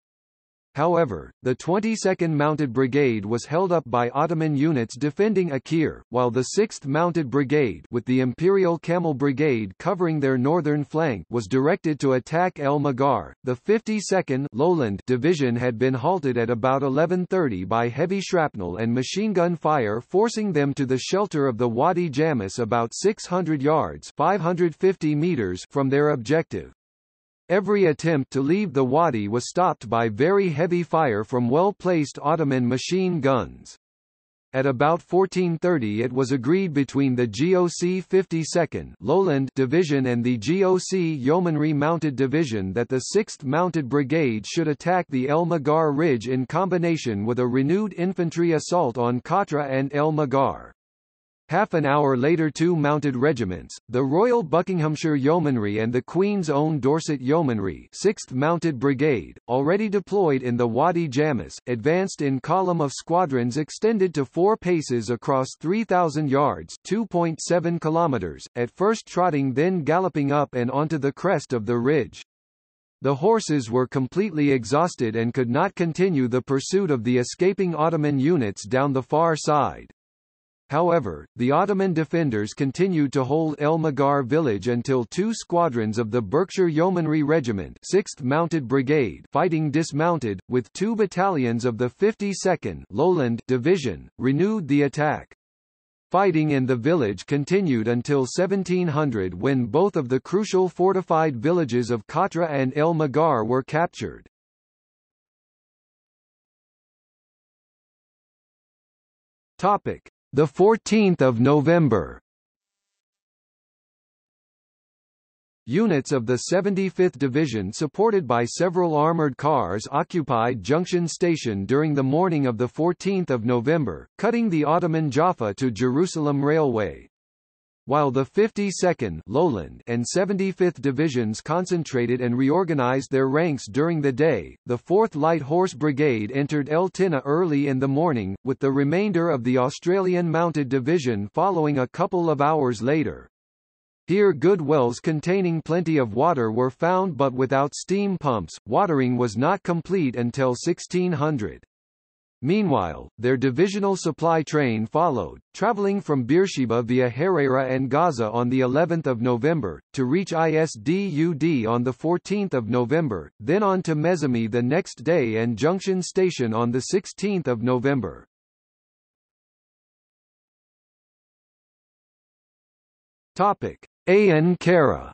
However, the 22nd Mounted Brigade was held up by Ottoman units defending Akir, while the 6th Mounted Brigade, with the Imperial Camel Brigade covering their northern flank, was directed to attack El Maghar. The 52nd Lowland Division had been halted at about 11:30 by heavy shrapnel and machine gun fire, forcing them to the shelter of the Wadi Jamis about 600 yards (550 meters) from their objective. Every attempt to leave the wadi was stopped by very heavy fire from well-placed Ottoman machine guns. At about 14:30, it was agreed between the GOC 52nd Lowland Division and the GOC Yeomanry Mounted Division that the 6th Mounted Brigade should attack the El Maghar Ridge in combination with a renewed infantry assault on Khatra and El Maghar. Half an hour later, two mounted regiments, the Royal Buckinghamshire Yeomanry and the Queen's Own Dorset Yeomanry 6th Mounted Brigade, already deployed in the Wadi Jamis, advanced in column of squadrons extended to 4 paces across 3,000 yards (2.7 kilometers), at first trotting, then galloping up and onto the crest of the ridge. The horses were completely exhausted and could not continue the pursuit of the escaping Ottoman units down the far side. However, the Ottoman defenders continued to hold El Maghar village until two squadrons of the Berkshire Yeomanry Regiment 6th Mounted Brigade fighting dismounted, with two battalions of the 52nd Lowland Division, renewed the attack. Fighting in the village continued until 1700 when both of the crucial fortified villages of Khatra and El Maghar were captured. Topic: The 14th of November. Units of the 75th Division supported by several armoured cars occupied Junction Station during the morning of 14 November, cutting the Ottoman Jaffa to Jerusalem Railway. While the 52nd Lowland and 75th Divisions concentrated and reorganized their ranks during the day, the 4th Light Horse Brigade entered El Tinna early in the morning, with the remainder of the Australian Mounted Division following a couple of hours later. Here good wells containing plenty of water were found, but without steam pumps, watering was not complete until 1600. Meanwhile, their divisional supply train followed, travelling from Beersheba via Herrera and Gaza on the 11th of November, to reach Isdud on the 14th of November, then on to Mezimi the next day and Junction Station on the 16th of November. Ain Kara.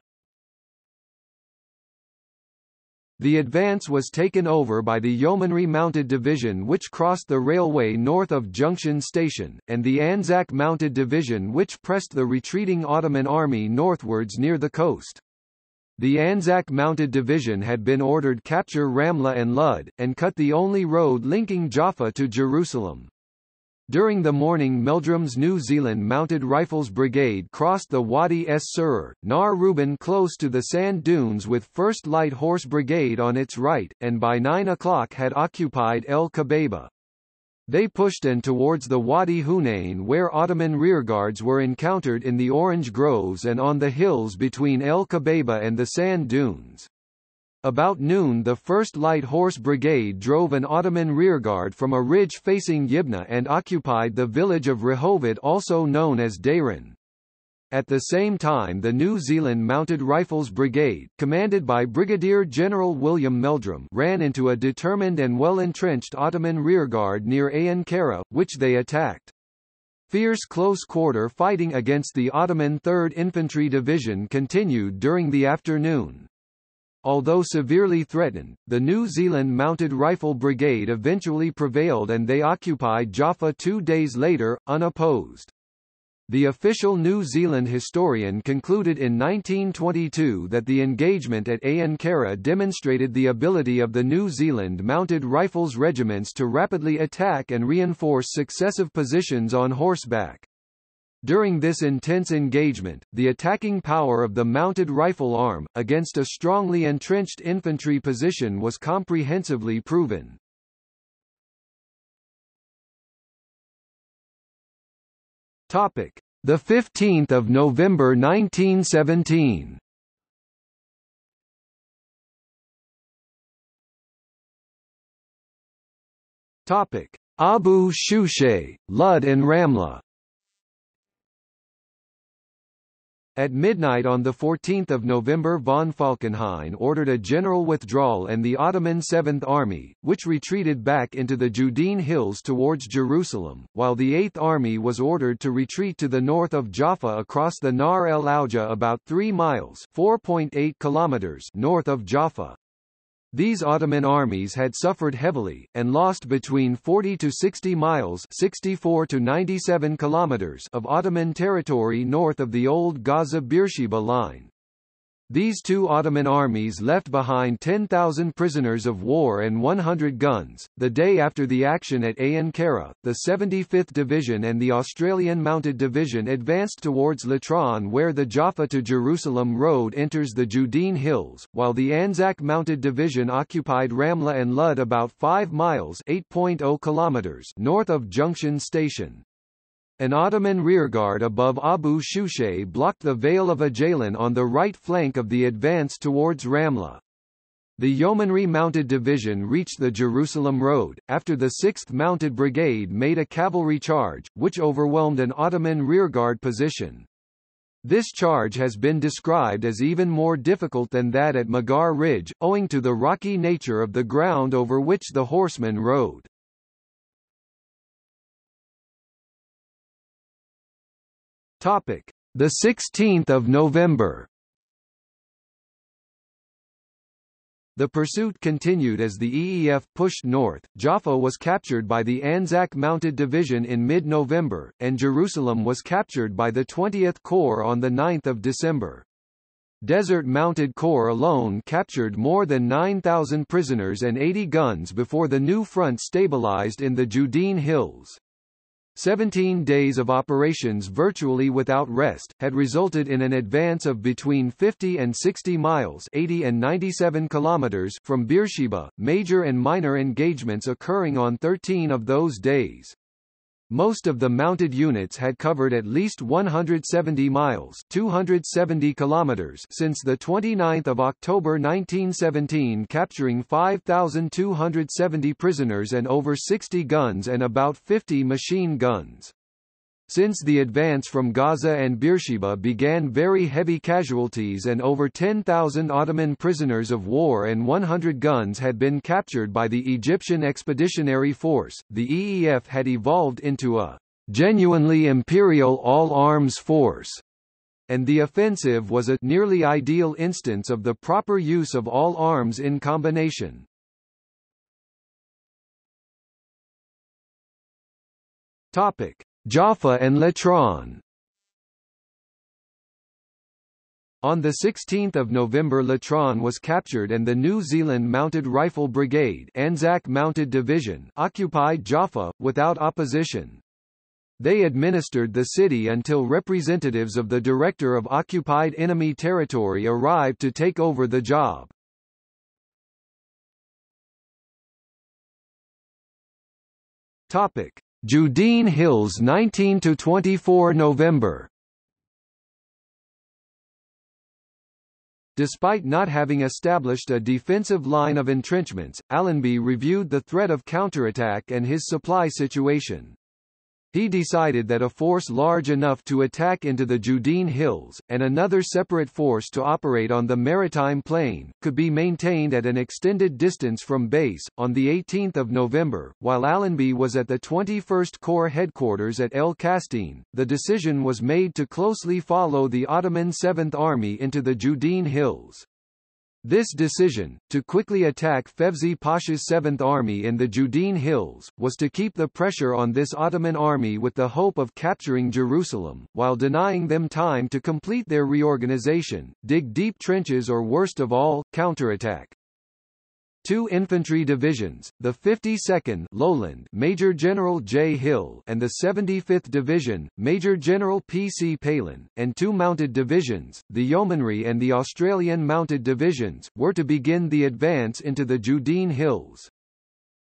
The advance was taken over by the Yeomanry Mounted Division, which crossed the railway north of Junction Station, and the Anzac Mounted Division, which pressed the retreating Ottoman army northwards near the coast. The Anzac Mounted Division had been ordered capture Ramla and Lud, and cut the only road linking Jaffa to Jerusalem. During the morning, Meldrum's New Zealand Mounted Rifles Brigade crossed the Wadi Es-Sur, Nar Rubin close to the sand dunes with 1st Light Horse Brigade on its right, and by 9 o'clock had occupied El Kabeba. They pushed in towards the Wadi Hunain where Ottoman rearguards were encountered in the orange groves and on the hills between El Kabeba and the sand dunes. About noon, the 1st Light Horse Brigade drove an Ottoman rearguard from a ridge facing Yibna and occupied the village of Rehovot, also known as Dairin. At the same time, the New Zealand Mounted Rifles Brigade, commanded by Brigadier General William Meldrum, ran into a determined and well-entrenched Ottoman rearguard near Ain Kara, which they attacked. Fierce close-quarter fighting against the Ottoman 3rd Infantry Division continued during the afternoon. Although severely threatened, the New Zealand Mounted Rifle Brigade eventually prevailed and they occupied Jaffa 2 days later, unopposed. The official New Zealand historian concluded in 1922 that the engagement at Ain Kara demonstrated the ability of the New Zealand Mounted Rifles regiments to rapidly attack and reinforce successive positions on horseback. During this intense engagement, the attacking power of the mounted rifle arm, against a strongly entrenched infantry position, was comprehensively proven. Topic: The 15th of November 1917. Topic: Abu Shushay, Lud and Ramla. At midnight on 14 November, von Falkenhayn ordered a general withdrawal and the Ottoman 7th Army, which retreated back into the Judean Hills towards Jerusalem, while the 8th Army was ordered to retreat to the north of Jaffa across the Nar El Auja about 3 miles (4.8 kilometers) north of Jaffa. These Ottoman armies had suffered heavily, and lost between 40 to 60 miles (64 to 97 kilometers) of Ottoman territory north of the old Gaza-Beersheba line. These two Ottoman armies left behind 10,000 prisoners of war and 100 guns. The day after the action at Ain Kara, the 75th Division and the Australian Mounted Division advanced towards Latrun, where the Jaffa to Jerusalem road enters the Judean Hills, while the Anzac Mounted Division occupied Ramla and Lud about 5 miles (8.0 kilometers) north of Junction Station. An Ottoman rearguard above Abu Shushay blocked the Vale of Ajalan on the right flank of the advance towards Ramla. The Yeomanry Mounted Division reached the Jerusalem Road, after the 6th Mounted Brigade made a cavalry charge, which overwhelmed an Ottoman rearguard position. This charge has been described as even more difficult than that at Maghar Ridge, owing to the rocky nature of the ground over which the horsemen rode. Topic: the 16th of November. The pursuit continued as the EEF pushed north. Jaffa was captured by the Anzac Mounted Division in mid-November, and Jerusalem was captured by the 20th Corps on the 9th of December. Desert Mounted Corps alone captured more than 9,000 prisoners and 80 guns before the new front stabilized in the Judean Hills. 17 days of operations virtually without rest, had resulted in an advance of between 50 and 60 miles 80 and 97 kilometers from Beersheba, major and minor engagements occurring on 13 of those days. Most of the mounted units had covered at least 170 miles 270 kilometers since 29 October 1917, capturing 5,270 prisoners and over 60 guns and about 50 machine guns. Since the advance from Gaza and Beersheba began, very heavy casualties and over 10,000 Ottoman prisoners of war and 100 guns had been captured by the Egyptian Expeditionary Force. The EEF had evolved into a genuinely imperial all-arms force, and the offensive was a nearly ideal instance of the proper use of all arms in combination. Topic: Jaffa and Latrun. On 16 November, Latrun was captured and the New Zealand Mounted Rifle Brigade Anzac Mounted Division occupied Jaffa, without opposition. They administered the city until representatives of the Director of Occupied Enemy Territory arrived to take over the job. Judean Hills, 19–24 November. Despite not having established a defensive line of entrenchments, Allenby reviewed the threat of counterattack and his supply situation. He decided that a force large enough to attack into the Judean Hills, and another separate force to operate on the Maritime Plain, could be maintained at an extended distance from base. On 18 November, while Allenby was at the 21st Corps headquarters at El Castin, the decision was made to closely follow the Ottoman 7th Army into the Judean Hills. This decision, to quickly attack Fevzi Pasha's 7th Army in the Judean Hills, was to keep the pressure on this Ottoman army with the hope of capturing Jerusalem, while denying them time to complete their reorganization, dig deep trenches or, worst of all, counterattack. Two infantry divisions, the 52nd Lowland Major General J. Hill and the 75th Division, Major General P. C. Palin, and two mounted divisions, the Yeomanry and the Australian Mounted Divisions, were to begin the advance into the Judean Hills.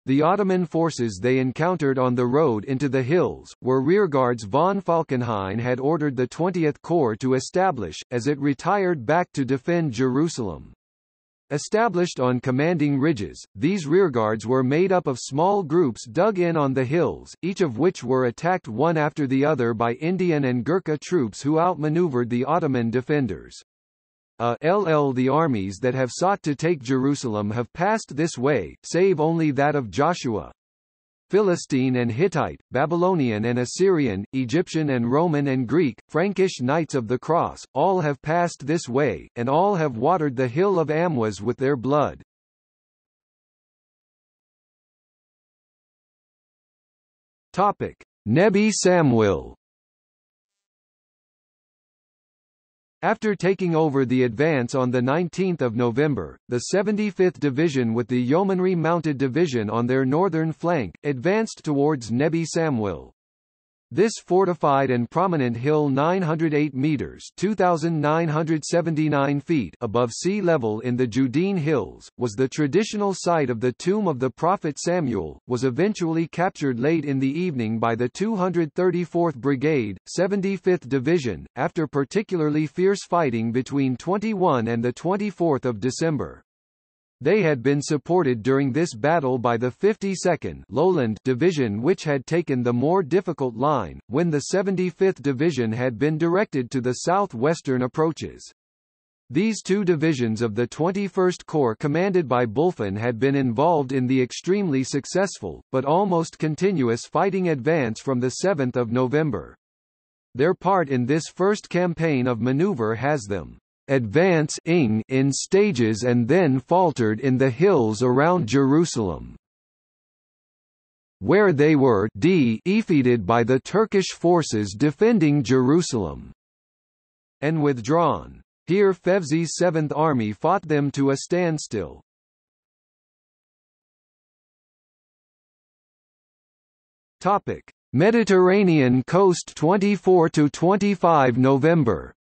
The Ottoman forces they encountered on the road into the hills were rearguards von Falkenhayn had ordered the 20th Corps to establish, as it retired back to defend Jerusalem. Established on commanding ridges, these rearguards were made up of small groups dug in on the hills, each of which were attacked one after the other by Indian and Gurkha troops who outmaneuvered the Ottoman defenders. The armies that have sought to take Jerusalem have passed this way, save only that of Joshua. Philistine and Hittite, Babylonian and Assyrian, Egyptian and Roman and Greek, Frankish Knights of the Cross, all have passed this way, and all have watered the hill of Amwas with their blood. Nebi Samwil. After taking over the advance on 19 November, the 75th Division with the Yeomanry Mounted Division on their northern flank, advanced towards Nebi Samwil. This fortified and prominent hill, 908 metres (2,979 feet) above sea level in the Judean Hills, was the traditional site of the tomb of the prophet Samuel, was eventually captured late in the evening by the 234th Brigade, 75th Division, after particularly fierce fighting between 21 and 24 December. They had been supported during this battle by the 52nd Lowland Division, which had taken the more difficult line, when the 75th Division had been directed to the southwestern approaches. These two divisions of the 21st Corps commanded by Bulfin had been involved in the extremely successful, but almost continuous fighting advance from 7 November. Their part in this first campaign of maneuver has them advance in stages and then faltered in the hills around Jerusalem, where they were defeated by the Turkish forces defending Jerusalem, and withdrawn. Here Fevzi's 7th Army fought them to a standstill. Topic: Mediterranean coast 24 to 25 November.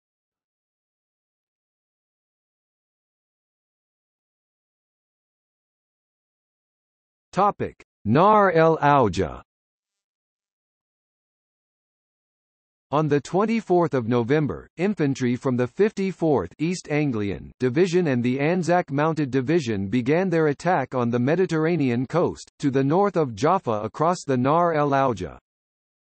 Topic: Nar el Auja. On 24 November, infantry from the 54th East Anglian Division and the Anzac Mounted Division began their attack on the Mediterranean coast, to the north of Jaffa across the Nar el Auja.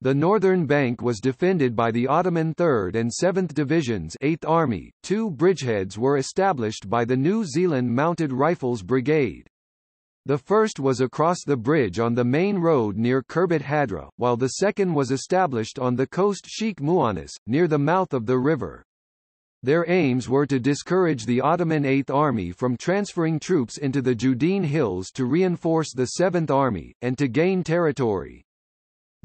The northern bank was defended by the Ottoman 3rd and 7th Divisions 8th Army. Two bridgeheads were established by the New Zealand Mounted Rifles Brigade. The first was across the bridge on the main road near Kerbet Hadra, while the second was established on the coast Sheikh Muannis, near the mouth of the river. Their aims were to discourage the Ottoman 8th Army from transferring troops into the Judean Hills to reinforce the 7th Army, and to gain territory.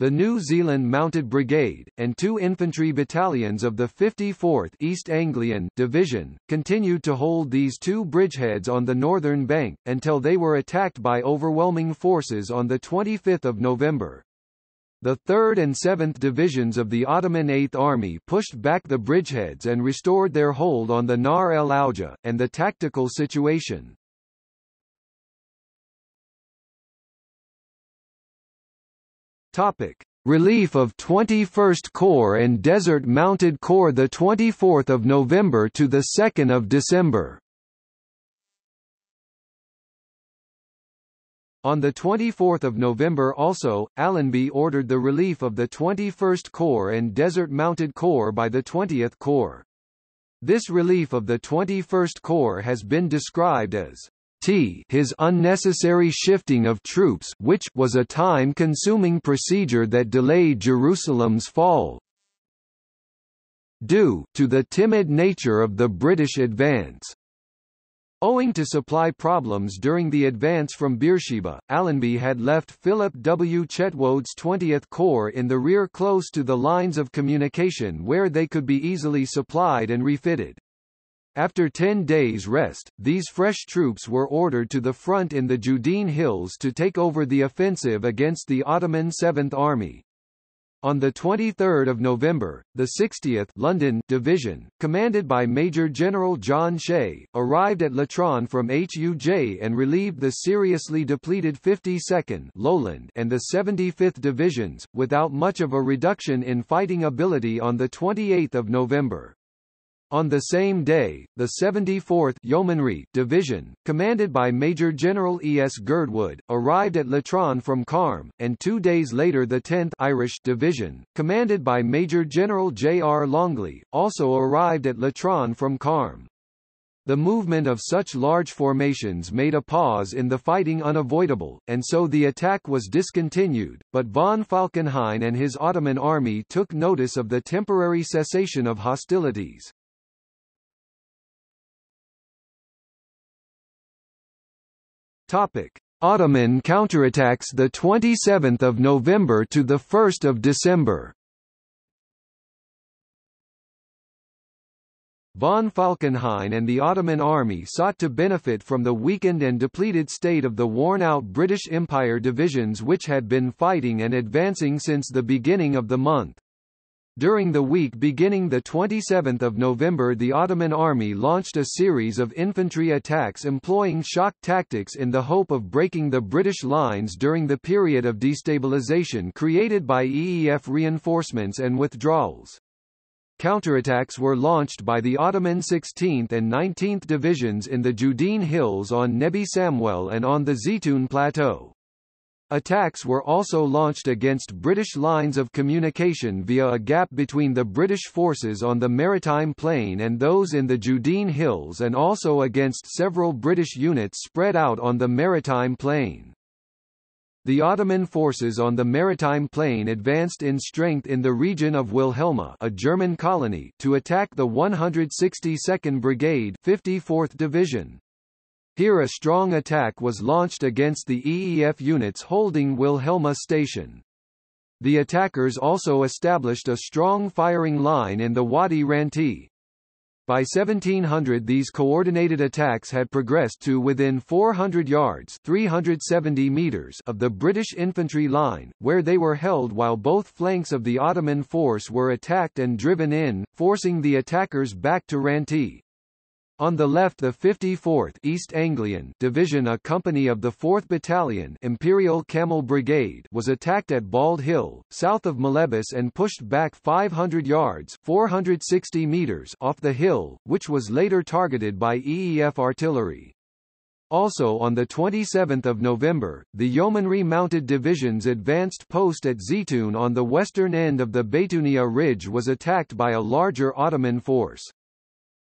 The New Zealand Mounted Brigade, and two infantry battalions of the 54th East Anglian Division, continued to hold these two bridgeheads on the northern bank, until they were attacked by overwhelming forces on 25 November. The 3rd and 7th Divisions of the Ottoman 8th Army pushed back the bridgeheads and restored their hold on the Nar el Auja, and the tactical situation. Topic: Relief of 21st Corps and Desert Mounted Corps, the 24th of November to the 2nd of December. On the 24th of November, also Allenby ordered the relief of the 21st Corps and Desert Mounted Corps by the 20th Corps. This relief of the 21st Corps has been described as his unnecessary shifting of troops, which was a time-consuming procedure that delayed Jerusalem's fall, due to the timid nature of the British advance. Owing to supply problems during the advance from Beersheba, Allenby had left Philip W. Chetwode's 20th Corps in the rear close to the lines of communication where they could be easily supplied and refitted. After 10 days' rest, these fresh troops were ordered to the front in the Judean Hills to take over the offensive against the Ottoman 7th Army. On 23 November, the 60th London Division, commanded by Major General John Shea, arrived at Latrun from Huj and relieved the seriously depleted 52nd Lowland and the 75th Divisions, without much of a reduction in fighting ability on 28 November. On the same day, the 74th Yeomanry Division, commanded by Major General E. S. Girdwood, arrived at Latrun from Carm, and 2 days later the 10th Irish Division, commanded by Major General J. R. Longley, also arrived at Latrun from Carm. The movement of such large formations made a pause in the fighting unavoidable, and so the attack was discontinued, but von Falkenhayn and his Ottoman army took notice of the temporary cessation of hostilities. Topic: Ottoman counterattacks, the 27th of November to the 1st of December. Von Falkenhayn and the Ottoman army sought to benefit from the weakened and depleted state of the worn-out British Empire divisions which had been fighting and advancing since the beginning of the month. During the week beginning 27 November, the Ottoman army launched a series of infantry attacks employing shock tactics in the hope of breaking the British lines during the period of destabilization created by EEF reinforcements and withdrawals. Counterattacks were launched by the Ottoman 16th and 19th Divisions in the Judean Hills on Nebi Samwel and on the Zeitoun Plateau. Attacks were also launched against British lines of communication via a gap between the British forces on the Maritime Plain and those in the Judean Hills, and also against several British units spread out on the Maritime Plain. The Ottoman forces on the maritime plain advanced in strength in the region of Wilhelma, a German colony, to attack the 162nd Brigade, 54th Division. Here a strong attack was launched against the EEF units holding Wilhelma Station. The attackers also established a strong firing line in the Wadi Ranti. By 1700 these coordinated attacks had progressed to within 400 yards (370 meters) of the British infantry line, where they were held while both flanks of the Ottoman force were attacked and driven in, forcing the attackers back to Ranti. On the left, the 54th East Anglian Division, a company of the 4th Battalion Imperial Camel Brigade, was attacked at Bald Hill, south of Malebus, and pushed back 500 yards (460 meters) off the hill, which was later targeted by EEF artillery. Also on 27 November, the Yeomanry Mounted Division's advanced post at Zeitoun on the western end of the Beitunia Ridge was attacked by a larger Ottoman force.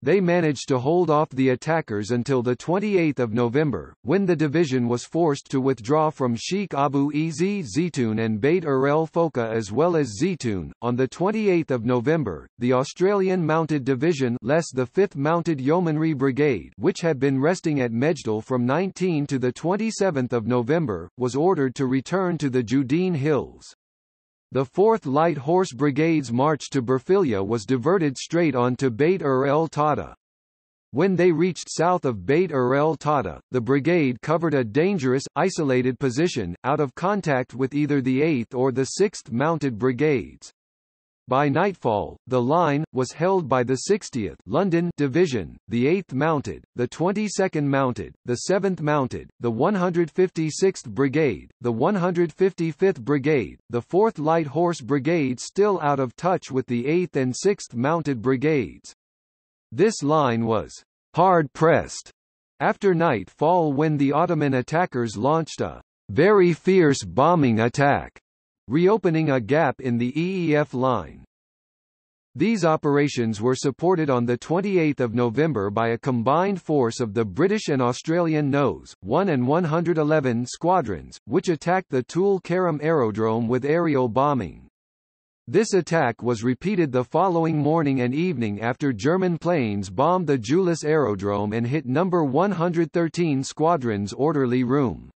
They managed to hold off the attackers until 28 November, when the division was forced to withdraw from Sheikh Abu Izz Zeitoun and Beit Ur El Foka as well as Zeitoun. On 28 November, the Australian Mounted Division, less the 5th Mounted Yeomanry Brigade, which had been resting at Mejdal from 19 to 27 November, was ordered to return to the Judean Hills. The 4th Light Horse Brigade's march to Berfilia was diverted straight on to Beit Ur El Tata. When they reached south of Beit Ur El Tata, the brigade covered a dangerous, isolated position, out of contact with either the 8th or the 6th Mounted Brigades. By nightfall, the line was held by the 60th London Division, the 8th Mounted, the 22nd Mounted, the 7th Mounted, the 156th Brigade, the 155th Brigade, the 4th Light Horse Brigade, still out of touch with the 8th and 6th Mounted Brigades. This line was hard-pressed after nightfall when the Ottoman attackers launched a very fierce bombing attack, reopening a gap in the EEF line. These operations were supported on 28 November by a combined force of the British and Australian Nos. 1 and 111 squadrons, which attacked the Tul Kerim aerodrome with aerial bombing. This attack was repeated the following morning and evening after German planes bombed the Julis aerodrome and hit No. 113 Squadron's orderly room.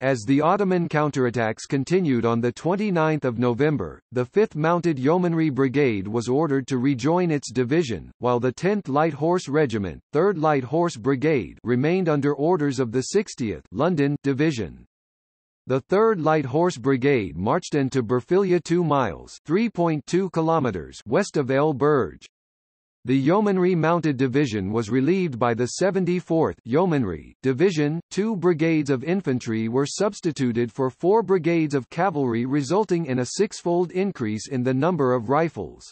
As the Ottoman counterattacks continued on 29 November, the 5th Mounted Yeomanry Brigade was ordered to rejoin its division, while the 10th Light Horse Regiment, 3rd Light Horse Brigade, remained under orders of the 60th London Division. The 3rd Light Horse Brigade marched into Berfilia 2 miles (3.2 kilometers) west of El Burj. The Yeomanry Mounted Division was relieved by the 74th Yeomanry Division. 2 brigades of infantry were substituted for 4 brigades of cavalry, resulting in a 6-fold increase in the number of rifles.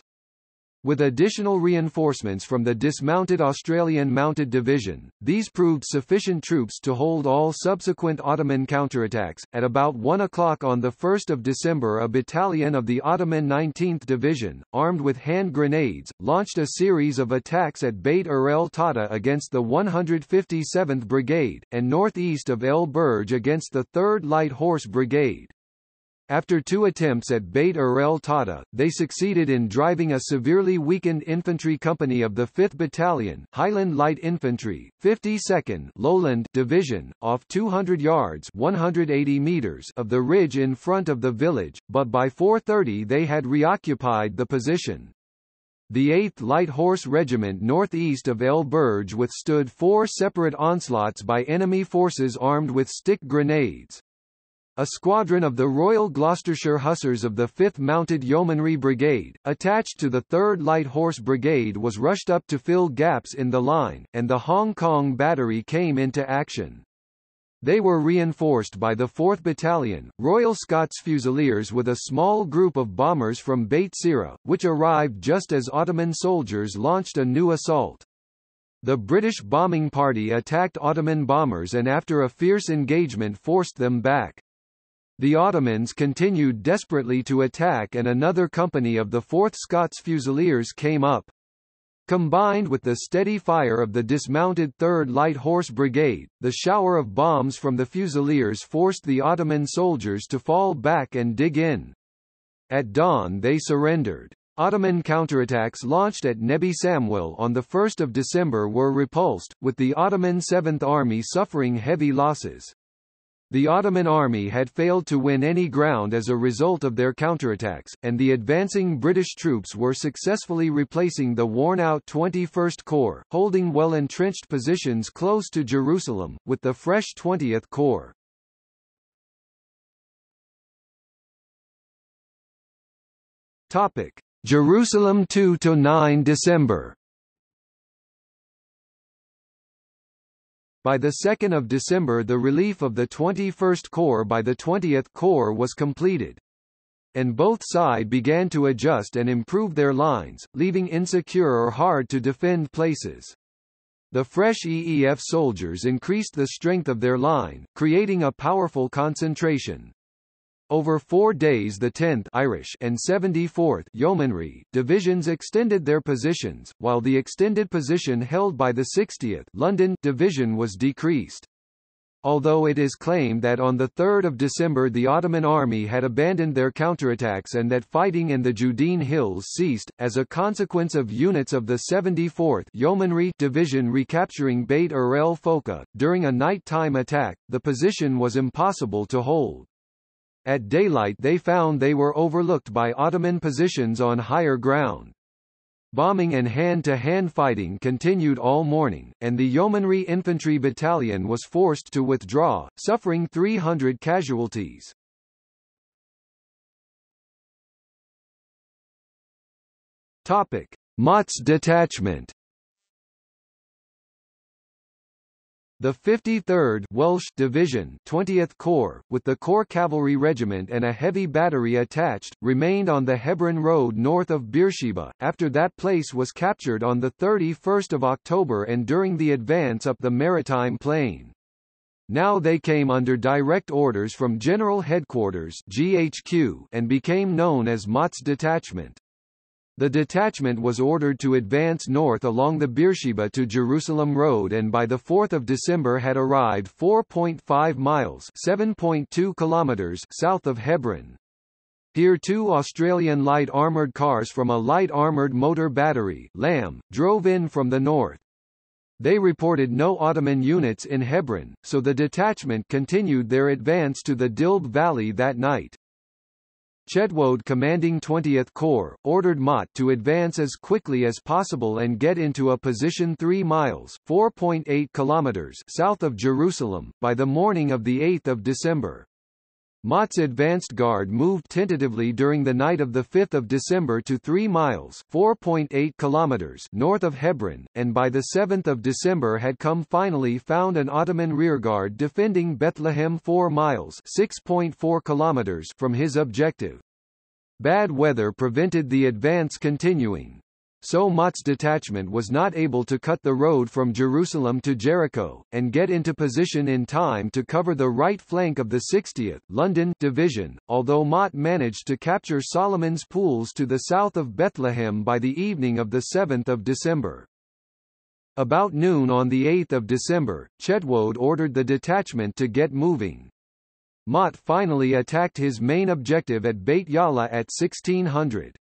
With additional reinforcements from the dismounted Australian Mounted Division, these proved sufficient troops to hold all subsequent Ottoman counterattacks. At about 1 o'clock on 1 December, a battalion of the Ottoman 19th Division, armed with hand grenades, launched a series of attacks at Beit Ur El Tata against the 157th Brigade, and northeast of El Burj against the 3rd Light Horse Brigade. After 2 attempts at Beit Ur El Tata, they succeeded in driving a severely weakened infantry company of the 5th Battalion, Highland Light Infantry, 52nd Lowland Division, off 200 yards (180 meters) of the ridge in front of the village, but by 4:30 they had reoccupied the position. The 8th Light Horse Regiment northeast of El Burj withstood 4 separate onslaughts by enemy forces armed with stick grenades. A squadron of the Royal Gloucestershire Hussars of the 5th Mounted Yeomanry Brigade, attached to the 3rd Light Horse Brigade, was rushed up to fill gaps in the line, and the Hong Kong Battery came into action. They were reinforced by the 4th Battalion, Royal Scots Fusiliers, with a small group of bombers from Beit Sira, which arrived just as Ottoman soldiers launched a new assault. The British bombing party attacked Ottoman bombers and after a fierce engagement forced them back. The Ottomans continued desperately to attack and another company of the 4th Scots Fusiliers came up. Combined with the steady fire of the dismounted 3rd Light Horse Brigade, the shower of bombs from the Fusiliers forced the Ottoman soldiers to fall back and dig in. At dawn they surrendered. Ottoman counterattacks launched at Nebi Samwil on 1 December were repulsed, with the Ottoman 7th Army suffering heavy losses. The Ottoman army had failed to win any ground as a result of their counterattacks, and the advancing British troops were successfully replacing the worn-out 21st Corps, holding well-entrenched positions close to Jerusalem, with the fresh 20th Corps. Jerusalem 2–9 December. By 2 December the relief of the 21st Corps by the 20th Corps was completed. And both sides began to adjust and improve their lines, leaving insecure or hard-to-defend places. The fresh EEF soldiers increased the strength of their line, creating a powerful concentration. Over 4 days the 10th Irish and 74th Yeomanry divisions extended their positions, while the extended position held by the 60th London division was decreased. Although it is claimed that on 3 December the Ottoman army had abandoned their counterattacks and that fighting in the Judean Hills ceased, as a consequence of units of the 74th Yeomanry division recapturing Beit Ur El Foka, during a night-time attack, the position was impossible to hold. At daylight they found they were overlooked by Ottoman positions on higher ground. Bombing and hand-to-hand fighting continued all morning, and the Yeomanry Infantry Battalion was forced to withdraw, suffering 300 casualties. Mott's Detachment. The 53rd Welsh Division 20th Corps, with the Corps Cavalry Regiment and a heavy battery attached, remained on the Hebron Road north of Beersheba, after that place was captured on 31 October and during the advance up the Maritime Plain. Now they came under direct orders from General Headquarters (GHQ) and became known as Mott's Detachment. The detachment was ordered to advance north along the Beersheba to Jerusalem Road and by 4 December had arrived 4.5 miles (7.2 kilometers) south of Hebron. Here 2 Australian light armoured cars from a light armoured motor battery (LAM) drove in from the north. They reported no Ottoman units in Hebron, so the detachment continued their advance to the Dilb Valley that night. Chetwode, commanding 20th Corps, ordered Mott to advance as quickly as possible and get into a position 3 miles (4.8 km) south of Jerusalem, by the morning of 8 December. Mott's advanced guard moved tentatively during the night of 5 December to 3 miles (4.8 km) north of Hebron, and by 7 December had come finally found an Ottoman rearguard defending Bethlehem 4 miles (6.4 km) from his objective. Bad weather prevented the advance continuing. So Mott's detachment was not able to cut the road from Jerusalem to Jericho, and get into position in time to cover the right flank of the 60th London Division, although Mott managed to capture Solomon's Pools to the south of Bethlehem by the evening of 7 December. About noon on 8 December, Chetwode ordered the detachment to get moving. Mott finally attacked his main objective at Beit Yala at 1600.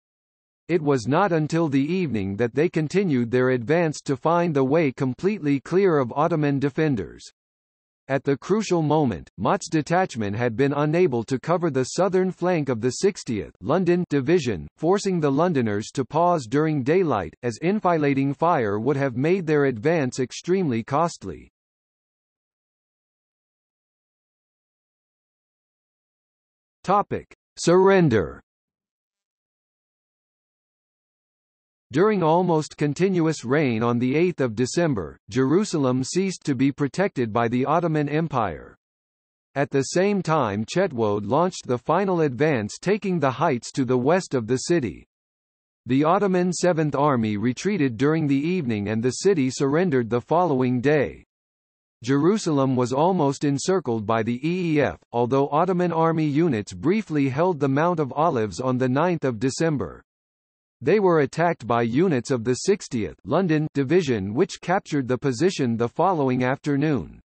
It was not until the evening that they continued their advance to find the way completely clear of Ottoman defenders. At the crucial moment, Mott's detachment had been unable to cover the southern flank of the 60th London Division, forcing the Londoners to pause during daylight, as enfilading fire would have made their advance extremely costly. Surrender. During almost continuous rain on 8 December, Jerusalem ceased to be protected by the Ottoman Empire. At the same time Chetwode launched the final advance, taking the heights to the west of the city. The Ottoman 7th Army retreated during the evening and the city surrendered the following day. Jerusalem was almost encircled by the EEF, although Ottoman army units briefly held the Mount of Olives on 9 December. They were attacked by units of the 60th London Division, which captured the position the following afternoon.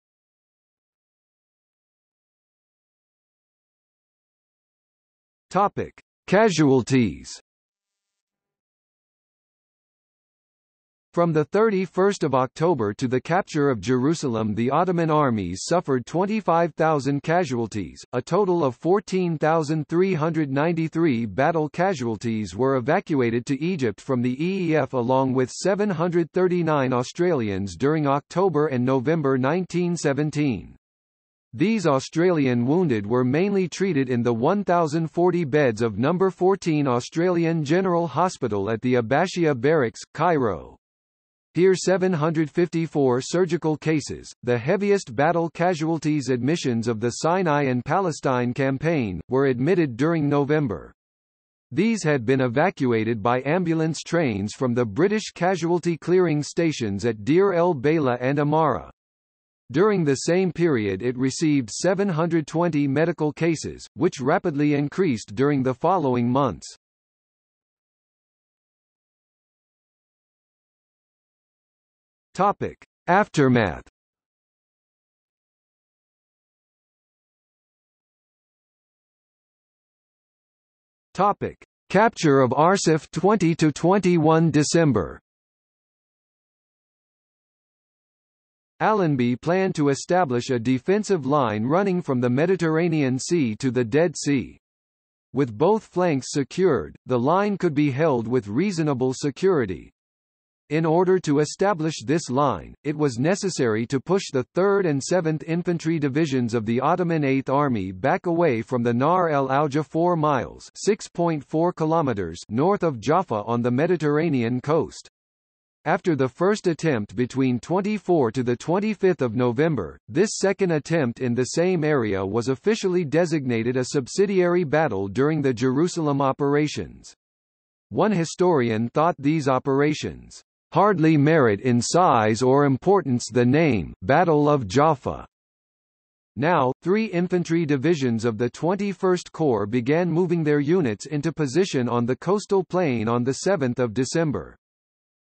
Topic: Casualties. From 31 October to the capture of Jerusalem, the Ottoman armies suffered 25,000 casualties. A total of 14,393 battle casualties were evacuated to Egypt from the EEF, along with 739 Australians during October and November 1917. These Australian wounded were mainly treated in the 1,040 beds of No. 14 Australian General Hospital at the Abashia Barracks, Cairo. Here 754 surgical cases, the heaviest battle casualties admissions of the Sinai and Palestine campaign, were admitted during November. These had been evacuated by ambulance trains from the British casualty clearing stations at Deir el-Beila and Amara. During the same period it received 720 medical cases, which rapidly increased during the following months. Topic: Aftermath. Topic: Capture of Arsuf 20 to 21 December. Allenby planned to establish a defensive line running from the Mediterranean Sea to the Dead Sea. With both flanks secured, the line could be held with reasonable security. In order to establish this line, it was necessary to push the 3rd and 7th Infantry Divisions of the Ottoman 8th Army back away from the Nar el Auja 4 miles (6.4 kilometers) north of Jaffa on the Mediterranean coast. After the first attempt between 24 to the 25th of November, this second attempt in the same area was officially designated a subsidiary battle during the Jerusalem operations. One historian thought these operations hardly merit in size or importance the name Battle of Jaffa. Now, three infantry divisions of the 21st Corps began moving their units into position on the coastal plain on 7 December.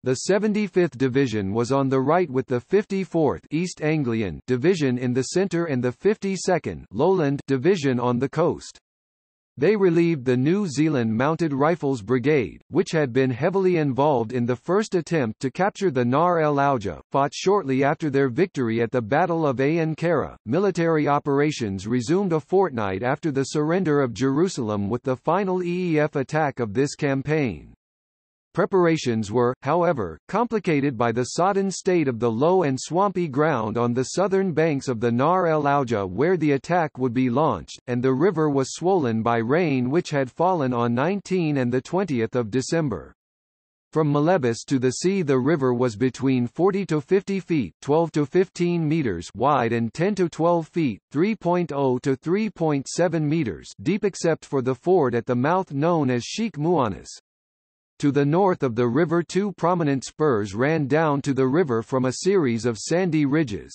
The 75th Division was on the right with the 54th East Anglian Division in the center and the 52nd Lowland Division on the coast. They relieved the New Zealand Mounted Rifles Brigade, which had been heavily involved in the first attempt to capture the Nar el Auja, fought shortly after their victory at the Battle of Ain Kara. Military operations resumed a fortnight after the surrender of Jerusalem with the final EEF attack of this campaign. Preparations were, however, complicated by the sodden state of the low and swampy ground on the southern banks of the Nar el Auja where the attack would be launched, and the river was swollen by rain which had fallen on 19 and 20 December. From Malebus to the sea the river was between 40 to 50 feet 12 to 15 meters wide and 10 to 12 feet 3.0 to 3.7 meters deep except for the ford at the mouth known as Sheikh Muannas. To the north of the river two prominent spurs ran down to the river from a series of sandy ridges.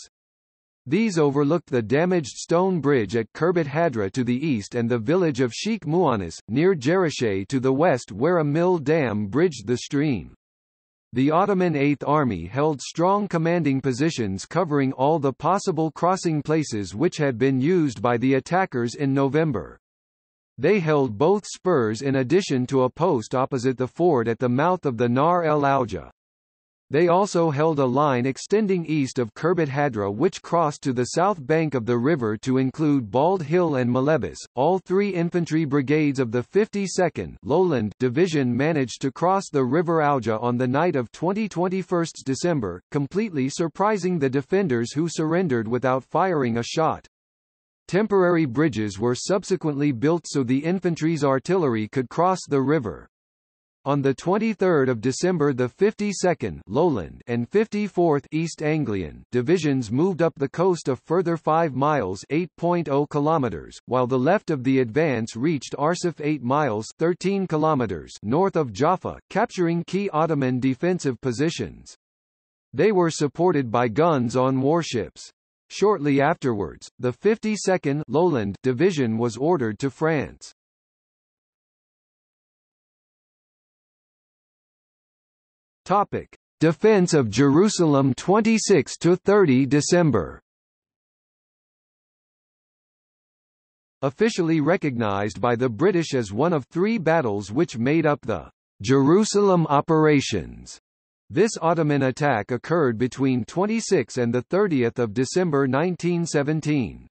These overlooked the damaged stone bridge at Kerbet Hadra to the east and the village of Sheikh Muannas, near Jerushay to the west where a mill dam bridged the stream. The Ottoman 8th Army held strong commanding positions covering all the possible crossing places which had been used by the attackers in November. They held both spurs in addition to a post opposite the ford at the mouth of the Nar el Auja. They also held a line extending east of Kerbet Hadra which crossed to the south bank of the river to include Bald Hill and Malebus. All three infantry brigades of the 52nd Lowland Division managed to cross the river Auja on the night of 21 December, completely surprising the defenders who surrendered without firing a shot. Temporary bridges were subsequently built so the infantry's artillery could cross the river. On 23 December the 52nd Lowland and 54th East Anglian divisions moved up the coast a further 5 miles 8.0 kilometers, while the left of the advance reached Arsuf 8 miles 13 kilometers north of Jaffa, capturing key Ottoman defensive positions. They were supported by guns on warships. Shortly afterwards, the 52nd Lowland Division was ordered to France. Topic: Defense of Jerusalem 26 to 30 December. Officially recognized by the British as one of three battles which made up the Jerusalem operations. This Ottoman attack occurred between 26 and 30 December 1917.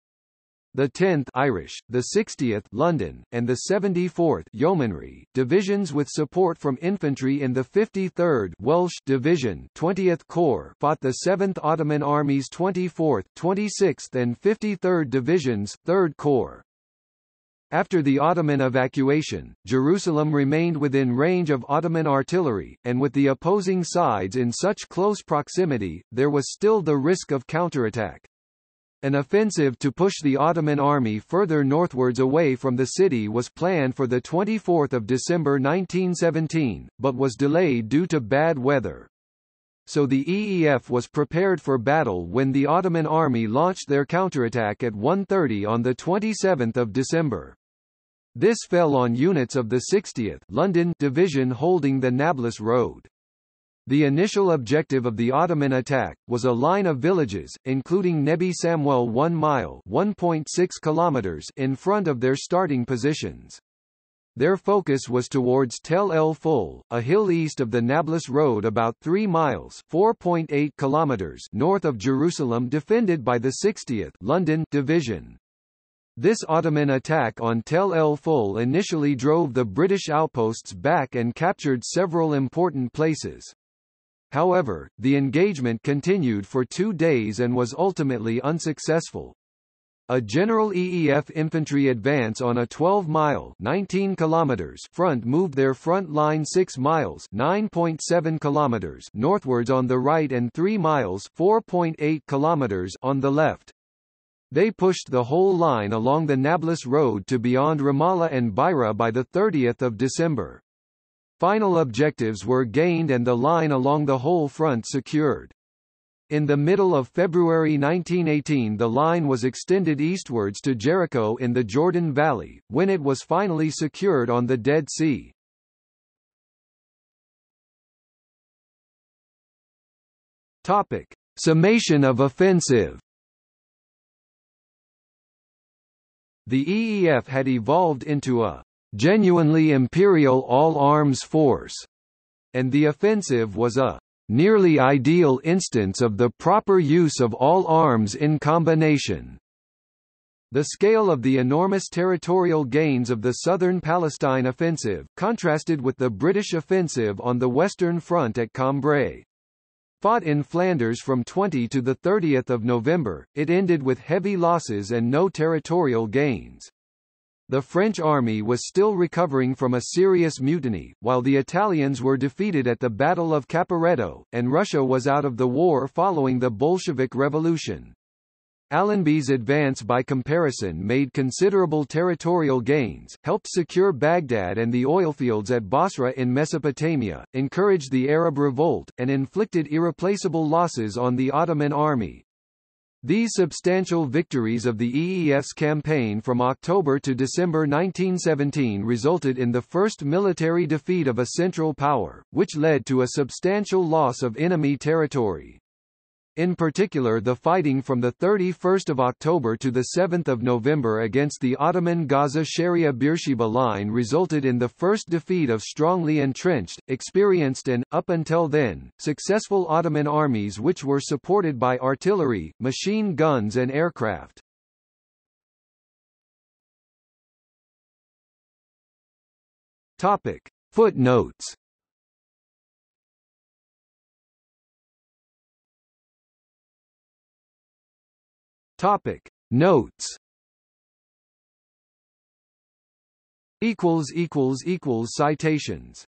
The 10th Irish, the 60th London, and the 74th Yeomanry divisions with support from infantry in the 53rd Welsh Division 20th Corps fought the 7th Ottoman Army's 24th, 26th and 53rd Divisions, 3rd Corps. After the Ottoman evacuation, Jerusalem remained within range of Ottoman artillery, and with the opposing sides in such close proximity, there was still the risk of counterattack. An offensive to push the Ottoman army further northwards away from the city was planned for 24 December 1917, but was delayed due to bad weather. So the EEF was prepared for battle when the Ottoman army launched their counterattack at 1:30 on 27 December. This fell on units of the 60th London Division holding the Nablus Road. The initial objective of the Ottoman attack was a line of villages, including Nebi Samwel 1 mile (1.6 kilometers) in front of their starting positions. Their focus was towards Tel El Ful, a hill east of the Nablus Road about 3 miles (4.8 kilometers) north of Jerusalem, defended by the 60th London Division. This Ottoman attack on Tel El Ful initially drove the British outposts back and captured several important places. However, the engagement continued for 2 days and was ultimately unsuccessful. A general EEF infantry advance on a 12-mile (19 kilometers) front moved their front line 6 miles (9.7 kilometers) northwards on the right and 3 miles (4.8 kilometers) on the left. They pushed the whole line along the Nablus Road to beyond Ramallah and Beira by 30 December. Final objectives were gained and the line along the whole front secured. In the middle of February 1918, the line was extended eastwards to Jericho in the Jordan Valley, when it was finally secured on the Dead Sea. Topic: Summation of offensive. The EEF had evolved into a genuinely imperial all-arms force, and the offensive was a nearly ideal instance of the proper use of all arms in combination. The scale of the enormous territorial gains of the southern Palestine offensive contrasted with the British offensive on the Western Front at Cambrai. Fought in Flanders from 20 to the 30th of November, it ended with heavy losses and no territorial gains. The French army was still recovering from a serious mutiny, while the Italians were defeated at the Battle of Caporetto, and Russia was out of the war following the Bolshevik Revolution. Allenby's advance by comparison made considerable territorial gains, helped secure Baghdad and the oilfields at Basra in Mesopotamia, encouraged the Arab revolt, and inflicted irreplaceable losses on the Ottoman army. These substantial victories of the EEF's campaign from October to December 1917 resulted in the first military defeat of a Central Power, which led to a substantial loss of enemy territory. In particular, the fighting from 31 October to 7 November against the Ottoman Gaza Sharia Beersheba line resulted in the first defeat of strongly entrenched, experienced and, up until then, successful Ottoman armies which were supported by artillery, machine guns and aircraft. Topic: Footnotes. Topic: Notes. Citations.